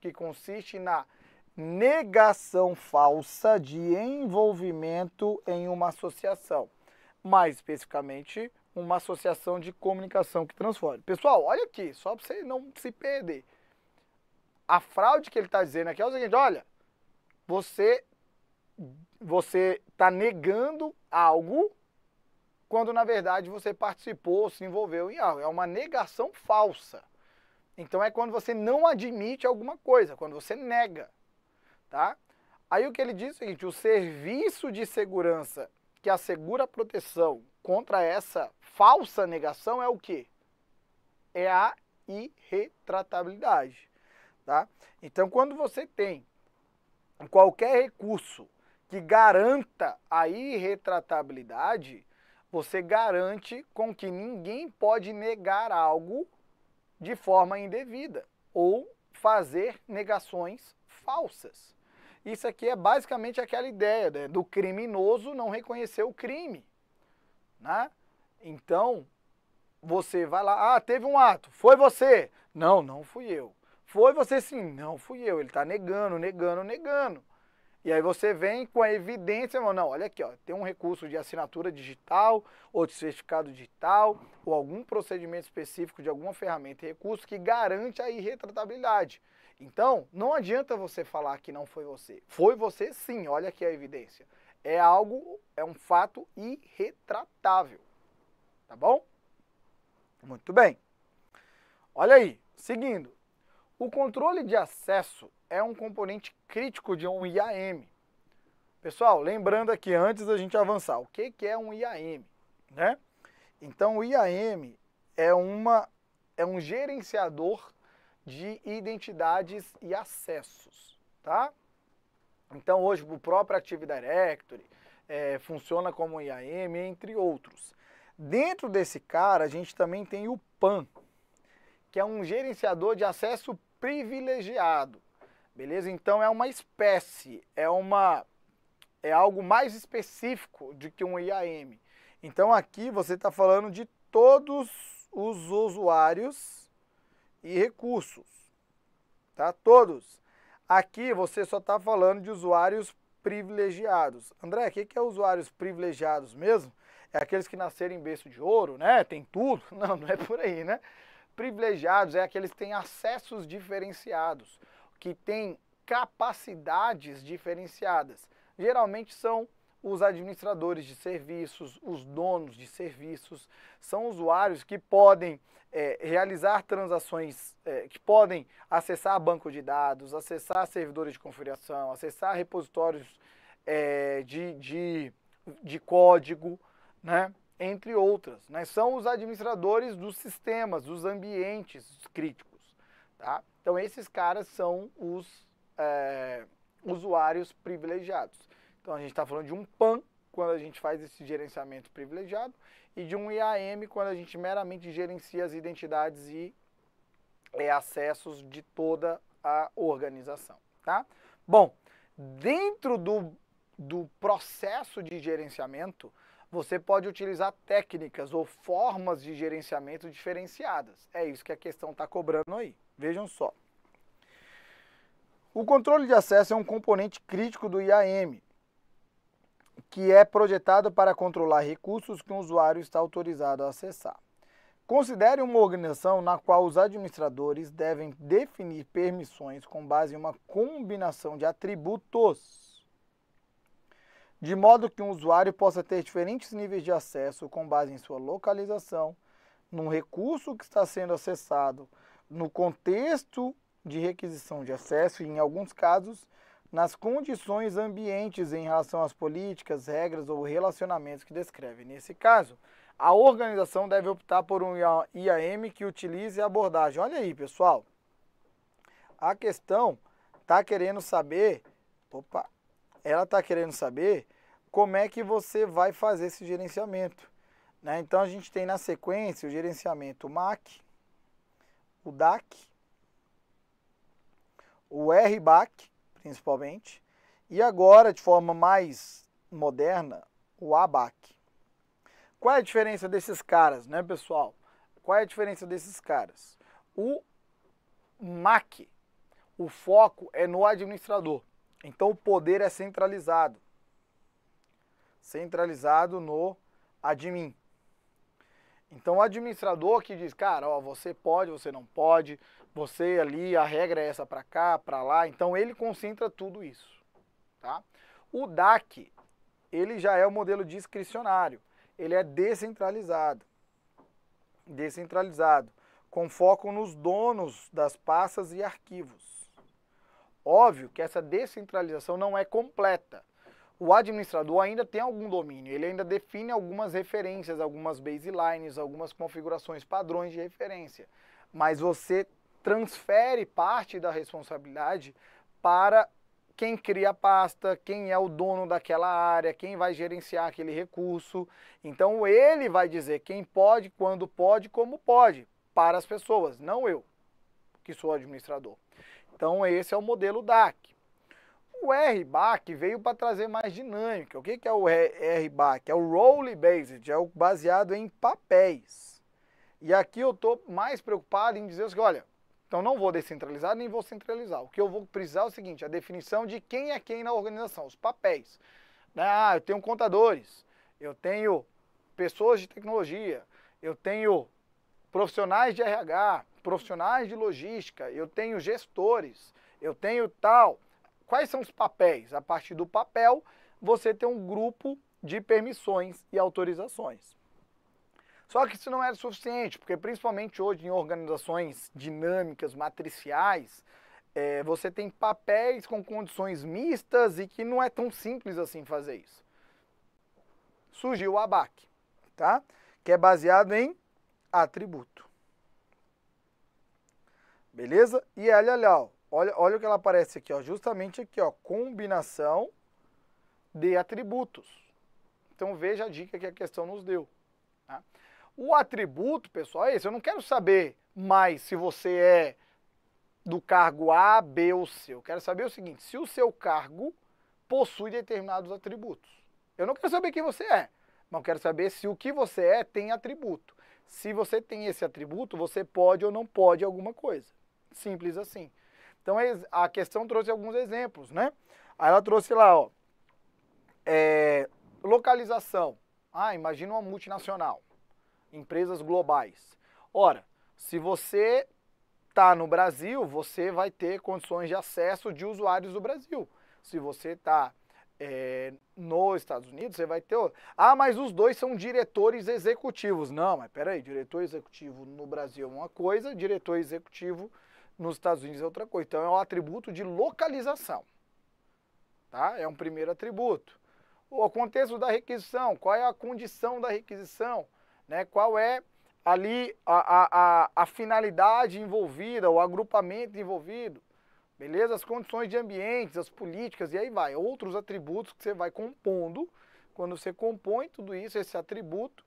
que consiste na negação falsa de envolvimento em uma associação, mais especificamente uma associação de comunicação que transforme. Pessoal, olha aqui, só para você não se perder. A fraude que ele está dizendo aqui é o seguinte, olha, você está negando algo quando na verdade você participou, se envolveu em algo. É uma negação falsa. Então é quando você não admite alguma coisa, quando você nega. Tá? Aí o que ele diz é o seguinte, o serviço de segurança que assegura a proteção contra essa falsa negação é o quê? É a irretratabilidade. Tá? Então, quando você tem qualquer recurso que garanta a irretratabilidade, você garante com que ninguém pode negar algo de forma indevida ou fazer negações falsas. Isso aqui é basicamente aquela ideia, né, do criminoso não reconhecer o crime, né? Então, você vai lá, ah, teve um ato, foi você? Não, não fui eu. Foi você sim, não fui eu, ele está negando, negando, negando. E aí você vem com a evidência, não, olha aqui, ó, tem um recurso de assinatura digital, ou de certificado digital, ou algum procedimento específico de alguma ferramenta e recurso que garante a irretratabilidade. Então, não adianta você falar que não foi você. Foi você sim, olha aqui a evidência. É algo, é um fato irretratável. Tá bom? Muito bem. Olha aí, seguindo. O controle de acesso é um componente crítico de um IAM. Pessoal, lembrando aqui, antes da gente avançar, o que é um IAM? Né? Então, o IAM é um gerenciador de identidades e acessos. Tá? Então, hoje, o próprio Active Directory funciona como IAM, entre outros. Dentro desse cara, a gente também tem o PAN, que é um gerenciador de acesso privilegiado, beleza? Então é uma espécie, é algo mais específico do que um IAM. Então aqui você está falando de todos os usuários e recursos, tá? Todos. Aqui você só está falando de usuários privilegiados. André, o que é usuários privilegiados mesmo? É aqueles que nasceram em berço de ouro, né? Tem tudo? Não, não é por aí, né? Privilegiados é aqueles que têm acessos diferenciados, que têm capacidades diferenciadas. Geralmente são os administradores de serviços, os donos de serviços, são usuários que podem realizar transações, que podem acessar banco de dados, acessar servidores de configuração, acessar repositórios de código, né? Entre outras, né? São os administradores dos sistemas, dos ambientes críticos. Tá? Então, esses caras são os usuários privilegiados. Então, a gente está falando de um PAN, quando a gente faz esse gerenciamento privilegiado, e de um IAM, quando a gente meramente gerencia as identidades e acessos de toda a organização. Tá? Bom, dentro do processo de gerenciamento, você pode utilizar técnicas ou formas de gerenciamento diferenciadas. É isso que a questão está cobrando aí. Vejam só. O controle de acesso é um componente crítico do IAM, que é projetado para controlar recursos que um usuário está autorizado a acessar. Considere uma organização na qual os administradores devem definir permissões com base em uma combinação de atributos, de modo que um usuário possa ter diferentes níveis de acesso com base em sua localização, num recurso que está sendo acessado, no contexto de requisição de acesso e, em alguns casos, nas condições ambientes em relação às políticas, regras ou relacionamentos que descreve. Nesse caso, a organização deve optar por um IAM que utilize a abordagem. Olha aí, pessoal. A questão está querendo saber, ela está querendo saber como é que você vai fazer esse gerenciamento, né? Então, a gente tem na sequência o gerenciamento MAC, o DAC, o RBAC, principalmente, e agora, de forma mais moderna, o ABAC. Qual é a diferença desses caras, né, pessoal? Qual é a diferença desses caras? O MAC, o foco é no administrador, então o poder é centralizado, no admin. Então o administrador que diz, cara, ó, você pode, você não pode, você ali, a regra é essa para cá, para lá. Então ele concentra tudo isso, tá? O DAC, ele já é o modelo discricionário, ele é descentralizado, com foco nos donos das pastas e arquivos. Óbvio que essa descentralização não é completa. O administrador ainda tem algum domínio, ele ainda define algumas referências, algumas baselines, algumas configurações, padrões de referência. Mas você transfere parte da responsabilidade para quem cria a pasta, quem é o dono daquela área, quem vai gerenciar aquele recurso. Então ele vai dizer quem pode, quando pode, como pode, para as pessoas, não eu, que sou administrador. Então esse é o modelo DAC. O RBAC veio para trazer mais dinâmica. O que é o RBAC? É o Role Based, é o baseado em papéis. E aqui eu estou mais preocupado em dizer assim, olha, então não vou descentralizar nem vou centralizar. O que eu vou precisar é o seguinte, a definição de quem é quem na organização, os papéis. Ah, eu tenho contadores, eu tenho pessoas de tecnologia, eu tenho profissionais de RH, profissionais de logística, eu tenho gestores, eu tenho tal... Quais são os papéis? A partir do papel, você tem um grupo de permissões e autorizações. Só que isso não é suficiente, porque principalmente hoje em organizações dinâmicas, matriciais, você tem papéis com condições mistas e que não é tão simples assim fazer isso. Surgiu o ABAC, tá? Que é baseado em atributo. Beleza? E olha, olha o que ela aparece aqui, ó, justamente aqui, ó, combinação de atributos. Então veja a dica que a questão nos deu, tá? O atributo, pessoal, é esse. Eu não quero saber mais se você é do cargo A, B ou C. Eu quero saber o seguinte, se o seu cargo possui determinados atributos. Eu não quero saber quem você é, mas eu quero saber se o que você é tem atributo. Se você tem esse atributo, você pode ou não pode alguma coisa. Simples assim. Então, a questão trouxe alguns exemplos, né? Aí ela trouxe lá, ó, localização. Ah, imagina uma multinacional, empresas globais. Ora, se você está no Brasil, você vai ter condições de acesso de usuários do Brasil. Se você está nos Estados Unidos, você vai ter... Ah, mas os dois são diretores executivos. Não, mas peraí, diretor executivo no Brasil é uma coisa, diretor executivo... nos Estados Unidos é outra coisa. Então é um atributo de localização, tá? É um primeiro atributo. O contexto da requisição, qual é a condição da requisição, né? Qual é ali a finalidade envolvida, o agrupamento envolvido, beleza? As condições de ambientes, as políticas e aí vai. Outros atributos que você vai compondo. Quando você compõe tudo isso, esse atributo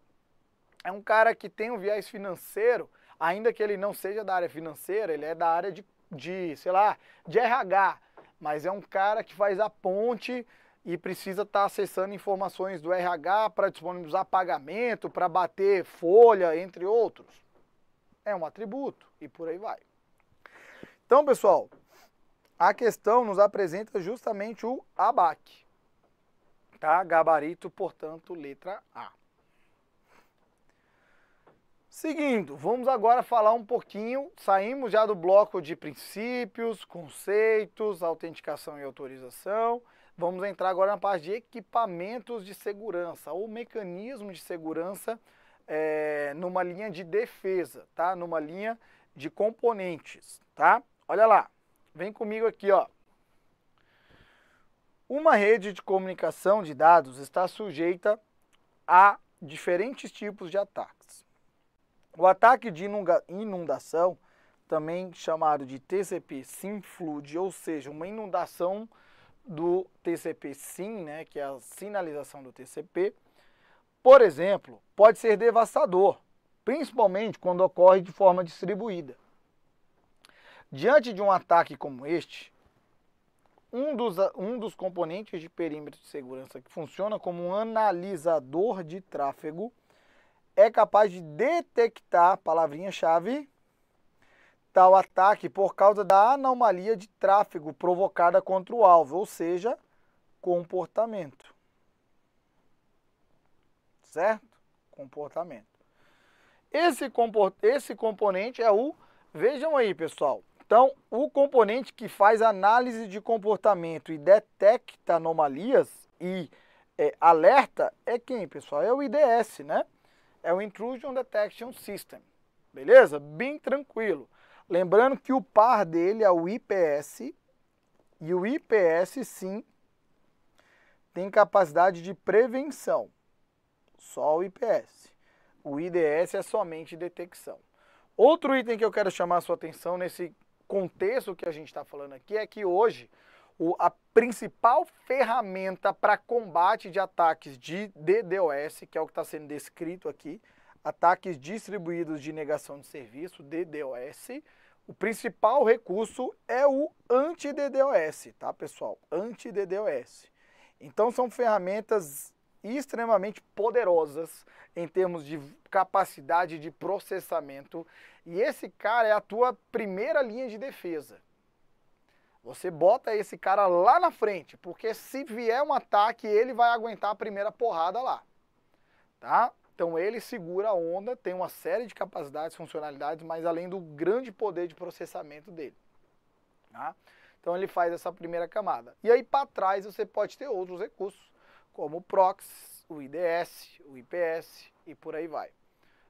é um cara que tem um viés financeiro. Ainda que ele não seja da área financeira, ele é da área de RH, mas é um cara que faz a ponte e precisa estar acessando informações do RH para disponibilizar pagamento, para bater folha, entre outros. É um atributo e por aí vai. Então, pessoal, a questão nos apresenta justamente o ABAC. Tá? Gabarito, portanto, letra A. Seguindo, vamos agora falar um pouquinho, saímos já do bloco de princípios, conceitos, autenticação e autorização, vamos entrar agora na parte de equipamentos de segurança, ou mecanismo de segurança numa linha de defesa, tá? Numa linha de componentes, tá? Olha lá, vem comigo aqui, ó. Uma rede de comunicação de dados está sujeita a diferentes tipos de ataques. O ataque de inundação, também chamado de TCP/SIM flood, ou seja, uma inundação do TCP/SIM, né, que é a sinalização do TCP, por exemplo, pode ser devastador, principalmente quando ocorre de forma distribuída. Diante de um ataque como este, um dos componentes de perímetro de segurança que funciona como um analisador de tráfego é capaz de detectar, palavrinha-chave, tal ataque por causa da anomalia de tráfego provocada contra o alvo, ou seja, comportamento. Certo? Comportamento. Esse componente é o... Vejam aí, pessoal. Então, o componente que faz análise de comportamento e detecta anomalias e alerta é quem, pessoal? É o IDS, né? É o Intrusion Detection System, beleza? Bem tranquilo. Lembrando que o par dele é o IPS, e o IPS, sim, tem capacidade de prevenção. Só o IPS. O IDS é somente detecção. Outro item que eu quero chamar a sua atenção nesse contexto que a gente está falando aqui é que hoje a principal ferramenta para combate de ataques de DDoS, que é o que está sendo descrito aqui, ataques distribuídos de negação de serviço, DDoS, o principal recurso é o anti-DDoS, tá, pessoal? Anti-DDoS. Então são ferramentas extremamente poderosas em termos de capacidade de processamento, e esse cara é a tua primeira linha de defesa. Você bota esse cara lá na frente, porque se vier um ataque, ele vai aguentar a primeira porrada lá. Tá? Então ele segura a onda, tem uma série de capacidades, funcionalidades, mas além do grande poder de processamento dele. Tá? Então ele faz essa primeira camada. E aí para trás você pode ter outros recursos, como o Proxy, o IDS, o IPS e por aí vai.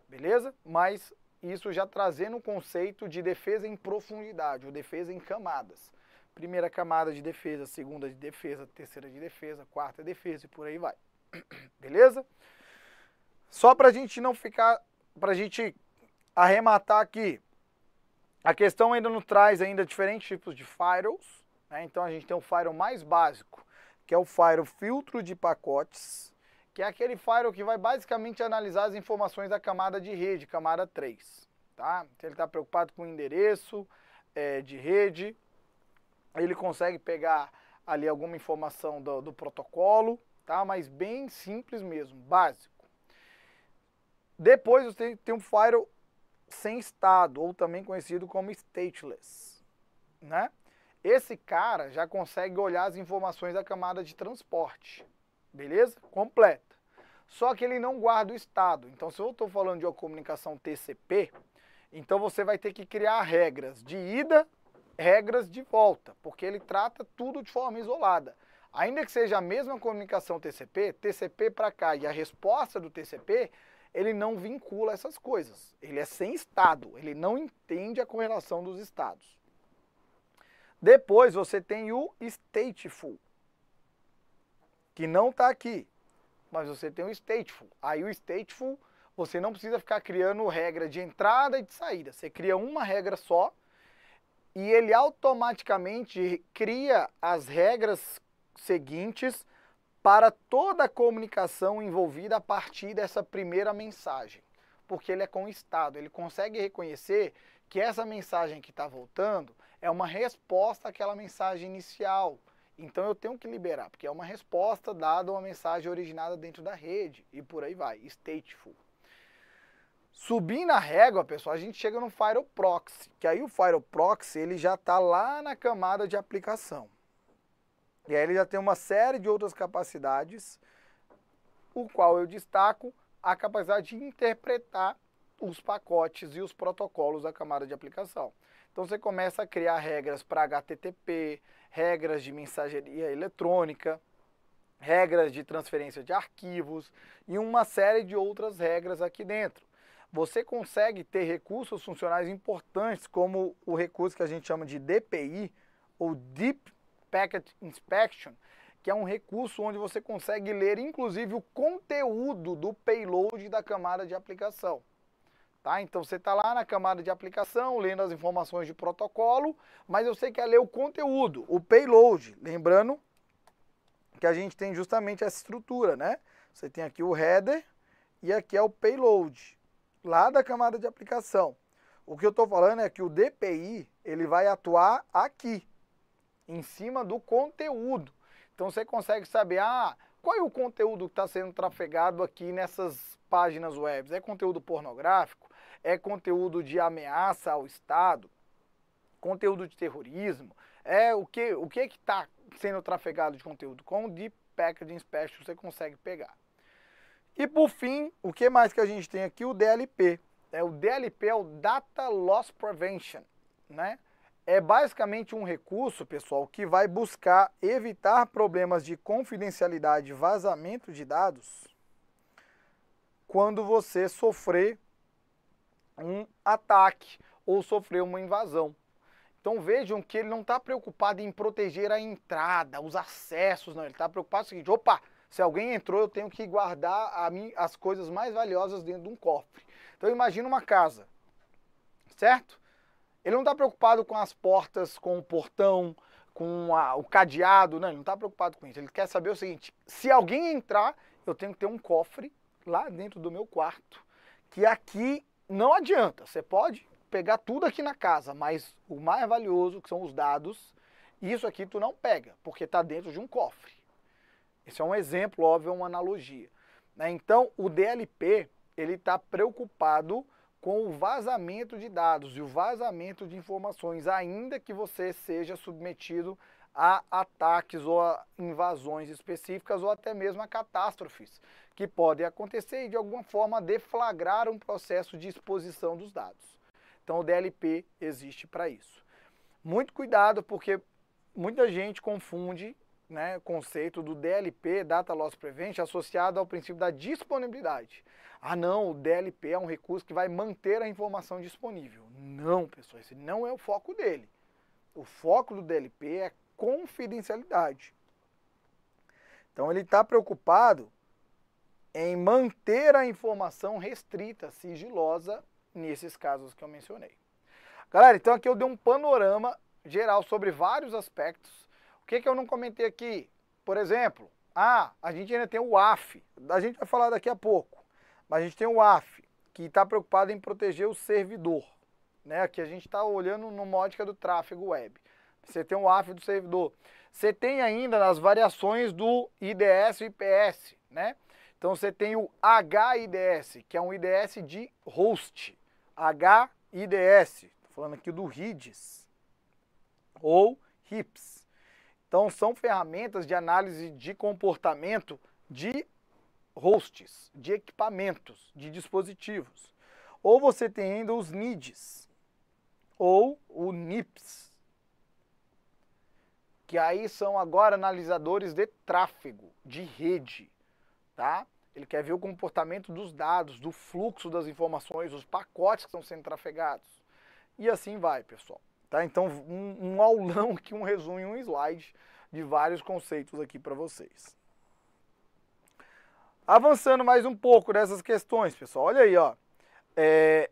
Beleza? Mas isso já trazendo o conceito de defesa em profundidade, ou defesa em camadas. Primeira camada de defesa, segunda de defesa, terceira de defesa, quarta de defesa e por aí vai. Beleza? Só para a gente não ficar, para a gente arrematar aqui, a questão ainda não traz ainda diferentes tipos de firewalls, né? Então a gente tem um firewall mais básico, que é o firewall filtro de pacotes, que é aquele firewall que vai basicamente analisar as informações da camada de rede, camada 3. Tá? Então ele está preocupado com o endereço de rede, ele consegue pegar ali alguma informação do protocolo, tá? Mas bem simples mesmo, básico. Depois você tem um firewall sem estado, ou também conhecido como stateless, né? Esse cara já consegue olhar as informações da camada de transporte, beleza? Completa. Só que ele não guarda o estado. Então, se eu estou falando de uma comunicação TCP, então você vai ter que criar regras de ida, regras de volta, porque ele trata tudo de forma isolada. Ainda que seja a mesma comunicação TCP, TCP para cá e a resposta do TCP, ele não vincula essas coisas. Ele é sem estado, ele não entende a correlação dos estados. Depois você tem o stateful, que não está aqui, mas você tem o stateful. Aí o stateful, você não precisa ficar criando regra de entrada e de saída, você cria uma regra só, e ele automaticamente cria as regras seguintes para toda a comunicação envolvida a partir dessa primeira mensagem. Porque ele é com o estado, ele consegue reconhecer que essa mensagem que está voltando é uma resposta àquela mensagem inicial. Então eu tenho que liberar, porque é uma resposta dada a uma mensagem originada dentro da rede, e por aí vai, stateful. Subindo a régua, pessoal, a gente chega no firewall proxy, que aí o firewall proxy ele já está lá na camada de aplicação. E aí ele já tem uma série de outras capacidades, o qual eu destaco a capacidade de interpretar os pacotes e os protocolos da camada de aplicação. Então você começa a criar regras para HTTP, regras de mensageria eletrônica, regras de transferência de arquivos e uma série de outras regras aqui dentro. Você consegue ter recursos funcionais importantes, como o recurso que a gente chama de DPI, ou Deep Packet Inspection, que é um recurso onde você consegue ler, inclusive, o conteúdo do payload da camada de aplicação. Tá? Então você está lá na camada de aplicação, lendo as informações de protocolo, mas você quer ler o conteúdo, o payload. Lembrando que a gente tem justamente essa estrutura, né? Você tem aqui o header e aqui é o payload, lá da camada de aplicação. O que eu estou falando é que o DPI, ele vai atuar aqui, em cima do conteúdo. Então você consegue saber, qual é o conteúdo que está sendo trafegado aqui nessas páginas web? É conteúdo pornográfico? É conteúdo de ameaça ao Estado? Conteúdo de terrorismo? O que está sendo trafegado de conteúdo? Com o Deep Packet Inspection você consegue pegar. E por fim, o que mais que a gente tem aqui? O DLP. O DLP é o Data Loss Prevention, né? É basicamente um recurso, pessoal, que vai buscar evitar problemas de confidencialidade e vazamento de dados quando você sofrer um ataque ou sofrer uma invasão. Então vejam que ele não está preocupado em proteger a entrada, os acessos, não. Ele está preocupado com o seguinte: opa, se alguém entrou, eu tenho que guardar as coisas mais valiosas dentro de um cofre. Então imagina uma casa, certo? Ele não está preocupado com as portas, com o portão, com o cadeado, não, ele não está preocupado com isso. Ele quer saber o seguinte: se alguém entrar, eu tenho que ter um cofre lá dentro do meu quarto, que aqui não adianta, você pode pegar tudo aqui na casa, mas o mais valioso, que são os dados, isso aqui tu não pega, porque está dentro de um cofre. Esse é um exemplo, óbvio, é uma analogia. Então, o DLP, ele está preocupado com o vazamento de dados e o vazamento de informações, ainda que você seja submetido a ataques ou a invasões específicas ou até mesmo a catástrofes que podem acontecer e de alguma forma deflagrar um processo de exposição dos dados. Então o DLP existe para isso. Muito cuidado, porque muita gente confunde, né, o conceito do DLP, Data Loss Prevention, associado ao princípio da disponibilidade. Ah não, o DLP é um recurso que vai manter a informação disponível. Não, pessoal, esse não é o foco dele. O foco do DLP é confidencialidade. Então ele está preocupado em manter a informação restrita, sigilosa, nesses casos que eu mencionei. Galera, então aqui eu dei um panorama geral sobre vários aspectos. O que eu não comentei aqui? Por exemplo, a gente ainda tem o AF, a gente vai falar daqui a pouco, mas a gente tem o AF, que está preocupado em proteger o servidor, né? Aqui a gente está olhando numa ótica do tráfego web. Você tem o AF do servidor. Você tem ainda nas variações do IDS e IPS, né? Então você tem o HIDS, que é um IDS de host. HIDS, estou falando aqui do RIDS, ou HIPS. Então, são ferramentas de análise de comportamento de hosts, de equipamentos, de dispositivos. Ou você tem ainda os NIDs, ou o NIPS, que aí são agora analisadores de tráfego, de rede, tá? Ele quer ver o comportamento dos dados, do fluxo das informações, os pacotes que estão sendo trafegados. E assim vai, pessoal. Tá? Então, um aulão aqui, um resumo e um slide de vários conceitos aqui para vocês. Avançando mais um pouco dessas questões, pessoal. Olha aí, ó. É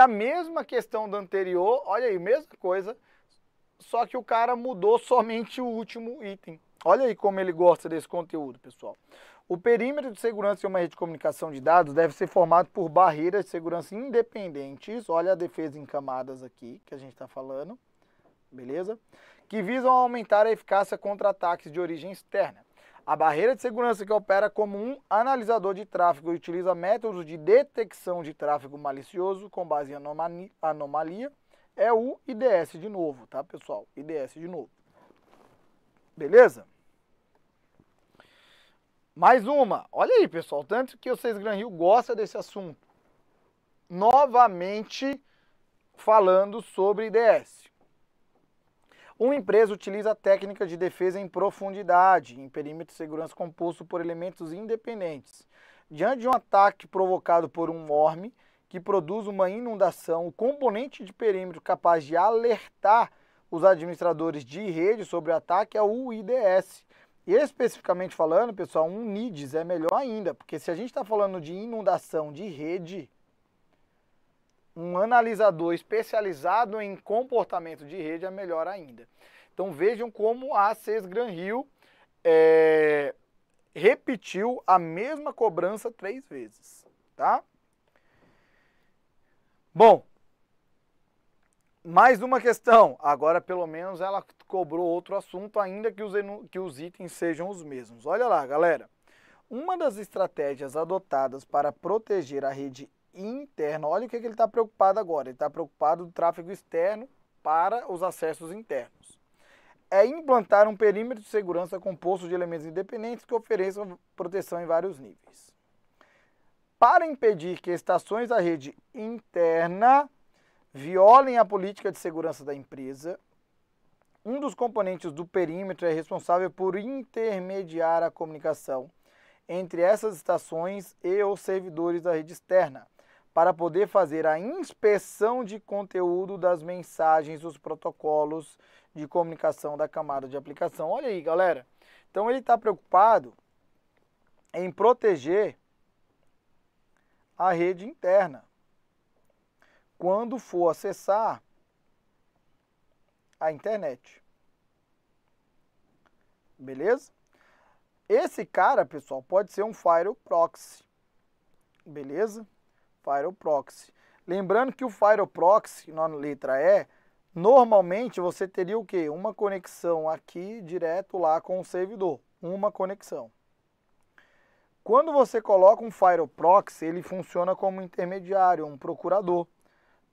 a mesma questão da anterior, olha aí, mesma coisa, só que o cara mudou somente o último item. Olha aí como ele gosta desse conteúdo, pessoal. O perímetro de segurança em uma rede de comunicação de dados deve ser formado por barreiras de segurança independentes, olha a defesa em camadas aqui que a gente está falando, beleza? Que visam aumentar a eficácia contra ataques de origem externa. A barreira de segurança que opera como um analisador de tráfego e utiliza métodos de detecção de tráfego malicioso com base em anomalia é o IDS de novo, tá, pessoal? IDS de novo. Beleza? Mais uma. Olha aí, pessoal, tanto que o Cesgranrio gosta desse assunto. Novamente falando sobre IDS. Uma empresa utiliza a técnica de defesa em profundidade, em perímetro de segurança composto por elementos independentes. Diante de um ataque provocado por um worm que produz uma inundação, o componente de perímetro capaz de alertar os administradores de rede sobre o ataque é o IDS. E especificamente falando, pessoal, um NIDS é melhor ainda, porque se a gente está falando de inundação de rede, um analisador especializado em comportamento de rede é melhor ainda. Então vejam como a Cesgranrio repetiu a mesma cobrança 3 vezes, tá? Bom, mais uma questão. Agora pelo menos ela cobrou outro assunto, ainda que os itens sejam os mesmos. Olha lá, galera. Uma das estratégias adotadas para proteger a rede interna, olha o que ele está preocupado agora, ele está preocupado do tráfego externo para os acessos internos, é implantar um perímetro de segurança composto de elementos independentes que ofereçam proteção em vários níveis. Para impedir que estações da rede interna violem a política de segurança da empresa, um dos componentes do perímetro é responsável por intermediar a comunicação entre essas estações e os servidores da rede externa, para poder fazer a inspeção de conteúdo das mensagens, dos protocolos de comunicação da camada de aplicação. Olha aí, galera. Então ele está preocupado em proteger a rede interna quando for acessar a internet. Beleza? Esse cara, pessoal, pode ser um firewall proxy. Beleza? Firewall proxy. Lembrando que o firewall proxy, na letra E, normalmente você teria o quê? Uma conexão aqui direto lá com o servidor. Uma conexão. Quando você coloca um firewall proxy, ele funciona como intermediário, um procurador,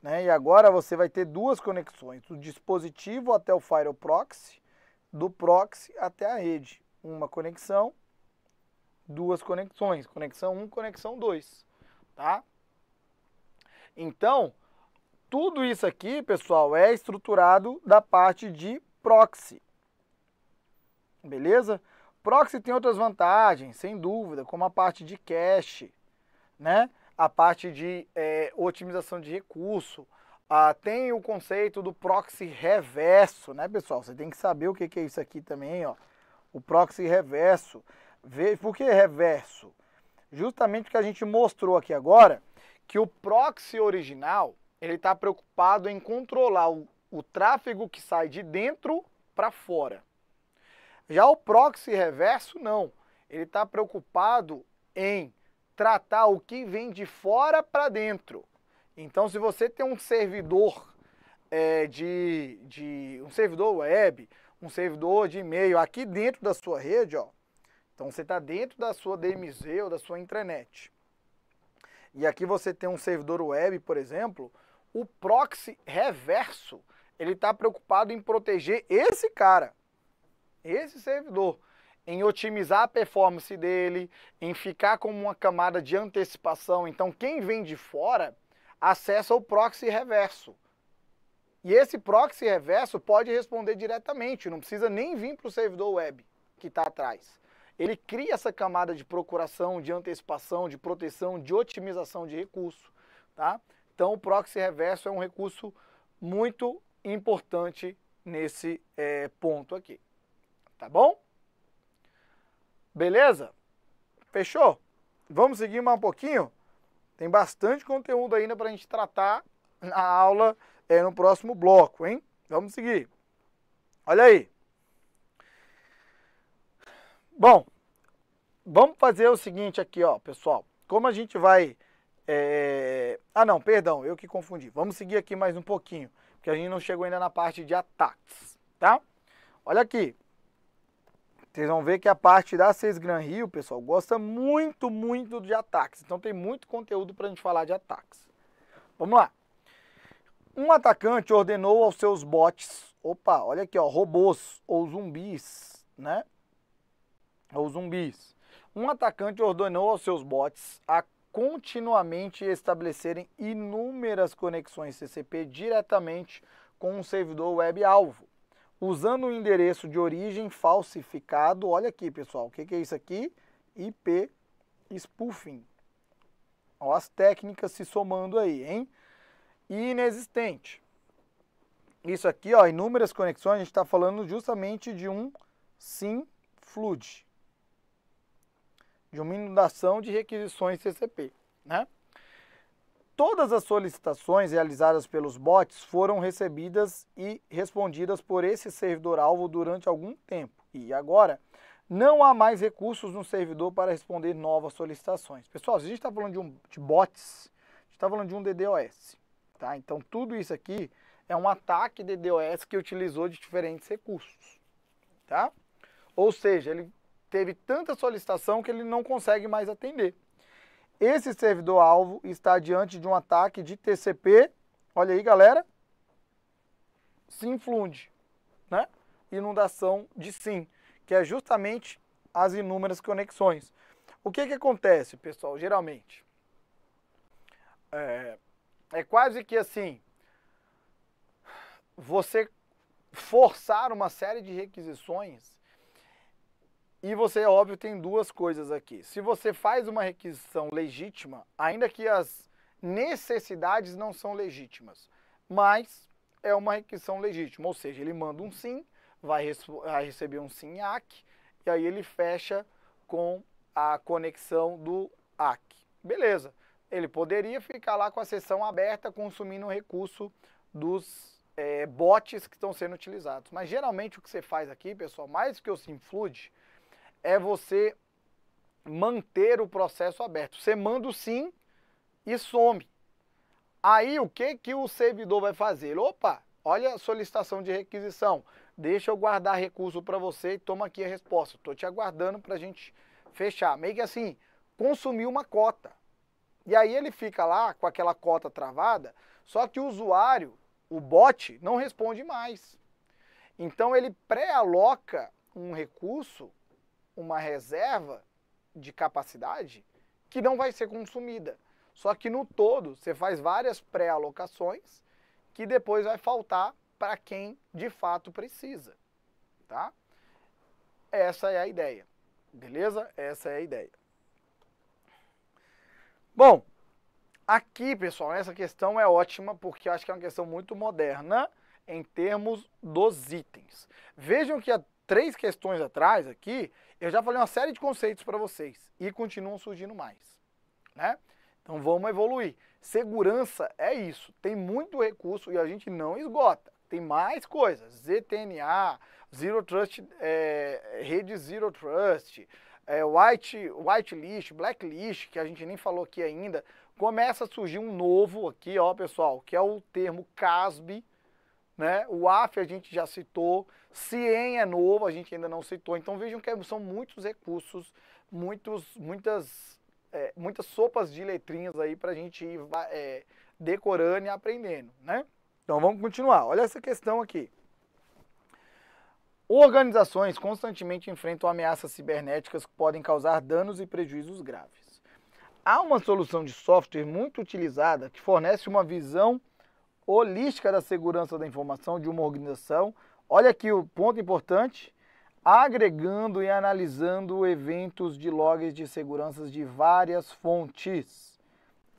né? E agora você vai ter 2 conexões, do dispositivo até o firewall proxy, do proxy até a rede. Uma conexão, 2 conexões, conexão 1, conexão 2, tá? Então, tudo isso aqui, pessoal, é estruturado da parte de proxy. Beleza? Proxy tem outras vantagens, sem dúvida, como a parte de cache, né? A parte de otimização de recurso. Ah, tem o conceito do proxy reverso, né, pessoal? Você tem que saber o que é isso aqui também, ó. O proxy reverso. Por que reverso? Justamente porque a gente mostrou aqui agora que o proxy original, ele está preocupado em controlar o tráfego que sai de dentro para fora. Já o proxy reverso, não. Ele está preocupado em tratar o que vem de fora para dentro. Então, se você tem um servidor um servidor web, um servidor de e-mail aqui dentro da sua rede, ó. Então você está dentro da sua DMZ ou da sua intranet. E aqui você tem um servidor web, por exemplo, o proxy reverso, ele está preocupado em proteger esse cara, esse servidor, em otimizar a performance dele, em ficar como uma camada de antecipação. Então quem vem de fora acessa o proxy reverso. E esse proxy reverso pode responder diretamente, não precisa nem vir para o servidor web que está atrás. Ele cria essa camada de procuração, de antecipação, de proteção, de otimização de recurso, tá? Então o proxy reverso é um recurso muito importante nesse ponto aqui, tá bom? Beleza? Fechou? Vamos seguir mais um pouquinho? Tem bastante conteúdo ainda para a gente tratar na aula no próximo bloco, hein? Vamos seguir. Olha aí. Bom, vamos fazer o seguinte aqui, ó, pessoal. Como a gente vai... Ah, não, perdão, eu que confundi. Vamos seguir aqui mais um pouquinho, porque a gente não chegou ainda na parte de ataques, tá? Olha aqui. Vocês vão ver que a parte da Cesgranrio, pessoal, gosta muito, muito de ataques. Então tem muito conteúdo para a gente falar de ataques. Vamos lá. Um atacante ordenou aos seus bots, opa, olha aqui, ó, robôs ou zumbis, né? Ou zumbis. um atacante ordenou aos seus bots a continuamente estabelecerem inúmeras conexões TCP diretamente com um servidor web-alvo, usando um endereço de origem falsificado. Olha aqui, pessoal, o que é isso aqui? IP spoofing. Olha as técnicas se somando aí, hein? Inexistente. Isso aqui, ó, inúmeras conexões, a gente está falando justamente de um SIM flood, de uma inundação de requisições TCP, né? Todas as solicitações realizadas pelos bots foram recebidas e respondidas por esse servidor-alvo durante algum tempo. E agora, não há mais recursos no servidor para responder novas solicitações. Pessoal, se a gente está falando de bots, a gente está falando de um DDoS, tá? Então, tudo isso aqui é um ataque DDoS que utilizou de diferentes recursos, tá? Ou seja, ele teve tanta solicitação que ele não consegue mais atender. Esse servidor-alvo está diante de um ataque de TCP, olha aí, galera, SIM flood, né? Inundação de SIM, que é justamente as inúmeras conexões. O que que acontece, pessoal, geralmente? É quase que assim, você forçar uma série de requisições. E você, óbvio, tem duas coisas aqui. Se você faz uma requisição legítima, ainda que as necessidades não são legítimas, mas é uma requisição legítima, ou seja, ele manda um SIM, vai receber um SIM ACK, e aí ele fecha com a conexão do ACK. Beleza, ele poderia ficar lá com a sessão aberta, consumindo o recurso dos bots que estão sendo utilizados. Mas geralmente o que você faz aqui, pessoal, mais que o SIM flood, é você manter o processo aberto. Você manda o SIM e some. Aí o que o servidor vai fazer? Opa, olha a solicitação de requisição. Deixa eu guardar recurso para você e toma aqui a resposta. Estou te aguardando para a gente fechar. Meio que assim, consumiu uma cota. E aí ele fica lá com aquela cota travada, só que o usuário, o bot, não responde mais. Então ele pré-aloca um recurso, uma reserva de capacidade que não vai ser consumida. Só que no todo você faz várias pré-alocações que depois vai faltar para quem de fato precisa, tá? Essa é a ideia, beleza? Essa é a ideia. Bom, aqui, pessoal, essa questão é ótima porque eu acho que é uma questão muito moderna em termos dos itens. Vejam que há 3 questões atrás aqui, eu já falei uma série de conceitos para vocês e continuam surgindo mais, né? Então vamos evoluir. Segurança é isso, tem muito recurso e a gente não esgota. Tem mais coisas, ZTNA, Zero Trust, rede Zero Trust, whitelist, blacklist, que a gente nem falou aqui ainda. Começa a surgir um novo aqui, ó, pessoal, que é o termo CASB, né? O AF a gente já citou, CIEM é novo, a gente ainda não citou. Então vejam que são muitos recursos, muitas sopas de letrinhas aí para a gente ir decorando e aprendendo, né? Então vamos continuar. Olha essa questão aqui. Organizações constantemente enfrentam ameaças cibernéticas que podem causar danos e prejuízos graves. Há uma solução de software muito utilizada que fornece uma visão holística da segurança da informação de uma organização. Olha aqui o ponto importante, agregando e analisando eventos de logs de segurança de várias fontes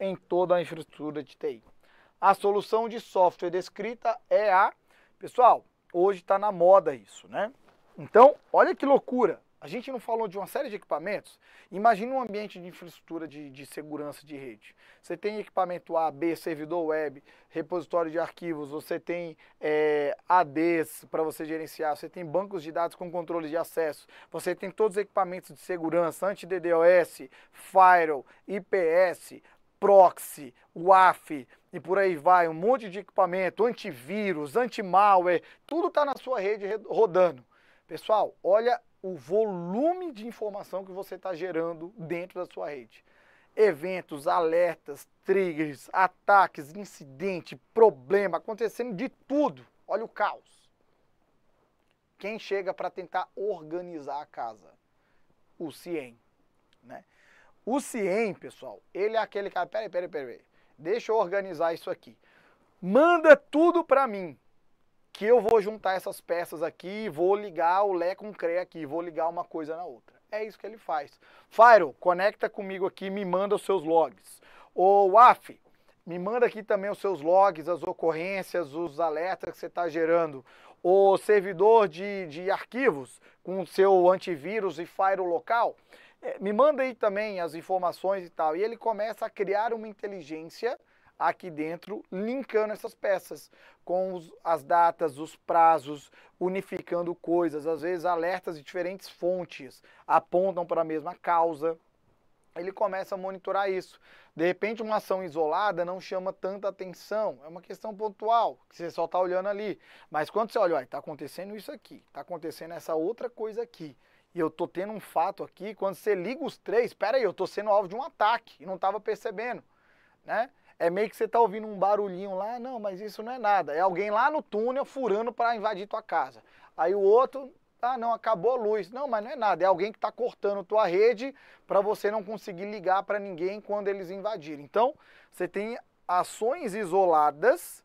em toda a infraestrutura de TI. A solução de software descrita é a... Pessoal, hoje está na moda isso, né? Então, olha que loucura. A gente não falou de uma série de equipamentos? Imagina um ambiente de infraestrutura de segurança de rede. Você tem equipamento A, B, servidor web, repositório de arquivos, você tem ADs para você gerenciar, você tem bancos de dados com controle de acesso, você tem todos os equipamentos de segurança, anti-DDoS, firewall, IPS, proxy, WAF e por aí vai, um monte de equipamento, antivírus, anti-malware, tudo está na sua rede rodando. Pessoal, olha o volume de informação que você está gerando dentro da sua rede. Eventos, alertas, triggers, ataques, incidente, problema, acontecendo de tudo. Olha o caos. Quem chega para tentar organizar a casa? O CIEM, né? O CIEM, pessoal, ele é aquele cara, peraí, deixa eu organizar isso aqui. Manda tudo para mim, que eu vou juntar essas peças aqui, vou ligar o Lé com o CRE aqui, vou ligar uma coisa na outra. É isso que ele faz. Firewall, conecta comigo aqui, me manda os seus logs. O WAF, me manda aqui também os seus logs, as ocorrências, os alertas que você está gerando. O servidor de arquivos, com o seu antivírus e firewall local, me manda aí também as informações e tal. E ele começa a criar uma inteligência aqui dentro, linkando essas peças com as datas, os prazos, unificando coisas. Às vezes alertas de diferentes fontes apontam para a mesma causa. Ele começa a monitorar isso. De repente, uma ação isolada não chama tanta atenção. É uma questão pontual, que você só está olhando ali. Mas quando você olha, está acontecendo isso aqui, está acontecendo essa outra coisa aqui, e eu estou tendo um fato aqui, quando você liga os três, peraí, eu estou sendo alvo de um ataque, e não estava percebendo, né? É meio que você está ouvindo um barulhinho lá, não, mas isso não é nada. É alguém lá no túnel furando para invadir tua casa. Aí o outro, ah não, acabou a luz. Não, mas não é nada. É alguém que está cortando tua rede para você não conseguir ligar para ninguém quando eles invadirem. Então, você tem ações isoladas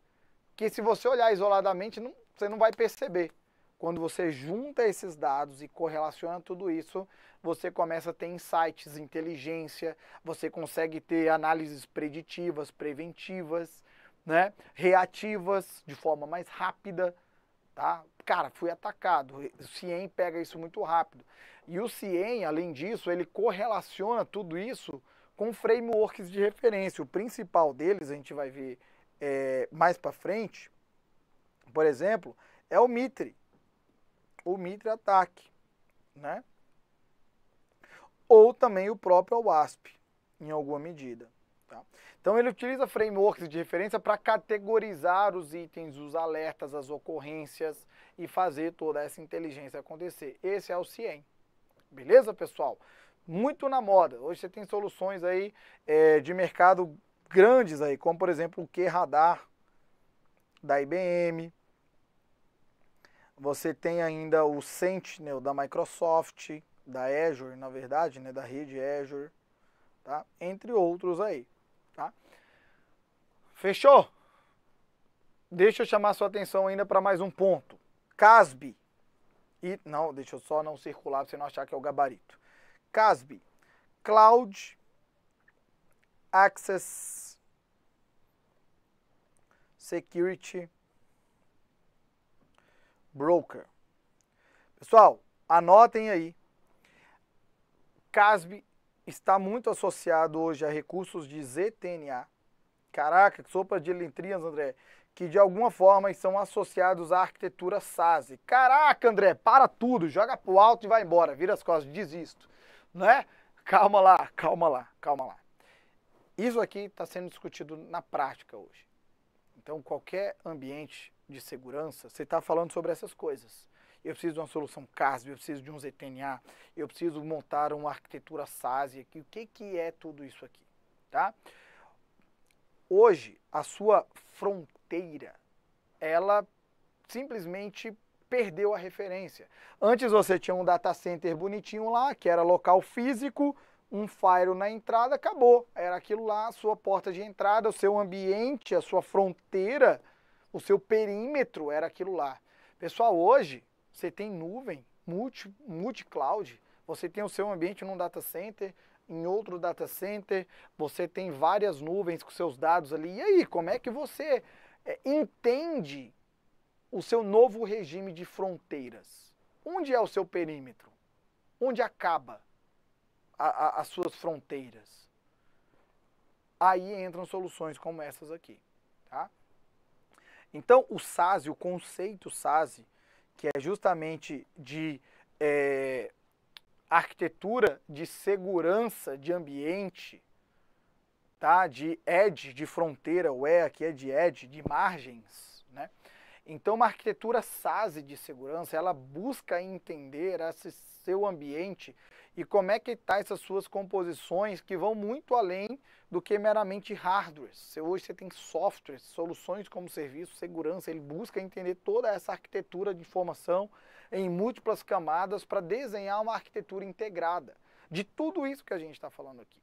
que, se você olhar isoladamente, você não vai perceber. Quando você junta esses dados e correlaciona tudo isso, você começa a ter insights, inteligência, você consegue ter análises preditivas, preventivas, né? Reativas, de forma mais rápida, tá? Cara, fui atacado, o CIEM pega isso muito rápido. E o CIEM, além disso, ele correlaciona tudo isso com frameworks de referência. O principal deles, a gente vai ver mais para frente, por exemplo, é o Mitre. O Mitre ATT&CK, né? Ou também o próprio OWASP, em alguma medida. Tá? Então ele utiliza frameworks de referência para categorizar os itens, os alertas, as ocorrências e fazer toda essa inteligência acontecer. Esse é o CIEM. Beleza, pessoal? Muito na moda. Hoje você tem soluções aí de mercado grandes, aí, como por exemplo o Q-Radar da IBM. Você tem ainda o Sentinel da Microsoft, da Azure, na verdade, né, da rede Azure, tá? Entre outros aí, tá? Fechou? Deixa eu chamar sua atenção ainda para mais um ponto. CASB. E não, deixa eu só não circular para você não achar que é o gabarito. CASB, Cloud Access Security Broker. Pessoal, anotem aí. CASB está muito associado hoje a recursos de ZTNA. Caraca, que sopa de letrinhas, André. Que de alguma forma são associados à arquitetura SASE. Caraca, André, para tudo, joga pro alto e vai embora, vira as costas, desisto. Né? Calma lá, calma lá, calma lá. Isso aqui está sendo discutido na prática hoje. Então, qualquer ambiente de segurança, você está falando sobre essas coisas. Eu preciso de uma solução CASB, eu preciso de um ZTNA, eu preciso montar uma arquitetura SASE aqui. O que é tudo isso aqui? Tá? Hoje, a sua fronteira, ela simplesmente perdeu a referência. Antes você tinha um data center bonitinho lá, que era local físico, um firewall na entrada, acabou. Era aquilo lá, a sua porta de entrada, o seu ambiente, a sua fronteira, o seu perímetro era aquilo lá. Pessoal, hoje você tem nuvem, multi-cloud, você tem o seu ambiente num data center, em outro data center, você tem várias nuvens com seus dados ali. E aí, como é que você entende o seu novo regime de fronteiras? Onde é o seu perímetro? Onde acaba as suas fronteiras? Aí entram soluções como essas aqui, tá? Então, o SASE, o conceito SASE, que é justamente de arquitetura de segurança de ambiente, tá? De edge, de fronteira, o E aqui é de edge, de margens, né? Então, uma arquitetura SASE de segurança, ela busca entender esse seu ambiente e como é que está essas suas composições que vão muito além do que meramente hardware. Hoje você tem softwares, soluções como serviço, segurança, ele busca entender toda essa arquitetura de informação em múltiplas camadas para desenhar uma arquitetura integrada. de tudo isso que a gente está falando aqui.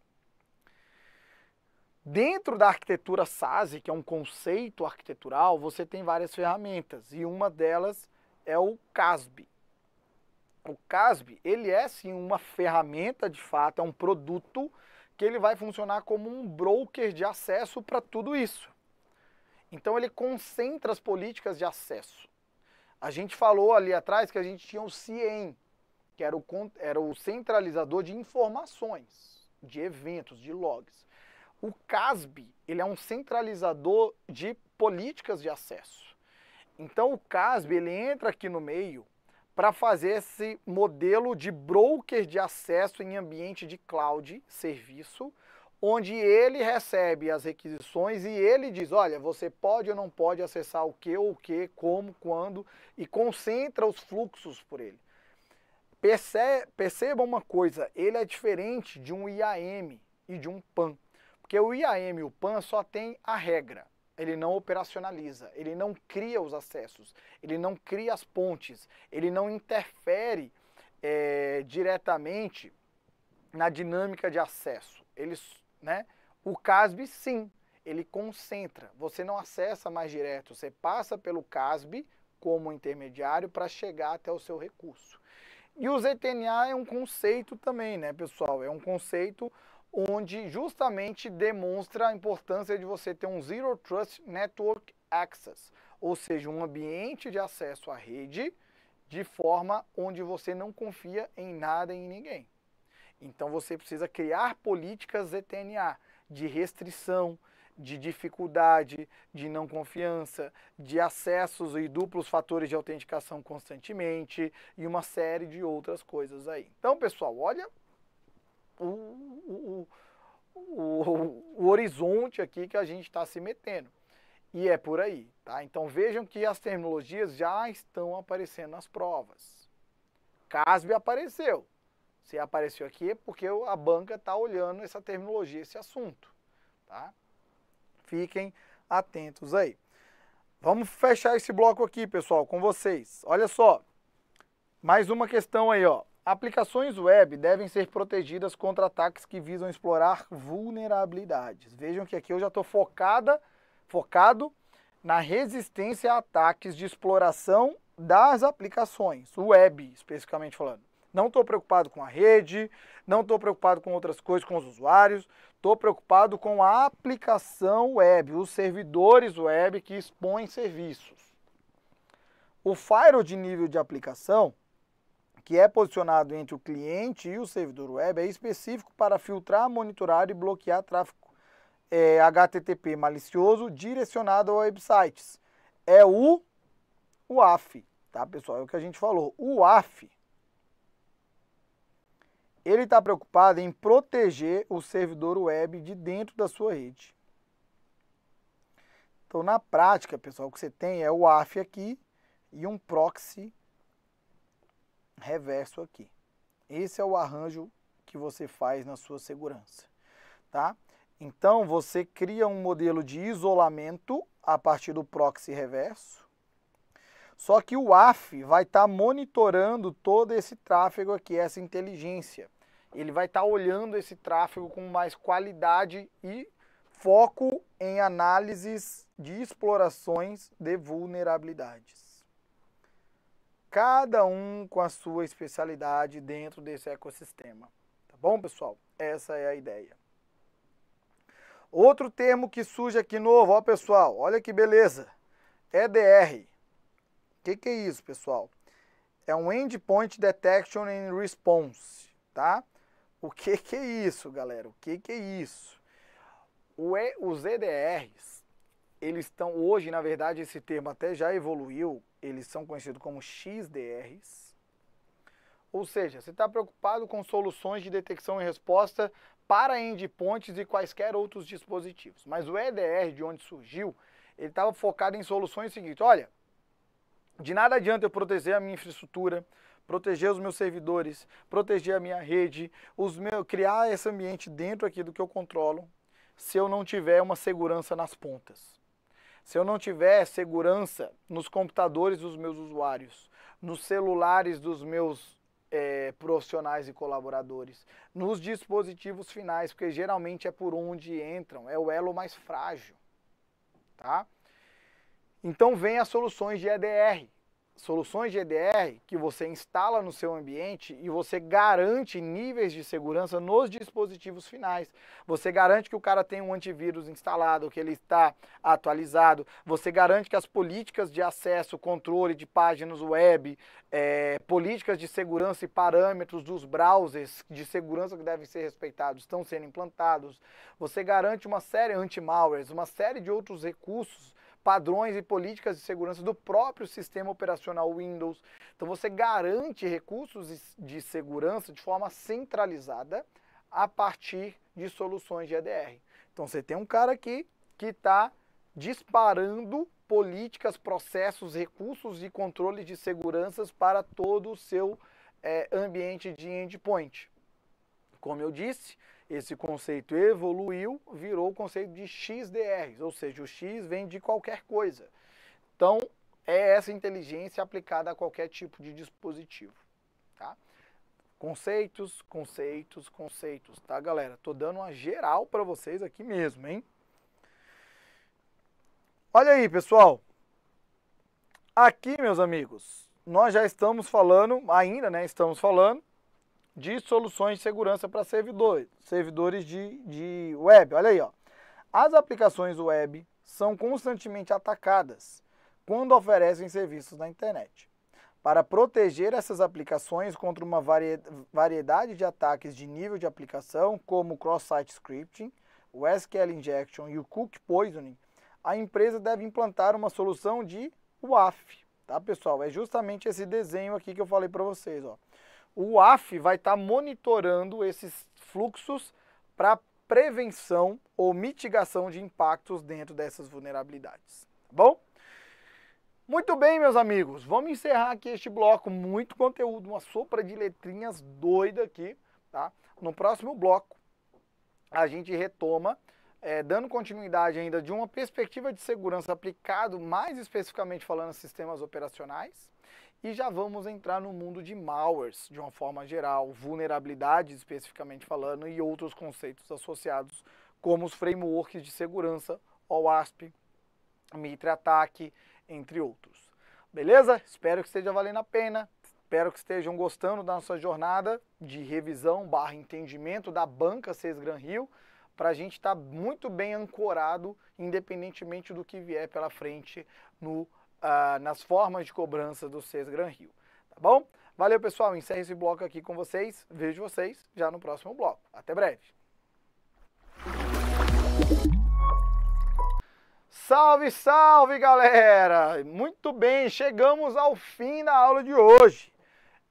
Dentro da arquitetura SaaS, que é um conceito arquitetural, você tem várias ferramentas e uma delas é o CASB. O CASB, ele é sim uma ferramenta de fato, é um produto que ele vai funcionar como um broker de acesso para tudo isso. Então ele concentra as políticas de acesso. A gente falou ali atrás que a gente tinha o CIEM, que era o centralizador de informações, de eventos, de logs. O CASB, ele é um centralizador de políticas de acesso. Então o CASB, ele entra aqui no meio para fazer esse modelo de broker de acesso em ambiente de cloud, serviço, onde ele recebe as requisições e ele diz, olha, você pode ou não pode acessar o que, ou o que, como, quando, e concentra os fluxos por ele. Perceba uma coisa, ele é diferente de um IAM e de um PAN. Porque o IAM e o PAN só tem a regra, ele não operacionaliza, ele não cria os acessos, ele não cria as pontes, ele não interfere diretamente na dinâmica de acesso. Ele, né? O CASB sim, ele concentra, você não acessa mais direto, você passa pelo CASB como intermediário para chegar até o seu recurso. E o ZTNA é um conceito também, né, pessoal? É um conceito onde justamente demonstra a importância de você ter um Zero Trust Network Access, ou seja, um ambiente de acesso à rede de forma onde você não confia em nada e em ninguém. Então você precisa criar políticas ZTNA de restrição, de dificuldade, de não confiança, de acessos e duplos fatores de autenticação constantemente e uma série de outras coisas aí. Então, pessoal, olha o horizonte aqui que a gente está se metendo. E é por aí, tá? Então vejam que as terminologias já estão aparecendo nas provas. CASB apareceu. Se apareceu aqui é porque a banca está olhando essa terminologia, esse assunto, tá? Fiquem atentos aí. Vamos fechar esse bloco aqui, pessoal, com vocês. Olha só, mais uma questão aí, ó. Aplicações web devem ser protegidas contra ataques que visam explorar vulnerabilidades. Vejam que aqui eu já estou focado na resistência a ataques de exploração das aplicações, web especificamente falando. Não estou preocupado com a rede, não estou preocupado com outras coisas, com os usuários, estou preocupado com a aplicação web, os servidores web que expõem serviços. O firewall de nível de aplicação, que é posicionado entre o cliente e o servidor web, é específico para filtrar, monitorar e bloquear tráfego HTTP malicioso direcionado a websites. É o WAF, tá, pessoal? É o que a gente falou. O WAF, ele está preocupado em proteger o servidor web de dentro da sua rede. Então, na prática, pessoal, o que você tem é o WAF aqui e um proxy reverso aqui. Esse é o arranjo que você faz na sua segurança, tá? Então você cria um modelo de isolamento a partir do proxy reverso, só que o WAF vai estar monitorando todo esse tráfego aqui, essa inteligência. Ele vai estar olhando esse tráfego com mais qualidade e foco em análises de explorações de vulnerabilidades. Cada um com a sua especialidade dentro desse ecossistema. Tá bom, pessoal? Essa é a ideia. Outro termo que surge aqui novo, ó, pessoal, olha que beleza. EDR. O que é isso, pessoal? É um Endpoint Detection and Response, tá? O que é isso, galera? O que é isso? Os EDRs, eles estão hoje, na verdade, esse termo até já evoluiu. Eles são conhecidos como XDRs, ou seja, você está preocupado com soluções de detecção e resposta para endpoints e quaisquer outros dispositivos. Mas o EDR, de onde surgiu, ele estava focado em soluções seguintes. Olha, de nada adianta eu proteger a minha infraestrutura, proteger os meus servidores, proteger a minha rede, criar esse ambiente dentro aqui do que eu controlo, se eu não tiver uma segurança nas pontas. Se eu não tiver segurança nos computadores dos meus usuários, nos celulares dos meus profissionais e colaboradores, nos dispositivos finais, porque geralmente é por onde entram, é o elo mais frágil, tá? Então vem as soluções de EDR. Soluções de EDR que você instala no seu ambiente e você garante níveis de segurança nos dispositivos finais. Você garante que o cara tem um antivírus instalado, que ele está atualizado. Você garante que as políticas de acesso, controle de páginas web, políticas de segurança e parâmetros dos browsers de segurança que devem ser respeitados estão sendo implantados. Você garante uma série de anti-malwares, uma série de outros recursos, padrões e políticas de segurança do próprio sistema operacional Windows. Então você garante recursos de segurança de forma centralizada a partir de soluções de EDR. Então você tem um cara aqui que está disparando políticas, processos, recursos e controles de seguranças para todo o seu ambiente de endpoint. Como eu disse, esse conceito evoluiu, virou o conceito de XDRs, ou seja, o X vem de qualquer coisa. Então, é essa inteligência aplicada a qualquer tipo de dispositivo, tá? Conceitos, conceitos, conceitos, tá, galera? Tô dando uma geral para vocês aqui mesmo, hein? Olha aí, pessoal. Aqui, meus amigos, nós já estamos falando, ainda, né, estamos falando de soluções de segurança para servidores de web. Olha aí, ó. As aplicações web são constantemente atacadas quando oferecem serviços na internet. Para proteger essas aplicações contra uma variedade de ataques de nível de aplicação, como o cross-site scripting, o SQL injection e o cookie poisoning, a empresa deve implantar uma solução de WAF, tá, pessoal? É justamente esse desenho aqui que eu falei para vocês, ó. O WAF vai estar monitorando esses fluxos para prevenção ou mitigação de impactos dentro dessas vulnerabilidades, tá bom? Muito bem, meus amigos, vamos encerrar aqui este bloco, muito conteúdo, uma sopa de letrinhas doida aqui, tá? No próximo bloco a gente retoma, dando continuidade ainda de uma perspectiva de segurança aplicado, mais especificamente falando, a sistemas operacionais. E já vamos entrar no mundo de malwares, de uma forma geral, vulnerabilidades especificamente falando, e outros conceitos associados, como os frameworks de segurança, OWASP, Mitre ATT&CK, entre outros. Beleza? Espero que esteja valendo a pena, espero que estejam gostando da nossa jornada de revisão / entendimento da banca Cesgranrio, para a gente estar muito bem ancorado, independentemente do que vier pela frente no nas formas de cobrança do Cesgranrio, tá bom? Valeu, pessoal, encerro esse bloco aqui com vocês, vejo vocês já no próximo bloco, até breve. Salve, salve, galera! Muito bem, chegamos ao fim da aula de hoje.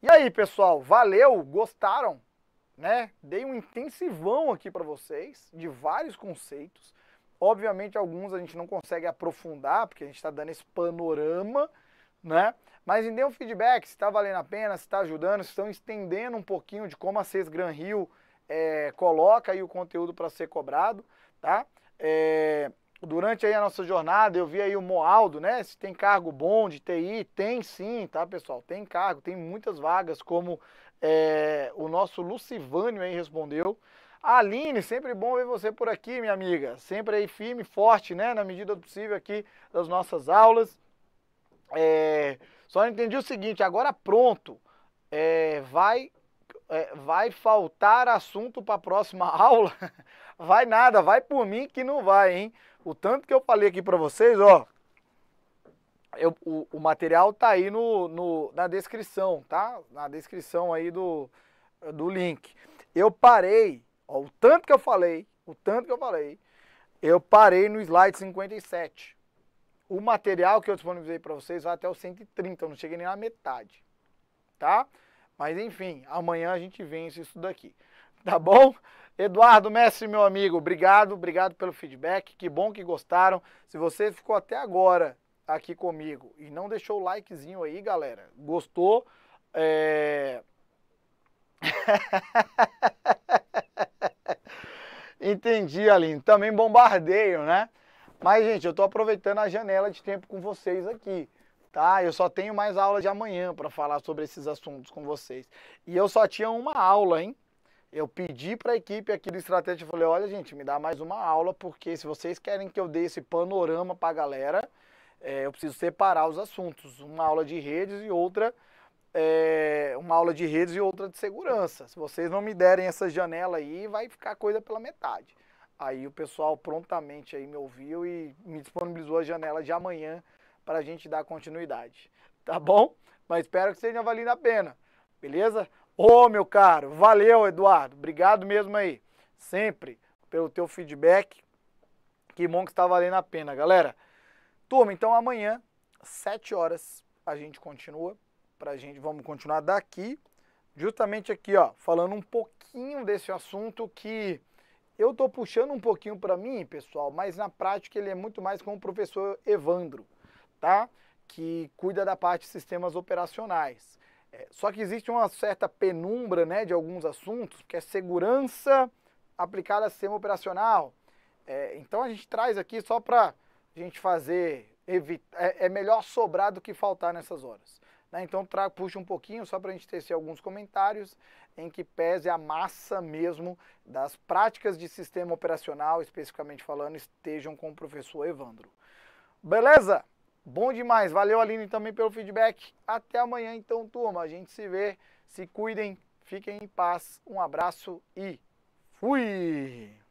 E aí, pessoal, valeu? Gostaram? Né? Dei um intensivão aqui para vocês, de vários conceitos. Obviamente, alguns a gente não consegue aprofundar, porque a gente está dando esse panorama, né? Mas me dê um feedback, se está valendo a pena, se está ajudando, se estão estendendo um pouquinho de como a Cesgranrio coloca aí o conteúdo para ser cobrado, tá? Durante aí a nossa jornada, eu vi aí o Moaldo, né? Se tem cargo bom de TI, tem sim, tá, pessoal? Tem cargo, tem muitas vagas, como o nosso Lucivânio aí respondeu. Aline, sempre bom ver você por aqui, minha amiga. Sempre aí firme e forte, né? Na medida do possível aqui das nossas aulas. Só não entendi o seguinte, agora pronto. Vai faltar assunto para a próxima aula? Vai nada, vai por mim que não vai, hein? O tanto que eu falei aqui para vocês, ó. O material tá aí na descrição, tá? Na descrição aí do link. Eu parei... Ó, o tanto que eu falei, eu parei no slide 57. O material que eu disponibilizei para vocês vai até o 130, eu não cheguei nem na metade, tá? Mas enfim, amanhã a gente vence isso daqui, tá bom? Eduardo Mestre, meu amigo, obrigado pelo feedback, que bom que gostaram. Se você ficou até agora aqui comigo e não deixou o likezinho aí, galera, gostou, Entendi, Aline. Também bombardeio, né? Mas, gente, eu tô aproveitando a janela de tempo com vocês aqui, tá? Eu só tenho mais aula de amanhã para falar sobre esses assuntos com vocês. E eu só tinha uma aula, hein? Eu pedi para a equipe aqui do Estratégia, eu falei, olha gente, me dá mais uma aula, porque se vocês querem que eu dê esse panorama para a galera, eu preciso separar os assuntos, uma aula de redes e outra... uma aula de redes e outra de segurança. Se vocês não me derem essa janela aí, vai ficar coisa pela metade. Aí o pessoal prontamente aí me ouviu e me disponibilizou a janela de amanhã para a gente dar continuidade. Tá bom? Mas espero que seja valendo a pena. Beleza? Ô, meu caro, valeu, Eduardo. Obrigado mesmo aí, sempre, pelo teu feedback. Que bom que está valendo a pena, galera. Turma, então amanhã, 7 horas, a gente continua. Vamos continuar daqui, justamente aqui, ó, falando um pouquinho desse assunto que eu tô puxando um pouquinho para mim, pessoal, mas na prática ele é muito mais com o professor Evandro, tá? Que cuida da parte de sistemas operacionais. Só que existe uma certa penumbra, né, de alguns assuntos, que é segurança aplicada a sistema operacional. Então a gente traz aqui só para a gente fazer, é melhor sobrar do que faltar nessas horas. Então puxa um pouquinho só para a gente tecer alguns comentários em que pese a massa mesmo das práticas de sistema operacional, especificamente falando, estejam com o professor Evandro. Beleza? Bom demais. Valeu, Aline, também pelo feedback. Até amanhã, então, turma. A gente se vê. Se cuidem, fiquem em paz. Um abraço e fui!